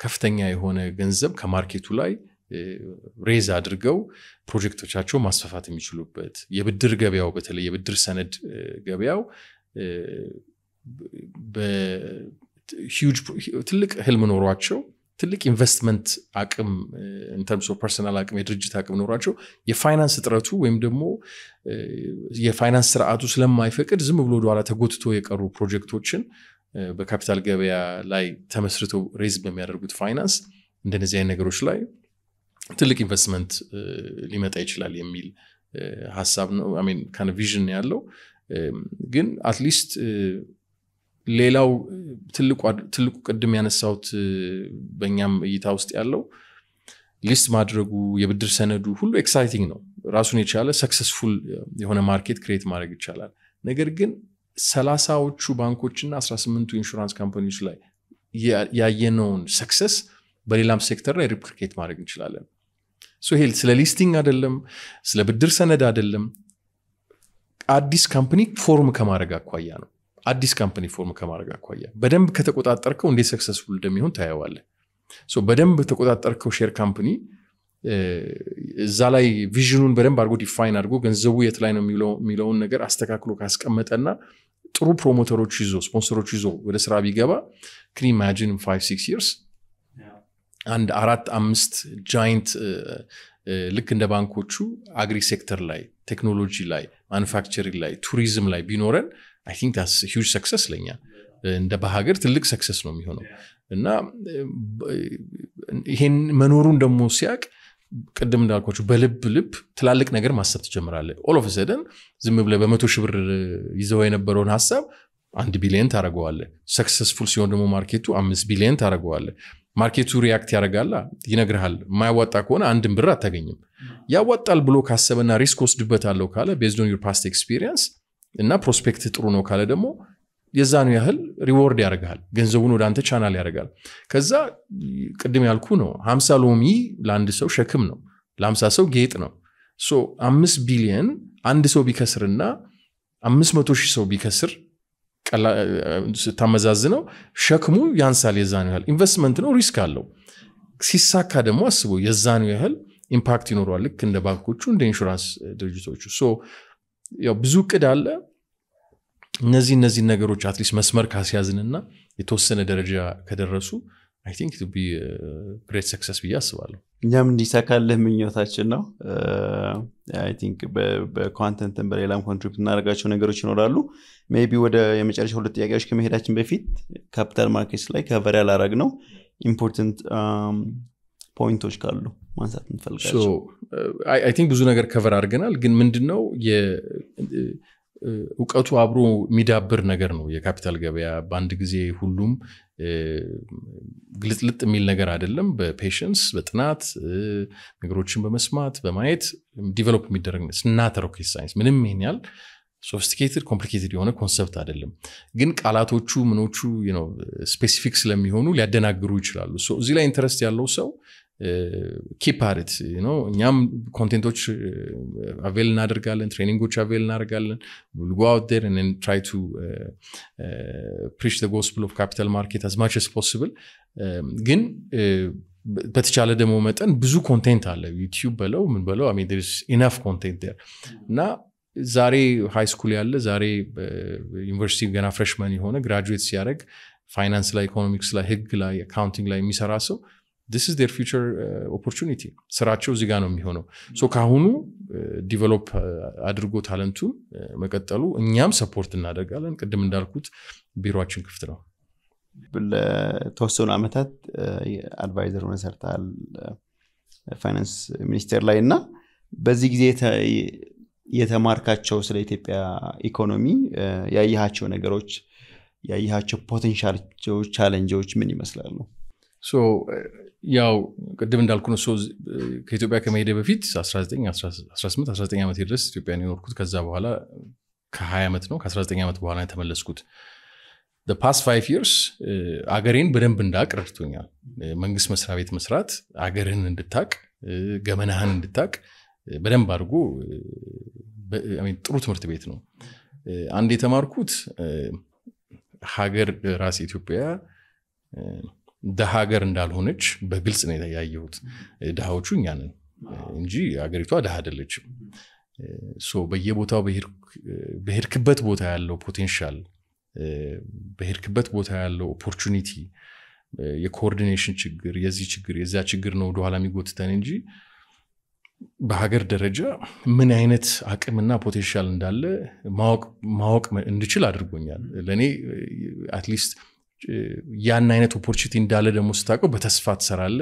ከፍተኛ የሆነ ገንዘብ ከማርኬቱ ላይ ሬዝ አድርገው ፕሮጀክቶቻቸው ማስፋፋት የሚችሉበት የብድር ገበያው በተለይ የብድር ሰነድ ገበያው በሂውጅ ትልቅ ህልም ኖሯቸው ትልቅ ኢንቨስትመንት አቅም in terms of personal አቅም የድርጅት አቅም ኖራቸው የፋይናንስ ጥራቱ ወይም ደግሞ የፋይናንስ ስርዓቱ ስለማይፈቅድ ዝም ብሎ ዶላራ ተጎትቶ የቀሩ ፕሮጀክቶችን በካፒታል ገበያ ላይ ተመስርተው ሬዝ በሚያደርጉት ፋይናንስ እንደነዚህ አይነት ነገሮች ላይ ትልቅ ኢንቨስትመንት ሊመጣ ይችላል የሚል ሐሳብ ነው I mean kind of vision ያለው ግን at least ሌላው ትልቁ ትልቁ ቀደም ያነሳውት በእኛም እይታ ውስጥ ያለው ሊስት ማድረጉ የብድር ሰነዱ ሁሉ ኤክሳይቲንግ ነው ራሱን የቻለ ሰክሰስፉል የሆነ ማርኬት ክሬት ማድረግ ይችላል ነገር ግን thirty ዎቹ ባንኮችና eighteen ቱ ኢንሹራንስ ካምፓኒዎች ላይ ያየነውን ሰክሰስ በሌላም ሴክተር ላይ ሪፕሊኬት ማድረግ እንችላለን ሶ ሄል ስለ ሊስቲንግ አይደለም ስለ ብድር ሰነድ አይደለም አዲስ ካምፓኒ ፎርም ከማድረግ አኳያ ነው አዲስ ካምፓኒ ፎርም ከማድረግ አኳያ በደንብ ከተቆጣጣርከው እንዴት ሰክሰስፉል እንደሚሆን ታያዋለህ ሶ በደንብ ተቆጣጣርከው ሼር ካምፓኒ እዛ ላይ ቪዥኑን በደንብ አድርጎ ዲፋይን አድርጎ ገንዘቡ የት ላይ ነው የሚለው የሚለውን ነገር አስተካክሎ ካስቀመጠና ጥሩ ፕሮሞተሮች ይዞ ስፖንሰሮች ይዞ ወደ ስራ ቢገባ can you imagine in five six years and አራት አምስት giant ልክ እንደ ባንኮቹ አግሪ ሴክተር ላይ ቴክኖሎጂ ላይ ማኑፋክቸሪንግ ላይ ቱሪዝም ላይ ቢኖረን I think that's a huge success ለኛ እንደ በሀገር ትልቅ ሰክሰስ ነው የሚሆነው እና ይሄን መኖሩን ደሞ ሲያቅ ቀደም እንዳልኳችሁ በልብ ልብ ትላልቅ ነገር ማሰብ ትጀምራለህ all of a sudden ዝም ብለ በ100 ሺህ ብር ይዘው የነበረውን ሐሳብ one billion ታረጋዋለህ successful ሲሆን ደሞ ማርኬቱ five billion ታረጋዋለህ ማርኬቱ ሪአክት ያረጋላ ይነግራል ማይዋጣ ከሆነ አንድም ብር አታገኝም ያዋጣል ብሎ ካሰበና ሪስክ ወስድበታለው ካለ based on your past experience እና prospect ጥሩ ነው ካለ ደሞ የዛኑ ያህል ሪዋርድ ያረጋል ገንዘቡን ወደ አንተ ቻናል ያረጋል ከዛ ቅድም ያልኩ ነው fifty ሎሚ ለአንድ ሰው ሸክም ነው ለ50 ሰው ጌጥ ነው ሶ five billion አንድ ሰው ቢከስርና five hundred thousand ሰው ቢከስር ታመዛዝ ነው ሸክሙ ያንሳል የዛኑ ያህል ኢንቨስትመንት ነው ሪስክ አለው ሲሳካ ደግሞ አስቦ የዛኑ ያህል ኢምፓክት ይኖራል ልክ እንደ ባንኮቹ እንደ ኢንሹራንስ ድርጅቶቹ ሶ ያው ብዙ ቀዳለ እነዚህ እነዚህ ነገሮች at least መስመር ካስያዝንና የተወሰነ ደረጃ ከደረሱ I think it would be a great success ብዬ አስባለሁ እኛም እንዲሳካልህ ምኞታችን ነው I think በኮንተንት በሌላም ኮንትሪቢዩት እናደርጋቸው ነገሮች ይኖራሉ maybe ወደ የመጨረሻ ሁለት ጥያቄዎች ከመሄዳችን በፊት ካፒታል ማርኬትስ ላይ ከቨር ያላረግ ነው important um ፖይንቶች ካሉ ማንሳት እንፈልጋለን so I I think ብዙ ነገር ከቨር አድርገናል ግን ምንድነው የ እውቀቱ አብሮ ሚዳብር ነገር ነው የካፒታል ገበያ በአንድ ጊዜ ሁሉም ግልጥልጥ የሚል ነገር አይደለም በፔሽንስ በጥናት ነገሮችን በመስማት በማየት ዲቨሎፕ የሚደረግ ነው ስናተር ኦኬ ሳይንስ ምንም ይሄኛል sophisticated complicated የሆነ ኮንሰፕት አይደለም ግን ቃላቶቹ ምኖቹ you know specifics ለሚሆኑ ሊያደናግሩ ይችላሉ so እዚህ ላይ interest ያለው ሰው keep at it you know ñam contentoch avail እናደርጋለን ትሬኒንጎች avail እናደርጋለን go out there and then try to uh, uh, preach the gospel of capital market as much as possible ግን በተቻለ ደሞ መጠን ብዙ ኮንቴንት አለ YouTube በለው ምን በለው I mean there is enough content there እና ዛሬ ሃይ ስኩል ያለ ዛሬ ዩኒቨርሲቲ ገና ፍሬሽማን የሆነ ግራጁዌት ሲያደርግ ፋይናንስ ላይ ኢኮኖሚክስ ላይ ህግ ላይ አካውንቲንግ ላይ የሚሰራ ሰው this is their future uh, opportunity ስራቸው እዚህ ጋር ነው የሚሆነው ሶ ካሁኑ ዲቨሎፕ አድርጎ ታለንቱ መቀጠሉ እኛም ሰፖርት እናደርጋለን ቅድም እንዳልኩት ቢሮአችን ክፍት ነው ለተወሰኑ አመታት አድቫይዘር ሆነ ሰርታል ፋይናንስ ሚኒስቴር ላይና በዚህ ጊዜ የተማርካቸው ስለ ኢትዮጵያ ኢኮኖሚ ያያያቸው ነገሮች ያያያቸው ፖቴንሻል ቻሌንጆች ምን ይመስላሉ so ያው ቅድም እንዳልኩ ነው so ከኢትዮጵያ ከመሄዴ በፊት nineteen eighteen አመት ድረስ ኢትዮጵያን የኖርኩት ከዛ በኋላ ከ20 አመት ነው ከ19 አመት በኋላ ተመለስኩት the past five years አገሬን በደንብ እንዳቀርጥቶኛል መንግስት መስሪያ ቤት መስራት አገሬን እንድታቅ ገመናህን እንድታቅ በደንብ አድርጉ I mean ጥሩ ትምህርት ቤት ነው አንዴ ተማርኩት ሀገር ራስ ኢትዮጵያ ደሃገር እንዳልሆነች በግልጽ ነው ያያዩት ደሃዎቹ እኛን እንጂ አገሪቷ ደሃ አይደለችም ሶ በየቦታው በህርክበት ቦታ ያለው ፖቴንሻል በህርክበት ቦታ ያለው ኦፖርቹኒቲ የኮኦርዲኔሽን ችግር የዚህ ችግር የዛ ችግር ነው ዶሃላ የሚጎትተን እንጂ በሀገር ደረጃ ምን አይነት አቅምና ፖቴንሻል እንዳለ ማወቅ ማወቅ እንድችል አድርጎኛል ለኔ at least ያን አይነት opportunity እንዳለ ደሞ ስታቀው በተስፋ ተሰራለ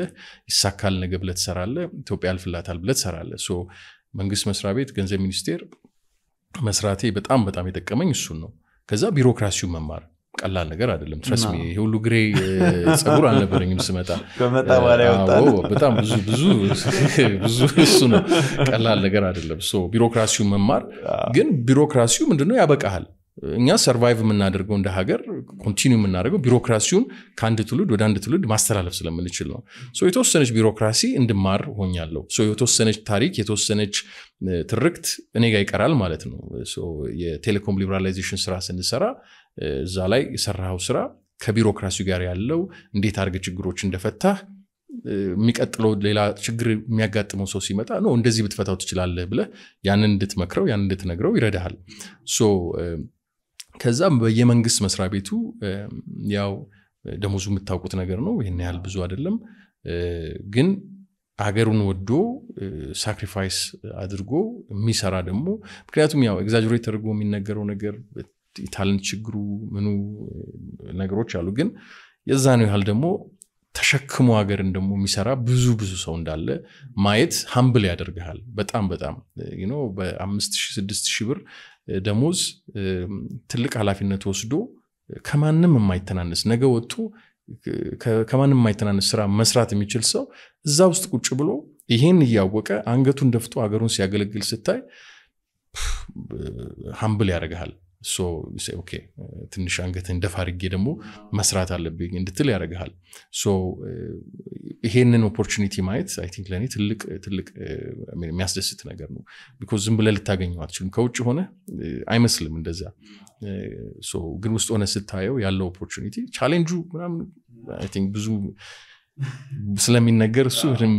ይሳካል ነገር ብለ ተሰራለ ኢትዮጵያ አልፍላታል ብለ ተሰራለ ሶ መንግስት መስሪያ ቤት ገንዘብ ሚኒስቴር መስራቴ በጣም በጣም የተቀመኝ እሱ ነው ከዛ ቢሮክራሲው መማር ቀላል ነገር አይደለም trust me ይሄ ሁሉ ግሬ ጸጉር አልነበረኝም ስመጣ ከመጣ በኋላ ወጣው በጣም ብዙ ብዙ ብዙ እሱ ነው ቀላል ነገር አይደለም ሶ ቢሮክራሲው መማር ግን ቢሮክራሲው ምንድነው ያበቃል Nya survive manadergo unda hagar continue manadergo bureaucracyun kandetulu do dandetulu de master alaf sila melichillo. So ito senech bureaucracy inde mar honyallo. So ito senech tarik ito senech terrekt nega ikaral maletno. So ye telecom liberalization sra sende sra zalai sra hausra kabureaucracy gariyallo inde target chigurochin defetta. Mikatlo lela chigri miagat mososi meta no ndezi bitfetaw tichilalle bile yan nditmakrew yan nditnegraw iredahal so ከዛ በየመንግስት መስሪያ ቤቱ ያው ደሞዙ መታወቁት ነገር ነው ይሄን ያህል ብዙ አይደለም ግን አገሩን ወዶ ሳክሪፋይስ አድርጎ የሚሰራ ደግሞ ምክንያቱም ያው ኤግዛጀሬት አድርጎ የሚነገረው ነገር ኢታሊያን ችግሩ ምኑ ነገሮች አሉ ግን የዛኑ ያህል ደግሞ ተሸክሙ አገርን ደግሞ የሚሰራ ብዙ ብዙ ሰው እንዳለ ማየት ሃምብል ያደርጋል በጣም በጣም you know በ5000 6000 ብር ደሞዝ ትልቅ ኃላፊነት ወስዶ ከማንም የማይተናነስ ነገ ወጥቶ ከማንም የማይተናነስ ስራ መስራት የሚችል ሰው እዛ ውስጥ ቁጭ ብሎ ይሄን ያወቀ አንገቱን ደፍቶ አገሩን ሲያገለግል ስታይ ሃምብል ያደርጋል so you say okay ትንሽ አንገትን ደፋርጌ ደግሞ መስራት አለብኝ እንድትል ያረጋል so ይሄንን opportunity ማየት I think ለኔ ትልቅ ትልቅ የሚያስደስት ነገር ነው because ዝም ብለህ ልታገኘው አትችልም ከውጭ ሆነ አይመስልም እንደዛ so ግን ውስጥ ሆነ ስታየው ያለው opportunity challenge ምናምን I think ብዙ ስለምን ነገር ሱህም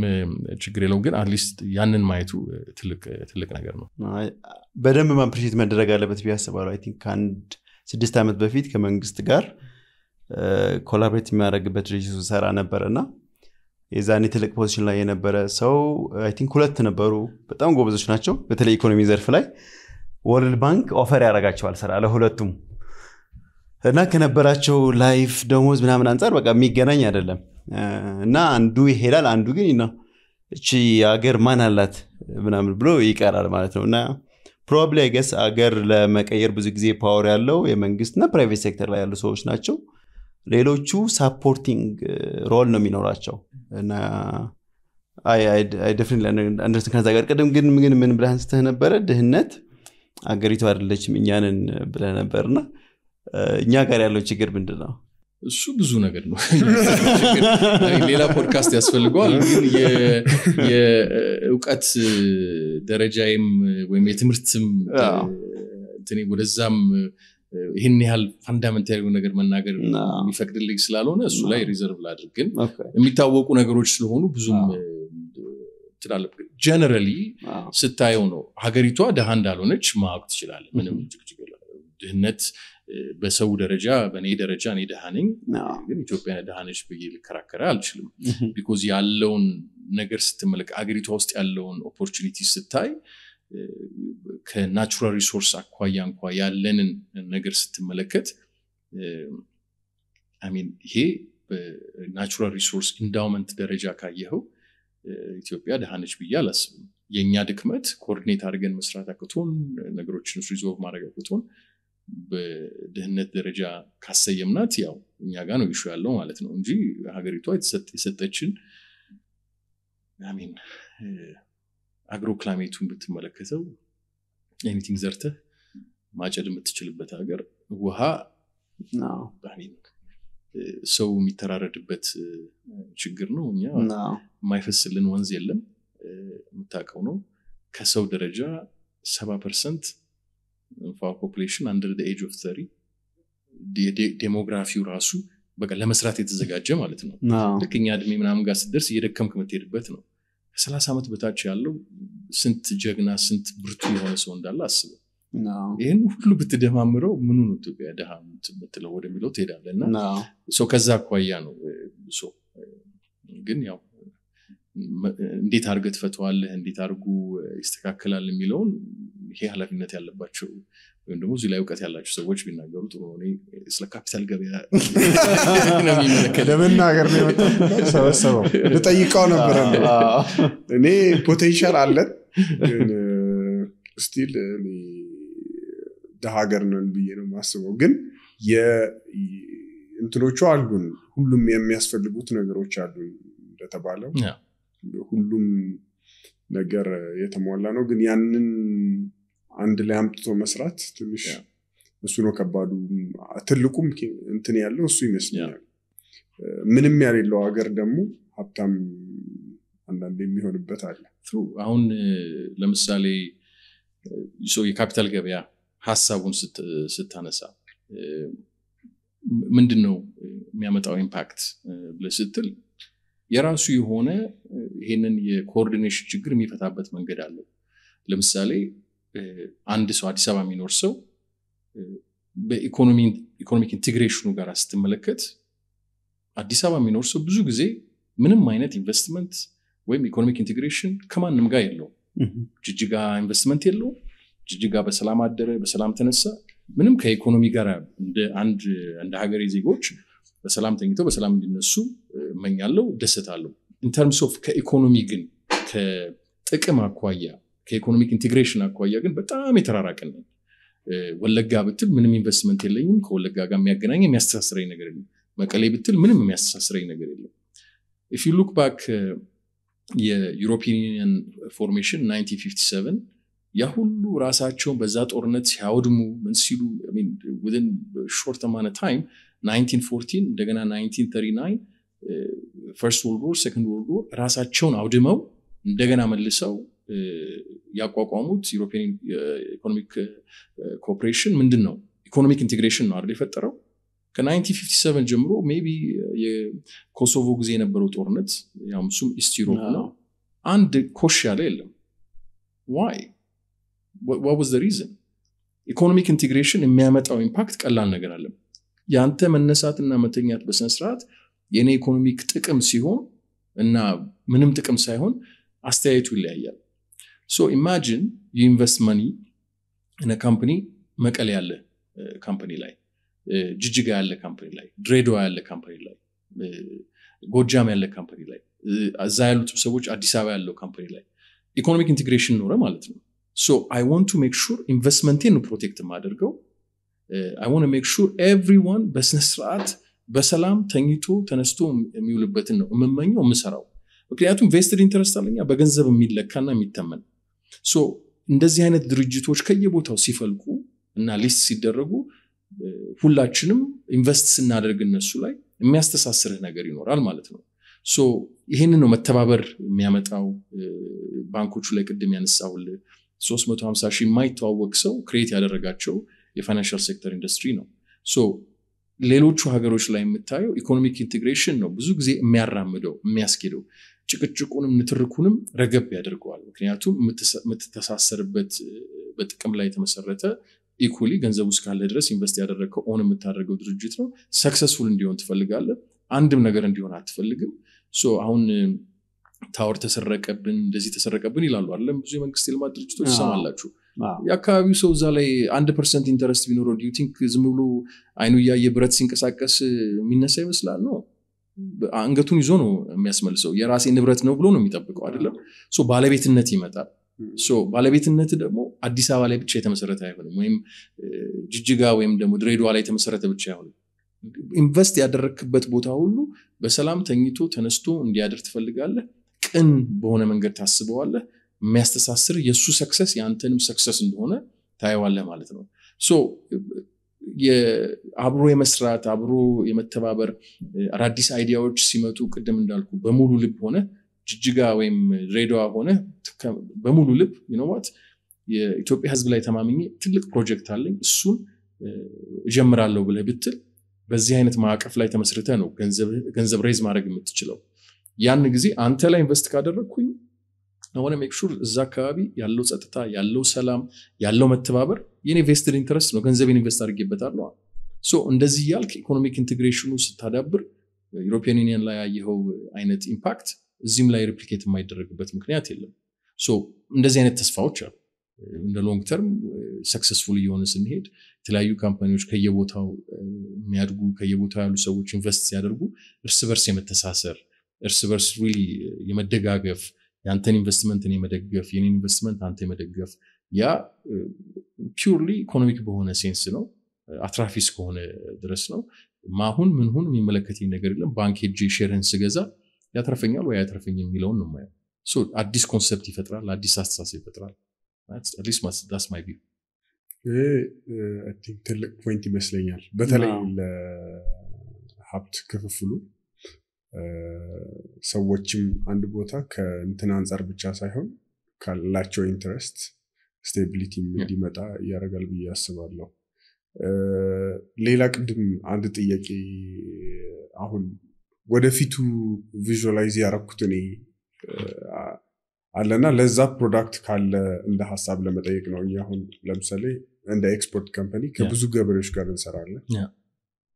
ችግር የለው ግን at least ያንን ማየቱ ትልቅ ትልቅ ነገር ነው በደም ማምፕሪት መደረግ አለበት ቢያስባሉ I think አንድ ስድስት አመት በፊት ከመንግስት ጋር ኮላቦሬት የሚያደርግበት ሪጂሱ ሰራ ነበርና የዛኔ ትልቅ ፖዚሽን ላይ የነበረ ሰው I think ሁለት ነበሩ በጣም ጎበዞች ናቸው በተለይ ኢኮኖሚ ዘርፍ ላይ ወርልድ ባንክ ኦፈር ያረጋቸዋል ሰራ ለሁለቱም እና ከነበራቸው ላይፍ ደሞዝ ምናምን አንፃር በቃ የሚገናኝ አይደለም እና አንዱ ይሄላል አንዱ ግን እና እቺ አገር ማን አላት ምናምን ብሎ ይቀራል ማለት ነውና probably I guess አገር ለመቀየር ብዙ ጊዜ ፓወር ያለው የመንግስት እና ፕራይቬት ሴክተር ላይ ያሉ ሰዎች ናቸው ሌሎቹ supporting role ነው የሚኖራቸው እና I I I definitely understand ከዛ ጋር ቀደም ግን ምን ምን ብለን ስተህ ነበረ ድህነት አገሪቱ አይደለችም እኛንን ብለን ነበርና እኛ ጋር ያለው ችግር ምንድነው እሱ ብዙ ነገር ነው ሌላ ፖድካስት ያስፈልጋል ግን የእውቀት ደረጃም ወይም የትምህርትም እንትኔ ወደዛም ይሄን ያህል ፋንዳመንታል ነገር መናገር የሚፈቅድልኝ ስላልሆነ እሱ ላይ ሪዘርቭ ላድርግ ግን የሚታወቁ ነገሮች ስለሆኑ ብዙም ትላልቅ ጀነራሊ ስታየው ነው ሀገሪቷ ደሃ እንዳልሆነች ማወቅ ትችላለህ ምንም ጭቅጭቅ የለም ድህነት በሰው ደረጃ በኔ ደረጃ እኔ ደሃነኝ ግን ኢትዮጵያ ደሃነች በየል ከራከራ አልችልም because ያለው ነገር ስትመለክ አግሪት ውስጥ ያለው opportunities ስታይ ከናቹራል ሪሶርስ አኳያ እንኳ ያለን ነገር ስትመለከት I mean ይሄ በናቹራል ሪሶርስ endowment ደረጃ ካየው ኢትዮጵያ ደሃነች በያላስ የኛ ድክመት ኮኦርዲኔት አድርገን መስራት አቅቶን ነገሮችን ሪዞልቭ ማድረግ አቅቶን በደህነት ደረጃ ካሰየምናት ያው እኛ ጋር ነው ኢሹ ያለው ማለት ነው እንጂ ሀገሪቷ የተሰጠችን አሜን አግሮ ክላይሜቱን ብትመለከተው anything ዘርተ ማጨድ የምትችልበት ሀገር ውሃ ነው አሜን ሰው የሚተራረድበት ችግር ነው እኛ ማይፈስልን ወንዝ የለም የምታቀው ነው ከሰው ደረጃ ሰባ ፐርሰንት of our population under the age of thirty the demography ራሱ በቃ ለመስራት የተዘጋጀ ማለት ነው ለከኛ እድሜ ምናምን ጋር ሲደርስ እየደከም ከመትሄድበት ነው ከ30 አመት በታች ያለው ስንት ጀግና ስንት ብርቱ የሆነ ሰው እንዳለ አስቡ ይሄን ሁሉ ብትደማምረው ምኑ ነው ኢትዮጵያ ደሃ ምትለው ወደሚለው ትሄዳለና ሶ ከዛ አኳያ ነው ሶ ግን ያው እንዴት አርገት ፈቷል እንዴት አርጉ ይስተካከላል የሚለው ይሄ ኃላፊነት ያለባቸው ወይም ደግሞ እዚህ ላይ ወቀት ያላችሁ ሰዎች ቢናገሩ ጥሩ ነው እኔ ስለ ካፒታል ገበያ ነው ለመናገር ነው የመጣው ሰበሰበ ልጠይቀው ነበር እኔ ፖቴንሻል አለ ግን ስቲል እኔ ደሃገር ነን ብዬ ነው ማስበው ግን የእንትኖቹ አሉን ሁሉም የሚያስፈልጉት ነገሮች አሉን እንደተባለው ሁሉም ነገር የተሟላ ነው ግን ያንን አንድ ላይ አምጥቶ መስራት ትንሽ እሱን ወከባዱ አትልቁም እንትን ያለው እሱ ይመስላል ምንም ያለው ሀገር ደግሞ ሀብታም አንዳንዴ የሚሆንበት አለ ትሩ አሁን ለምሳሌ ሶ የካፒታል ገበያ ሐሳቡን ስታነሳ ምንድነው የሚያመጣው ኢምፓክት ብለስትል የራሱ የሆነ ይሄንን የኮኦርዲኔሽን ችግር የሚፈታበት መንገድ አለ ለምሳሌ አንድ ሰው አዲስ አበባ የሚኖር ሰው በኢኮኖሚ ኢኮኖሚክ ኢንቲግሬሽኑ ጋር አስተመለከት አዲስ አበባ የሚኖር ሰው ብዙ ጊዜ ምንም አይነት ኢንቨስትመንት ወይ ኢኮኖሚክ ኢንቲግሬሽን ከማንም ጋር ያለው ጅጅጋ ኢንቨስትመንት ያለው ጅጅጋ በሰላም አደረ በሰላም ተነሳ ምንም ከኢኮኖሚ ጋር እንደ አንድ እንደ ሀገሬ ዜጎች በሰላም ተኝቶ በሰላም እንድነሱ መኛለው ደስታለው in terms of ከኢኮኖሚ ግን ከጥቅም አቋያ ከኢኮኖሚክ ኢንቲግሬሽን አቋያ ግን በጣም የተራራቀን ነው ወለጋ ብትል ምንም ኢንቨስትመንት የለኝም ከወለጋ ጋር የሚያገናኝ የሚያስተሳስረኝ ነገር የለም መቀሌ ብትል ምንም የሚያስተሳስረኝ ነገር የለም if you look back የዩሮፒያን ዩኒየን ፎርሜሽን nineteen fifty-seven ያ ሁሉ ራሳቸው በዛ ጦርነት ሲያወድሙ ምን ሲሉ I mean within short amount of time nineteen fourteen እንደገና nineteen thirty-nine first world war second world war ራሳቸውን አውድመው እንደገና መልሰው ያቋቋሙት ዩሮፒያን ኢኮኖሚክ ኮኦፕሬሽን ምንድነው ኢኮኖሚክ ኢንቲግሬሽን ነው አይደል የፈጠረው ከ1957 ጀምሮ ሜቢ የኮሶቮ ግዜ የነበረው ጦርነት ያው ሱም ኢስት ዩሮፕ ነው አንድ ኮሽ ያለ የለም why what, what was the reason ኢኮኖሚክ ኢንቲግሬሽን የሚያመጣው ኢምፓክት ቀላል ነገር አይደለም ያንተ መነሳትና መተኛት በሰንስራት የኔ ኢኮኖሚክ ጥቅም ሲሆን እና ምንም ጥቅም ሳይሆን አስተያየቱ ይለያያል So imagine you invest money in a company, Mekale yalle uh, company like, uh, Jijiga yalle company like, Dredo yalle company like, uh, Gojam yalle company like, uh, Azayal Tsoboch Addis Ababa yalle company like. Economic integration nora malet no. So I want to make sure investment in protect madergo. Uh, I want to make sure everyone business rat besalam tengito tenesto miulebetin no memenyo mesaraw. Because vested interest አለኛ በገንዘብ የሚለካና የሚተመን so እንደዚህ አይነት ድርጅቶች ከየቦታው ሲፈልቁ እና ሊስት ሲደረጉ ሁላችንም ኢንቨስት ስናደርግ እነሱ ላይ የሚያስተሳስር ነገር ይኖራል ማለት ነው so ይሄንን ነው መተባበር የሚያመጣው ባንኮቹ ላይ ቅድም ያነሳውል three hundred fifty thousand የማይተዋወቅ ሰው ክሬት ያደረጋቸው የፋይናንሻል ሴክተር ኢንደስትሪ ነው so ሌሎቹ ሀገሮች ላይ የምታዩ ኢኮኖሚክ ኢንቲግሬሽን ነው ብዙ ጊዜ የሚያራምደው የሚያስቀደው ጭቅጭቁንም ንትርኩንም ረገብ ያደርጋል ምክንያቱም ምትተሳሰርበት በጥቅም ላይ ተመሰረተ ኢኩሊ ገንዘቡ ስካለ ድረስ ኢንቨስት ያደረከው ኦን የምታደርገው ድርጅት ነው ሰክሰስፉል እንዲሆን ትፈልጋለህ አንድም ነገር እንዲሆን አትፈልግም ሶ አሁን ታወር ተሰረቀብን እንደዚህ ተሰረቀብን ይላሉ አይደለም ብዙ የመንግስት ልማት ድርጅቶች ሰማላችሁ ያካባቢው ሰው ዛ ላይ one percent ኢንተረስት ቢኖረው do you think ዝም ብሎ አይኑ ያየ ብረት ሲንቀሳቀስ የሚነሳ ይመስላል ነው አንገቱን ይዞ ነው የሚያስመልሰው የራሴ ንብረት ነው ብሎ ነው የሚጠብቀው አይደለም ሶ ባለቤትነት ይመጣል ሶ ባለቤትነት ደግሞ አዲስ አበባ ላይ ብቻ የተመሰረተ አይሆንም ወይም ጅጅጋ ወይም ደግሞ ድሬዳዋ ላይ የተመሰረተ ብቻ አይሆንም ኢንቨስት ያደረክበት ቦታ ሁሉ በሰላም ተኝቶ ተነስቶ እንዲያድር ትፈልጋለህ ቅን በሆነ መንገድ ታስበዋለህ የሚያስተሳስር የሱ ሰክሰስ ያንተንም ሰክሰስ እንደሆነ ታይዋለህ ማለት ነው ሶ የአብሮ የመስራት አብሮ የመተባበር አዲስ አይዲያዎች ሲመጡ ቀደም እንዳልኩ በሙሉ ልብ ሆነ ጅጅጋ ወይም ሬዲዋ ሆነ በሙሉ ልብ you know what የኢትዮጵያ ህዝብ ላይ ተማምኜ ትልቅ ፕሮጀክት አለኝ እሱን እጀምራለሁ ብለህ ብትል በዚህ አይነት ማዕቀፍ ላይ ተመስርተ ነው ገንዘብ ገንዘብ ሬዝ ማድረግ የምትችለው ያን ጊዜ አንተ ላይ ኢንቨስት ካደረኩኝ I want to make sure ዘካቢ ያለው ጸጥታ ያለው ሰላም ያለው መተባበር የኔ vested interest ነው ገንዘብ ኢንቨስት አድርጌበታል ነው so እንደዚህ ያልክ ኢኮኖሚክ ኢንቲግሬሽኑ ስታዳብር ዩሮፒያን ዩኒየን ላይ ያየው አይነት ኢምፓክት እዚህም ላይ ሪፕሊኬት የማይደረግበት ምክንያት የለም so እንደዚህ አይነት ተስፋዎች አሉ እንደ ሎንግ ተርም ሰክሰስፉል ይሆንስ እንሄድ ተለያዩ ካምፓኒዎች ከየቦታው የሚያድጉ ከየቦታው ያሉ ሰዎች ኢንቨስት ሲያደርጉ እርስ በርስ የመተሳሰር እርስ በርስ really የመደጋገፍ ያንተን ኢንቨስትመንት እኔ መደገፍ የኔ ኢንቨስትመንት አንተ መደገፍ ያ ፒውርሊ ኢኮኖሚክ በሆነ ሴንስ ነው አትራፊስ ከሆነ ድረስ ነው ማሁን ምንሁን የሚመለከተኝ ነገር የለም ባንክ ሄጄ ሼርንስ ገዛ ያተርፈኛል ወይ ያተርፈኝም ይለውን ነው ማለት ሶ አዲስ ኮንሰፕት ይፈጥራል አዲስ አስተሳሰብ ይፈጥራል that's at least that's my view I think the point is that the Habt Kafulu, so watching and water can tenants are Bichasahon, Calacho interest, stability in the matter, Yaragal Biasavalo. Lelak didn't add the Yaki Ahun. What if you visualize Yarakutuni? Alana Leza product Kal in the Hasab Lamate on Yahon Lamsale and the export company, Kabuzuga Berishkar and Sarala. Yeah.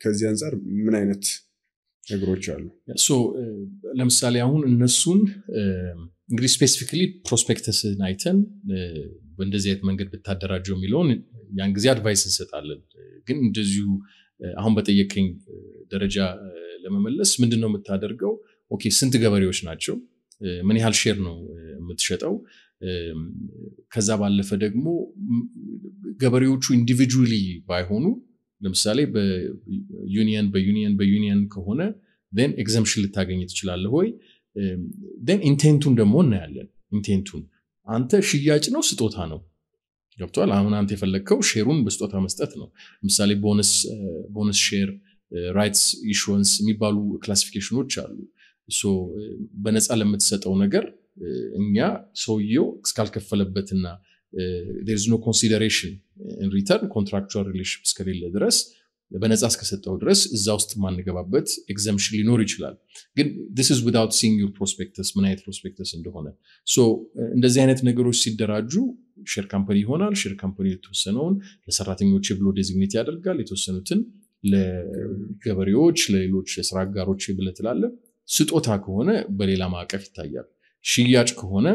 كزين زار من عينت نجروتشالو. so لمثال يهون النسون غير specifically prospectus نايتن عند زيت منقر بتهدر جو ميلون يعني زيار بايسنس تعلل. عند زيو هم بتيجين درجة لما ملص من دنهم التدرجوا أوكي سنت جبريوش ناتشو مني هالشيرنو متشات أو كذا بالله فدقمو جبريوشو individually بايهونو لمثالي ب union ب union ب union كهونا then exemption لتاجين يتشلال هوي then intentون دمون نعلن intentون أنت شيئاً نو ستوتانو جبتوا العامون أنت فلكوا شيرون بستوتها مستثنو مثالي bonus bonus share rights issuance mibalu classification uchalu so benes ala metsetaw neger nya soyo skalkefelebetna there is no consideration in return contractual relationship skelile dress benes askesetaw dress iza ust mannegebabet exemption linor ichilal gin this is without seeing your prospectus manayet prospectus indehone so endezi aynet negeroch sideraju share company honal share company etosenown lesaratingoche blo designate yadergal etosenutin ለገበሬዎች ለሌሎች የሥራ አጋሮች ይብለጥላል ስጦታ ከሆነ በሌላ ማቀፍ ይታያል ሽያጭ ከሆነ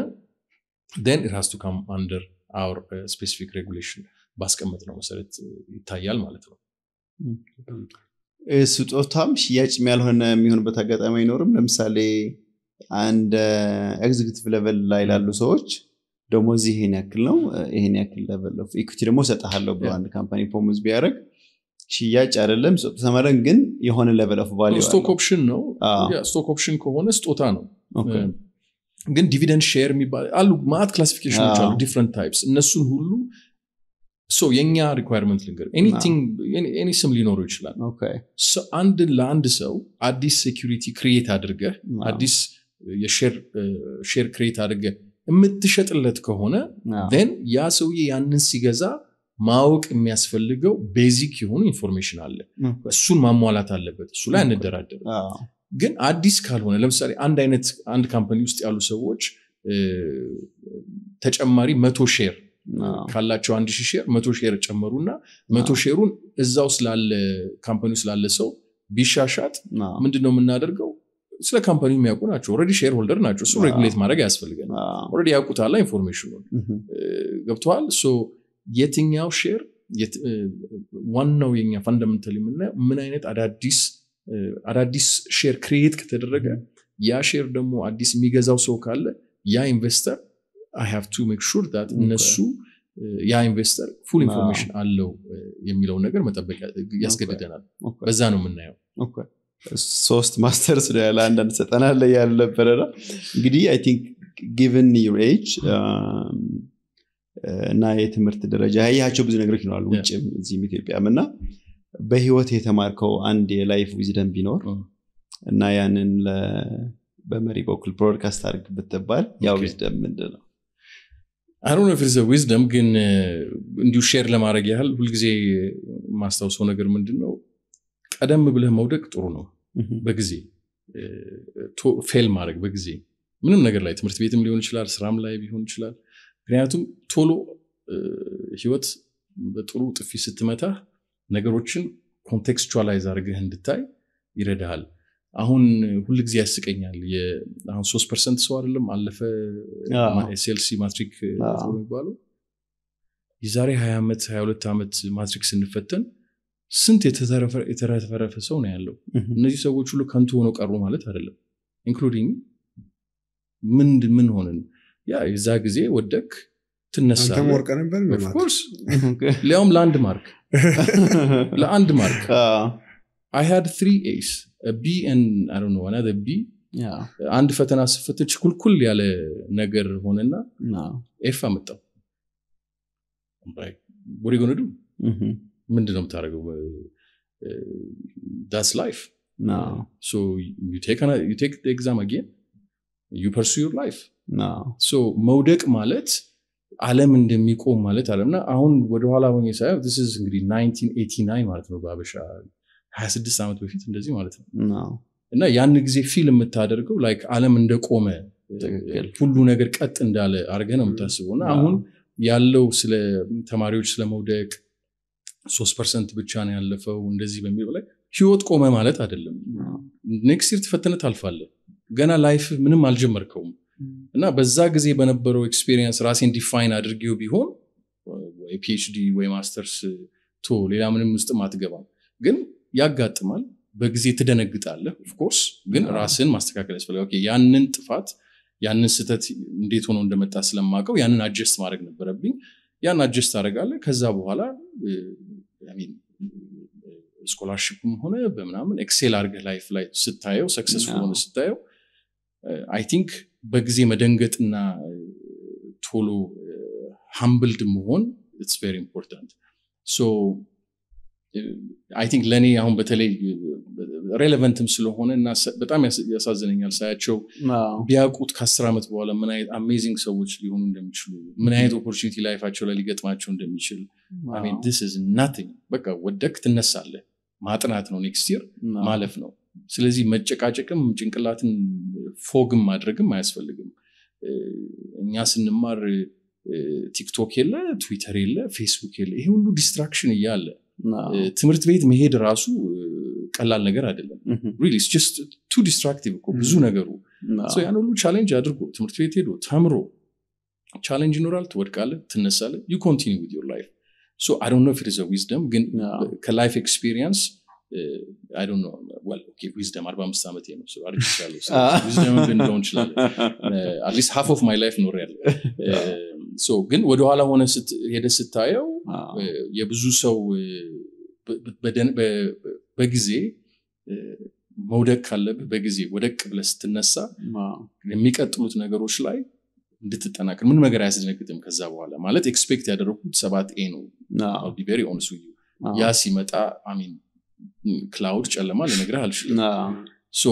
then it has to come under our uh, specific regulation ባስቀመጥ ነው መሰረት ይታያል ማለት ነው ስጦታም ሽያጭ የሚያልሆነ የሚሆንበት አጋጣሚ አይኖርም ለምሳሌ አንድ ኤግዚኪዩቲቭ ሌቨል ላይ ላሉ ሰዎች ደሞዝ ይሄን ያክል ነው ይሄን ያክል ሌቨል ኦፍ ኢኩዊቲ ደሞ ሰጣሃለው በአንድ ካምፓኒ ፕሮሚስ ቢያደርግ ሽያጭ አይደለም ሶስት ተመረን ግን የሆነ level of value ነው stock option ነው ያ stock option ከሆነ ስጦታ ነው ግን dividend share የሚባል አሉ ማት classifications አሉ different types እነሱን ሁሉ so የኛ requirement ልንገር anything any sum ሊኖር ይችላል okay so አንድ ለአንድ ሰው አዲስ security create አድርገህ አዲስ የshare share create አድርገህ የምትሸጥለት ከሆነ then ያ ሰውዬ ያንን ሲገዛ ማውቅ የሚያስፈልገው ቤዚክ የሆኑ ኢንፎርሜሽን አለ እሱን ማሟላት አለበት እሱ ላይ እንደራደረ ግን አዲስ ካልሆነ ለምሳሌ አንድ አይነት አንድ ካምፓኒ ውስጥ ያሉ ሰዎች ተጨማሪ መቶ ሼር ካላቸው one thousand ሼር መቶ ሼር ጨመሩና መቶ ሼሩን እዛው ስላለ ካምፓኒው ስላለ ሰው ቢሻሻት ምንድነው የምናደርገው ስለ ካምፓኒው የሚያውቁ ናቸው ኦሬዲ ሼር ሆልደር ናቸው እሱ ሬጉሌት ማድረግ ያስፈልጋል ኦሬዲ ያውቁታል ኢንፎርሜሽኑን ገብቷል ሶ የትኛው ሼር ዋናው የኛ ፈንዳመንታሊ ምን አይነት አዳዲስ አዳዲስ ሼር ክሬት ከተደረገ ያ ሼር ደግሞ አዲስ የሚገዛው ሰው ካለ ያ ኢንቨስተር I have to make sure that እነሱ ያ ኢንቨስተር full information አለው የሚለው ነገር መጠበቅ ያስገድደናል በዛ ነው የምናየው ኦኬ ሶስት ማስተርስ ላይ አንዳንድ ሰጠናል ያለበረራ እንግዲህ I think given your age um, እና የትምርት ደረጃ ያያቸው ብዙ ነገሮች ነው አሉ ወጭም እዚህ ኢትዮጵያምና በህይወት የተማርከው አንድ የላይፍ ዊዝደም ቢኖር እና ያንን በመሪ በኩል ፖድካስት አድርግ ብትባል ያው ዊዝደም ምንድነው I don't know if it's a wisdom ግን እንዲው ሼር ለማድረግ ያህል ሁልጊዜ ማስተዋወሶ ነገር ምንድነው ቀደም ብለህ መውደቅ ጥሩ ነው በጊዜ ፌል ማድረግ በጊዜ ምንም ነገር ላይ ትምርት ቤትም ሊሆን ይችላል ስራም ላይ ቢሆን ይችላል ምክንያቱም ቶሎ ህይወት በጥሩ ጥፊ ስትመታ ነገሮችን ኮንቴክስቹአላይዝ አድርገህ እንድታይ ይረዳሃል አሁን ሁሉ ጊዜ ያስቀኛል አሁን three percent ሰው አይደለም አለፈ ኤስኤልሲ ማትሪክ ነው የሚባለው የዛሬ twenty ዓመት ሃያ ሁለት ዓመት ማትሪክስ እንፈተን ስንት የተተረፈ የተተረፈ ሰው ነው ያለው እነዚህ ሰዎች ሁሉ ከንቱ ሆነው ቀሩ ማለት አይደለም ኢንክሉዲንግ ምን ምን ሆነን ያ የዛ ጊዜ ወደክ ትነሳ አንተ ወርቀ ነበር ማለት ኦፍ ኮርስ ሊያውም ላንድማርክ ላንድማርክ I had three A's a B and I don't know another B yeah አንድ ፈተና ስፈተች ኩልኩል ያለ ነገር ሆነና ኤፍ አመጣው Like, what are you going to do? Mm-hmm. That's life. No. So you take an, you take the exam again. You pursue your life. No. So Modek Malet, Alem and Demiko Malet Alemna, Aun Wadwala when you say this is nineteen eighty nine Malet no Babisha has a disarmed with it and does he malet. No. And I yanigzi feel metadergo like Alem and Decome Pulunagar cut and Dale Arganum Tasuna Aun. Yellow sle tamaariuch sle modek three percent ብቻን ያለፈው እንደዚህ በሚለው ላይ ህይወት ቆመ ማለት አይደለም next year ተፈተነ ታልፋለህ ገና ላይፍ ምንም አልጀመርከውም እና በዛ ጊዜ በነበረው ኤክስፒሪየንስ ራሴን ዲፋይን አድርጌው ቢሆን ወይ PhD ወይ ማስተርስ ቶ ሌላ ምንም ውስጥ ማትገባም ግን ያጋጥማል በጊዜ ተደነግጣለህ of course ግን ራስን ማስተካከል ያስፈልጋል ኦኬ ያንን ጥፋት ያንን ስተት እንዴት ሆኖ እንደመጣ ስለማቀው ያንን አጀስት ማድረግ ነበርብኝ ያን አጀስት አረጋለ ከዛ በኋላ አይ ሚን ስኮላርሺፕም ሆነ በመናምን ኤክሴል አርገ ላይፍ ላይ ስታየው ሰክሰስፉል ሆነ ስታየው አይ ቲንክ በጊዜ መደንገጥና ቶሎ humbled መሆን it's very important so I think ለኔ አሁን በተለይ relevantም ስለሆነ እና በጣም ያሳዝነኛል ሳያቸው ቢያቁት ከአስር አመት በኋላ ምን አይነት amazing ሰዎች ሊሆኑ እንደሚችሉ ምን አይነት opportunity ላይፋቸው ላይ ሊገጥማቸው እንደሚችል I mean this is nothing በቃ ወደክ ትነሳለህ ማጥናት ነው next year ማለፍ ነው ስለዚህ መጨቃጨቅም ጭንቅላትን ፎግም ማድረግም አያስፈልግም እኛ ስንማር TikTok የለ Twitter የለ Facebook የለ ይሄ ሁሉ distraction ይያለ ትምርት ቤት መሄድ ራሱ ቀላል ነገር አይደለም really it's just too distractive እኮ ብዙ ነገሩ so ያን ሁሉ ቻሌንጅ አድርጎ ትምርት ቤት ሄዶ ተምሮ ቻሌንጅ ኖራል ተወድቃለ ተነሳለ you continue with your life so I don't know if it is a wisdom ግን ከላይፍ ኤክስፒሪየንስ I don't know well okay wisdom forty-five ዓመት ነው so አርግቻለሁ so wisdom ግን don't ይችላል at least half of my life ኖር ያለው so ግን ወደ ኋላ ሆነ ሄደ ስታየው የብዙ ሰው በጊዜ መውደቅ ካለብ በጊዜ ወደቅ ብለስ ተነሳ የሚቀጥሉት ነገሮች ላይ እንድትጠናከር ምን ነገር ያስደነግጥም ከዛ በኋላ ማለት ኤክስፔክት ያደረኩት seven A ነው I'll be very honest with you ያ ሲመጣ I mean ክላውድ ጨለማ ለነገር አልሽልኝ so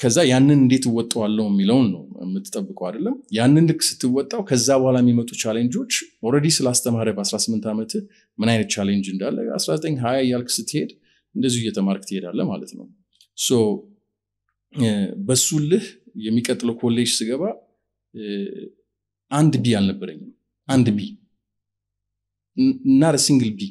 ከዛ ያንን እንዴት ወጣዋለው የሚለው ነው የምትጠብቀው አይደለም ያንን ልክ ስትወጣው ከዛ በኋላ የሚመጡ ቻሌንጆች already ስላስተማረ በ18 ዓመት ምን አይነት ቻሌንጅ እንዳለ nineteen twenty ያልክ ስትሄድ እንደዚህ እየተማርክ ትሄዳለህ ማለት ነው ሶ በሱልህ የሚቀጥለው ኮሌጅ ስገባ አንድ ቢ አልነበረኝም አንድ ቢ not a single b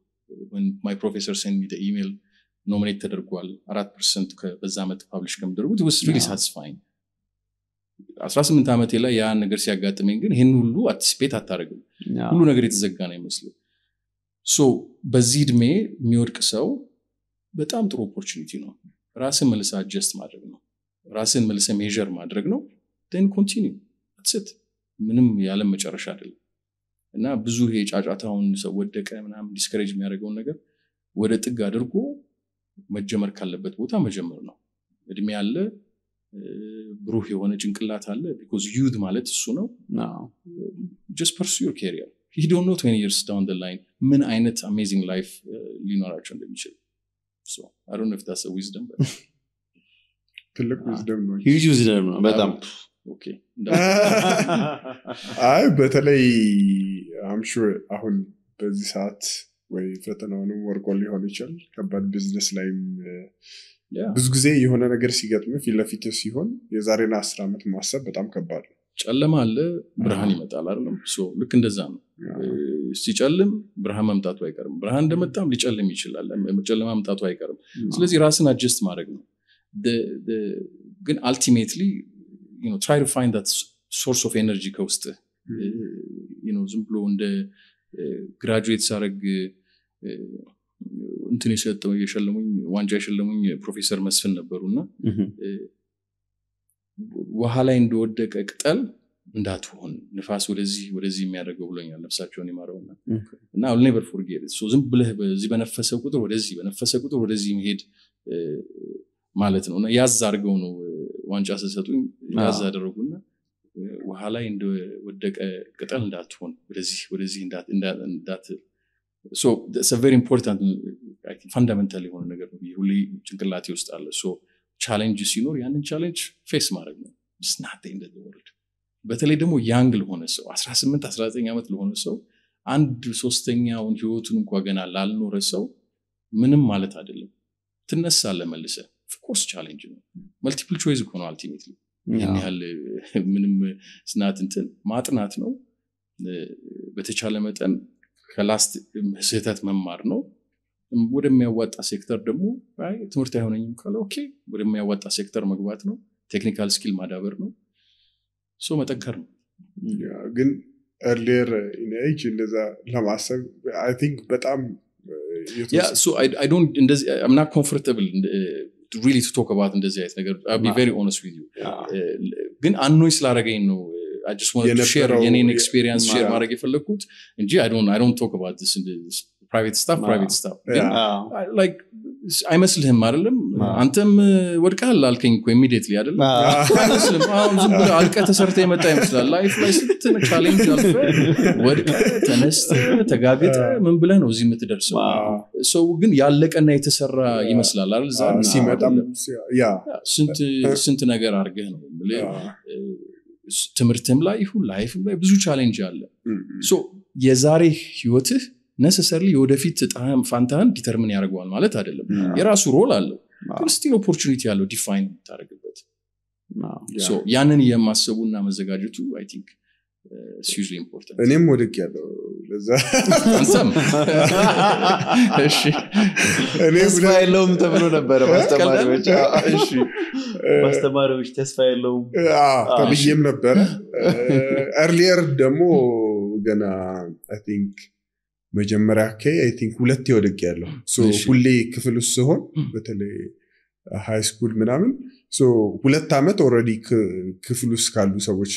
when my professor sent me the email nominate ተደርጓል four percent ከበዛ አመት ፐብሊሽ ከምደረጉት it was really satisfying eighteen አመቴ ላይ ያ ነገር ሲያጋጥመኝ ግን ይሄን ሁሉ anticipate አታረግም ሁሉ ነገር የተዘጋ ነው ይመስላል so በዚህ እድሜ የሚወድቅ ሰው በጣም ጥሩ opportunity ነው ራስን መልሰ adjust ማድረግ ነው ራስን መልሰ measure ማድረግ ነው then continue that's it ምንም ያለ መጨረሻ አይደለም እና ብዙ ይሄ ጫጫታውን ሰው ወደቀ ምናም discourage የሚያደርገው ነገር ወደ ጥግ አድርጎ መጀመር ካለበት ቦታ መጀመር ነው እድሜ ያለ ብሩህ የሆነ ጭንቅላት አለ because youth ማለት እሱ ነው now just pursue your career you don't know twenty years down the line ምን አይነት amazing life ሊኖራቸው እንደሚችል so I don't know if that's a wisdom but ትልቅ wisdom ነው huge wisdom ነው በጣም okay አይ በተለይ I'm sure አሁን በዚህ ሰዓት ወይ ፈተናውንም ወርቆል ሊሆን ይችላል ከባድ ቢዝነስ ላይም ብዙ ጊዜ የሆነ ነገር ሲገጥም ፊለፊት ሲሆን የዛሬና አስር አመት ማሰብ በጣም ከባድ ነው ጨለማ አለ ብርሃን ይመጣል አይደለም ሶ ልክ እንደዛ ነው ሲጨልም ብርሃን መምጣቱ አይቀርም ብርሃን እንደመጣም ሊጨልም ይችላል ጨለማ መምጣቱ አይቀርም ስለዚህ ራስን አጀስት ማድረግ ነው the the ግን ultimately you know try to find that source of energy cost uh, you know ዝም ብሎ እንደ ግራጁዌት ሳረግ እንትኔ ሰጠው የሸለሙኝ ዋንጫ የሸለሙኝ ፕሮፌሰር መስፍን ነበርውና ውሃ ላይ እንደወደቀ ቅጠል እንዳትሆን ንፋስ ወደዚህ ወደዚህ የሚያደርገው ብሎኛል ነፍሳቸውን ይማረውና እና I'll never forget it so ዝም ብለህ በዚህ በነፈሰ ቁጥር ወደዚህ በነፈሰ ቁጥር ወደዚህ መሄድ ማለት ነውና ያዝ አድርገው ነው ዋንጫ ሰሰጡኝ ያዝ አደረጉና ውሃ ላይ እንደወደቀ ቅጠል እንዳትሆን ወደዚህ ወደዚህ እንዳት እንዳት so that's a very important I think fundamentally one ነገር ነው ሁሌ ጭንቅላቴ ውስጥ አለ so ቻሌንጅ ሲኖር ያንን ቻሌንጅ ፌስ ማድረግ ነው it's not the end of the world በተለይ ደግሞ ያንግ ለሆነ ሰው eighteen nineteen አመት ለሆነ ሰው አንድ ሶስተኛውን ህይወቱን እንኳን ገና ላልኖረ ሰው ምንም ማለት አይደለም ትነሳለህ መልሰህ of course challenge ነው multiple choice እኮ ነው ultimately ያል ምንም ስናት እንትን ማጥናት ነው በተቻለ መጠን ከላስት ስህተት መማር ነው ወደሚያዋጣ ሴክተር ደግሞ አይ ትምህርት አይሆነኝም ካለ ኦኬ ወደሚያዋጣ ሴክተር መግባት ነው ቴክኒካል ስኪል ማዳበር ነው ሶ መጠንከር ነው ያ ግን earlier in age እንደዛ ለማሰብ I think በጣም yeah so I I don't I'm not comfortable really to talk about in this yet ነገር I'll be very honest with you ግን አንኖይ ስላረገኝ ነው I just wanted to share any experience share ማረግ የፈለኩት እንጂ I don't I don't talk about this in this private stuff private stuff like I መስልህም አይደለም አንተም ወድቀሃል አልከኝ እኮ immediately አይደለም አይመስልም አሁን ዝም ብለህ አልቀህ ተሰርተህ የመጣ ይመስላል ላይፍ ላይ ስትነ ቻሌንጅ አልፈህ ወድቀህ ተነስተህ ተጋግጠህ ምን ብለህ ነው እዚህ የምትደርሰው ሰው ግን ያለቀና የተሰራ ይመስላል አይደል ዛሬ ሲመጣም ያ ስንት ስንት ነገር አድርገህ ነው ማለት ትምህርትም ላይ ይሁን ላይፍም ላይ ብዙ ቻሌንጅ አለ ሶ የዛሬ ህይወትህ necessarily የወደፊት ጣም ፋንታን ዲተርሚን ያደርጋል ማለት አይደለም የራሱ ሮል አለው ግን still opportunity ያለው define ታደርግበት so ያንን የማሰቡና መዘጋጀቱ I think uh, it's hugely important እኔም ወድቅ ያለው ለዛ አንተም እሺ እኔም ባይሎም ተብሎ ነበር ማስተማሪዎች እሺ ማስተማሪዎች ተስፋ ያለውም አዎ ተብዬም ነበር earlier ደግሞ ገና I think መጀመሪያ ከይ I think ሁለት ይወድቅ ያለው ሶ ሁሌ ክፍል ውስጥ ሆን በተለይ ሃይ ስኩል ምናምን ሶ ሁለት አመት already ክፍል ውስጥ ካሉ ሰዎች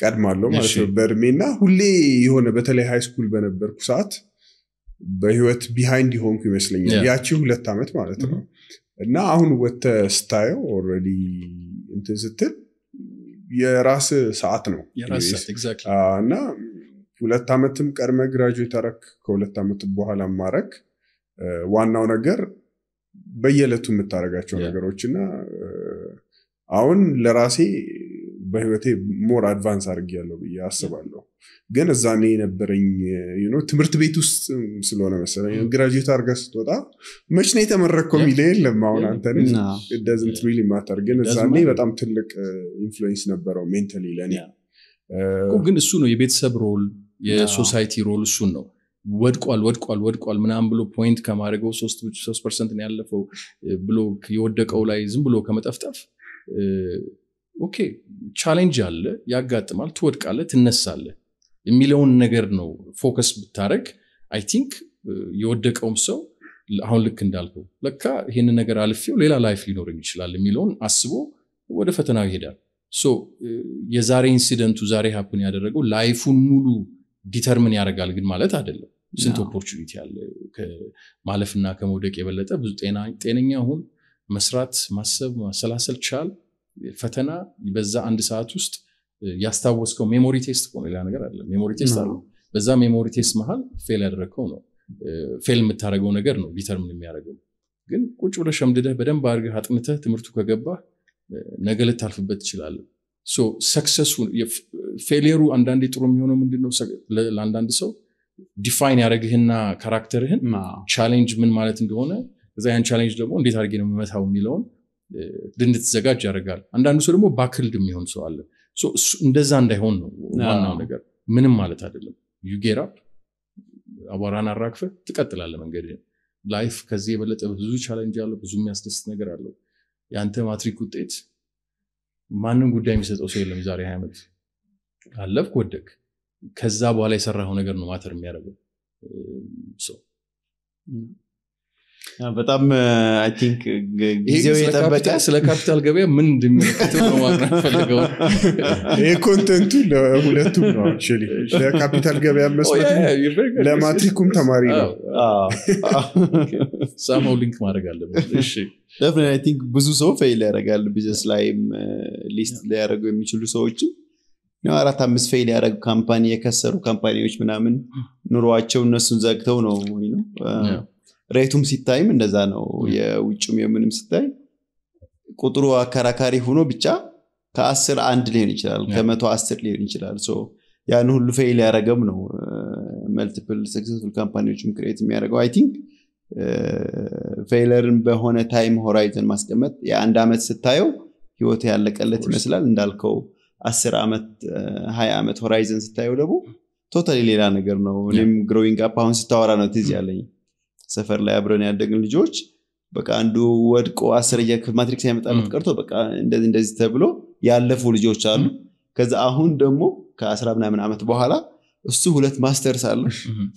ቀድማለሁ ማለት ነው በርሜና ሁሌ የሆነ በተለይ ሃይ ስኩል በነበርኩ ሰዓት በህይወት ቢሃይንድ ሆንኩ ይመስለኛል ያቺ ሁለት አመት ማለት ነው እና አሁን ወተ ስታዩ already እንትዝትል የራስ ሰዓት ነው የራስ ሰዓት exactly እና ሁለት አመትም ቀርመ ግራጁዌት አረክ ከሁለት አመት በኋላ ማረክ ዋናው ነገር በየለቱ መታረጋቸው ነገሮችና አሁን ለራሴ በህይወቴ ሞር አድቫንስ አድርጌያለሁ ብዬ አስባለሁ ግን እዛኔ ነበርኝ you know ትምህርት ቤት ውስጥ ስለሆነ መሰለኝ ግራጁዌት አርገስ ተወጣ መች ነው ተመረከው ሚለል ለማውን አንተን it doesn't really matter ግን እዛኔ በጣም ትልቅ ኢንፍሉዌንስ ነበርው ሜንታሊ ለኔ ግን እሱ ነው የቤተሰብ ሮል የሶሳይቲ ሮል እሱ ነው ወድቋል ወድቋል ወድቋል ምናም ብሎ ፖይንት ከማረገው three percent ነው ያለፈው ብሎ የወደቀው ላይ ዝም ብሎ ከመጠፍጠፍ ኦኬ ቻሌንጅ አለ ያጋጥማል ትወድቃለህ ትነሳለህ የሚለውን ነገር ነው ፎከስ ብታረግ I think የወደቀውም ሰው አሁን ልክ እንዳልከው ለካ ይሄን ነገር አልፈው ሌላ ላይፍ ሊኖርም ይችላል የሚለውን አስቦ ወደ ፈተናው ይሄዳል ሶ የዛሬ ኢንሲደንቱ ዛሬ ሀፕን ያደረገው ላይፉን ሙሉ ዲተርሚን ያደርጋል ግን ማለት አይደለም ስንት ኦፖርቹኒቲ አለ ከማለፍና ከመውደቅ የበለጠ ብዙ ጤና ጤነኛ ሁን መስራት ማሰብ ማሰላሰል ቻል ፈተና በዛ አንድ ሰዓት ውስጥ ያስታወስከው ሜሞሪ ቴስት ሆነ ሌላ ነገር አይደለም ሜሞሪ ቴስት አለ በዛ ሜሞሪ ቴስት መሃል ፌል ያደረከው ነው ፌል የምታደርገው ነገር ነው ዲተርሚን የሚያደርገው ግን ቁጭ ብለህ ሸምድደህ በደንብ አድርገህ አጥንተህ ትምህርቱ ከገባ ነገለ ታልፍበት ይችላል ሶ ሰክሰሱ ፌሊየሩ አንድ አንድ ጥሩ የሚሆነው ምንድነው ለአንድ አንድ ሰው define your character, challenge min malet indone kaza yan challenge demo endet argin metaw milewon dindet zegaaj yargal andandu so demo backhild mihon so alle so ndeza ndaihon no wanaw neger minim malet adellem you get up awaran arrakfe tiqatlale mengede life kazi yebelete ብዙ challenge yallo ብዙ miasdest neger allo yante matric utet manun guday miseto so yellem zare hayamet alaf kodek ከዛ በኋላ የሰራው ነገር ነው ማተር የሚያደርገው ሶ ያ በጣም አይ ቲንክ ጊዜው የጠበቀ ስለ ካፒታል ገበያ ምን እንደሚከተል ነው ማውራት ፈልገው የኮንተንቱ ለሁለቱም ነው አክቹሊ ለካፒታል ገበያ መስመጥ ለማትሪኩም ተማሪ ነው ሳማው ሊንክ ማድረግ አለበት እሺ definitely I think ብዙ ሰው ፌል ያደርጋል ቢዝነስ ላይም ሊስት ላይ ያደርገው የሚችሉ ሰዎች ነው አራት አምስት ፌል ያደረጉ ካምፓኒ የከሰሩ ካምፓኒዎች ምናምን ኑሯቸው እነሱን ዘግተው ነው ወይ ነው ሬቱም ሲታይም እንደዛ ነው የውጭም የምንም ሲታይ ቁጥሩ አከራካሪ ሆኖ ብቻ ከ10 አንድ ሊሆን ይችላል ከ110 ሊሆን ይችላል ሶ ያን ሁሉ ፌል ያደረገም ነው multiple successful ካምፓኒዎችም ክሬት የሚያደርገው I think ፌለርን በሆነ ታይም ሆራይዘን ማስቀመጥ የአንድ አመት ስታየው ህይወት ያለቀለት ይመስላል እንዳልከው አስር አመት ሃያ አመት ሆራይዘን ስታዩ ደግሞ ቶታሊ ሌላ ነገር ነው እኔም growing up አሁን ስታወራ ነው ትዝ ያለኝ ሰፈር ላይ አብረን ያደግን ልጆች በቃ አንዱ ወድቆ አስር የማትሪክስ ያመጣለት ቀርቶ በቃ እንደዚህ እንደዚህ ተብሎ ያለፉ ልጆች አሉ ከዛ አሁን ደግሞ ከ10 ምናምን አመት በኋላ እሱ ሁለት ማስተርስ አለ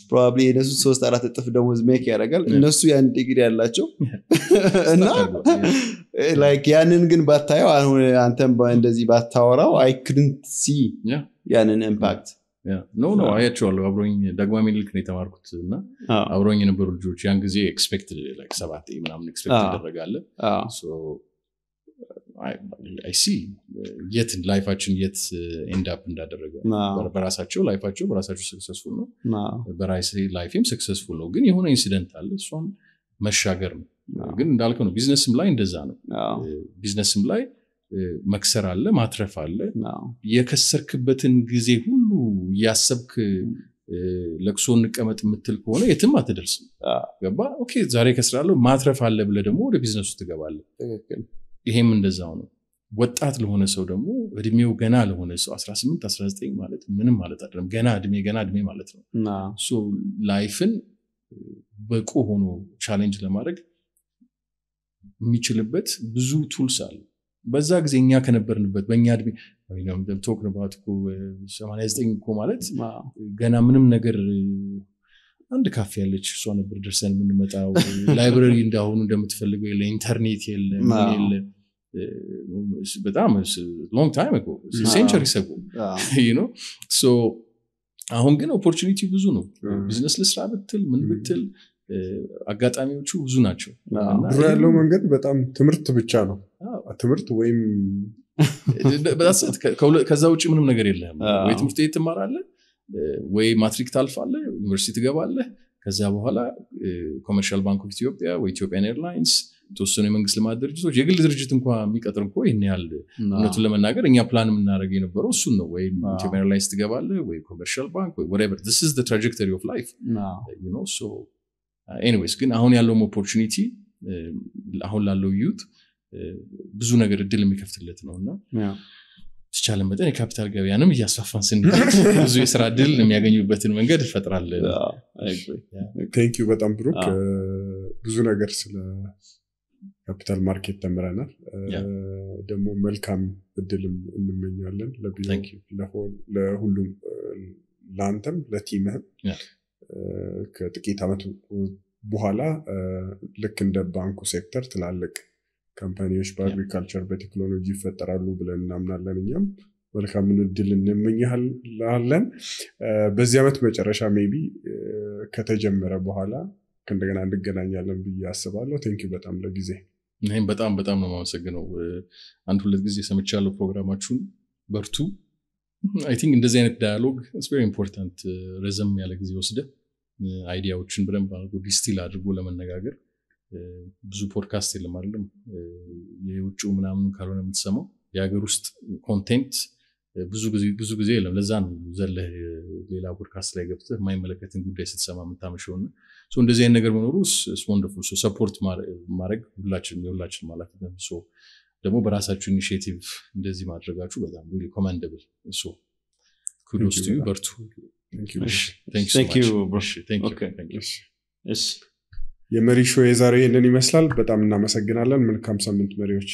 probably እነሱ three four እጥፍ ደሞዝ ሜክ ያደርጋል እነሱ ያን ዲግሪ ያላቸው እና like ያንን ግን ባታዩ አንተም እንደዚህ ባታወራው I couldn't see ያንን ኢምፓክት yeah no no I actually አብሮኝ ደግማም ይልክ ነው ተማርኩት እና አብሮኝ የነበሩ ልጆች ያን ጊዜ expected like seven ምናምን expect ያደርጋል so I I see yet in life action yet end up እንዳደረገ በራሳቸው ላይፋቸው በራሳቸው successful ነው በራሴ ላይፍም successful ነው ግን የሆነ ኢንሲደንት አለ እሱም መሻገር ነው ግን እንዳልከው ነው ቢዝነስም ላይ እንደዛ ነው ቢዝነስም ላይ መክሰር አለ ማትረፍ አለ የከሰርክበትን ጊዜ ሁሉ ያሰብክ ለክሶ ንቀመጥ ምትል ከሆነ የትም አትደርስም ገባ ኦኬ ዛሬ ከስራለሁ ማትረፍ አለ ብለ ደግሞ ወደ ቢዝነሱ ትገባለህ ይሄም እንደዛው ነው ወጣት ለሆነ ሰው ደግሞ እድሜው ገና ለሆነ ሰው eighteen nineteen ማለት ምንም ማለት አይደለም ገና እድሜ ገና እድሜ ማለት ነው ሶ ላይፍን በቁ ሆኖ ቻሌንጅ ለማድረግ የሚችልበት ብዙ ቱልስ አለ በዛ ጊዜኛ ከነበርንበት በእኛ እድሜ ነው talking about እኮ eighty-nine እኮ ማለት ገና ምንም ነገር አንድ ካፌ ያለች እሷ ነበር ድርሰን የምንመጣው ላይብረሪ እንዳሁን እንደምትፈልገው የለ ኢንተርኔት የለ ምን የለ በጣም long time ago centuries ago you know so አሁን ግን ኦፖርቹኒቲ ብዙ ነው ቢዝነስ ለስራ ብትል ምን ብትል አጋጣሚዎቹ ብዙ ናቸው ድሮ ያለው መንገድ በጣም ትምርት ብቻ ነው ትምርት ወይም በራስ ከዛው ጪ ምንም ነገር የለም ወይ ትምርት እየተማራለህ ወይ ማትሪክ ታልፋለህ ዩኒቨርሲቲ ትገባለህ ከዛ በኋላ ኮመርሻል ባንክ ኦፍ ኢትዮጵያ ወይ ኢትዮጵያን ኤርላይንስ ተወሰኑ የመንግስት ልማት ድርጅቶች የግል ድርጅት እንኳን የሚቀጥር እንኳን ይሄን ያህል እውነቱን ለመናገር እኛ ፕላን የምናደርገው የነበረው እሱን ነው ወይ ኢትዮጵያን ኤርላይንስ ትገባለህ ወይ ኮመርሻል ባንክ ወይ whatever this is the trajectory of life you know so anyways ግን አሁን ያለው opportunity አሁን ላለው youth ብዙ ነገር እድል የሚከፍትለት ነውና ስቻለም በጣም የካፒታል ገበያንም እያስፋፋን ስንል ብዙ የሥራ እድል የሚያገኙበትን መንገድ ፈጥራል thank you በጣም ብሩክ ብዙ ነገር ስለ ካፒታል ማርኬት ተመረናል ደግሞ መልካም እድልም እንመኛለን ለቢዝነስ ለሁሉም ላንተም ለቲምህም ከጥቂት አመት በኋላ ልክ እንደ ባንኩ ሴክተር ትላልቅ ካምፓኒዎች በአግሪካልቸር በቴክኖሎጂ ፈጠራሉ ብለን እናምናለን እኛም መልካም እድል እንመኛለን በዚህ አመት መጨረሻ ሜቢ ከተጀመረ በኋላ እንደገና እንገናኛለን ብዬ አስባለሁ thank you በጣም ለጊዜ እኔም በጣም በጣም ነው ማመሰግነው አንድ ሁለት ጊዜ ሰምቻለሁ ፕሮግራማችሁን በርቱ I think እንደዚህ አይነት ዳያሎግ it's very important ረዘም ያለ ጊዜ ወስደ አይዲያዎችን በደንብ አድርጎ ዲስቲል አድርጎ ለመነጋገር ብዙ ፖድካስት የለም አይደለም የውጭው ምናምን ካልሆነ የምትሰማው የሀገር ውስጥ ኮንቴንት ብዙ ጊዜ ብዙ ጊዜ የለም። ለዛ ነው ዘለህ ሌላ ፖድካስት ላይ ገብተህ የማይመለከትን ጉዳይ ስትሰማ የምታመሸውና ሶ እንደዚህ አይነት ነገር መኖሩ ኢስ ወንደርፉል። ሶ ሰፖርት ማድረግ ሁላችንም የሁላችንም ማለት ነው። ሶ ደግሞ በራሳችሁ ኢኒሺዬቲቭ እንደዚህ ማድረጋችሁ በጣም really commendable. ሶ kudos to you Bertu. Thank you. Thanks. Thank you bro. Thank you. Thank you. Yes. የመሪ ሾው የዛሬ ይሄንን ይመስላል። በጣም እናመሰግናለን። መልካም ሳምንት መሪዎች።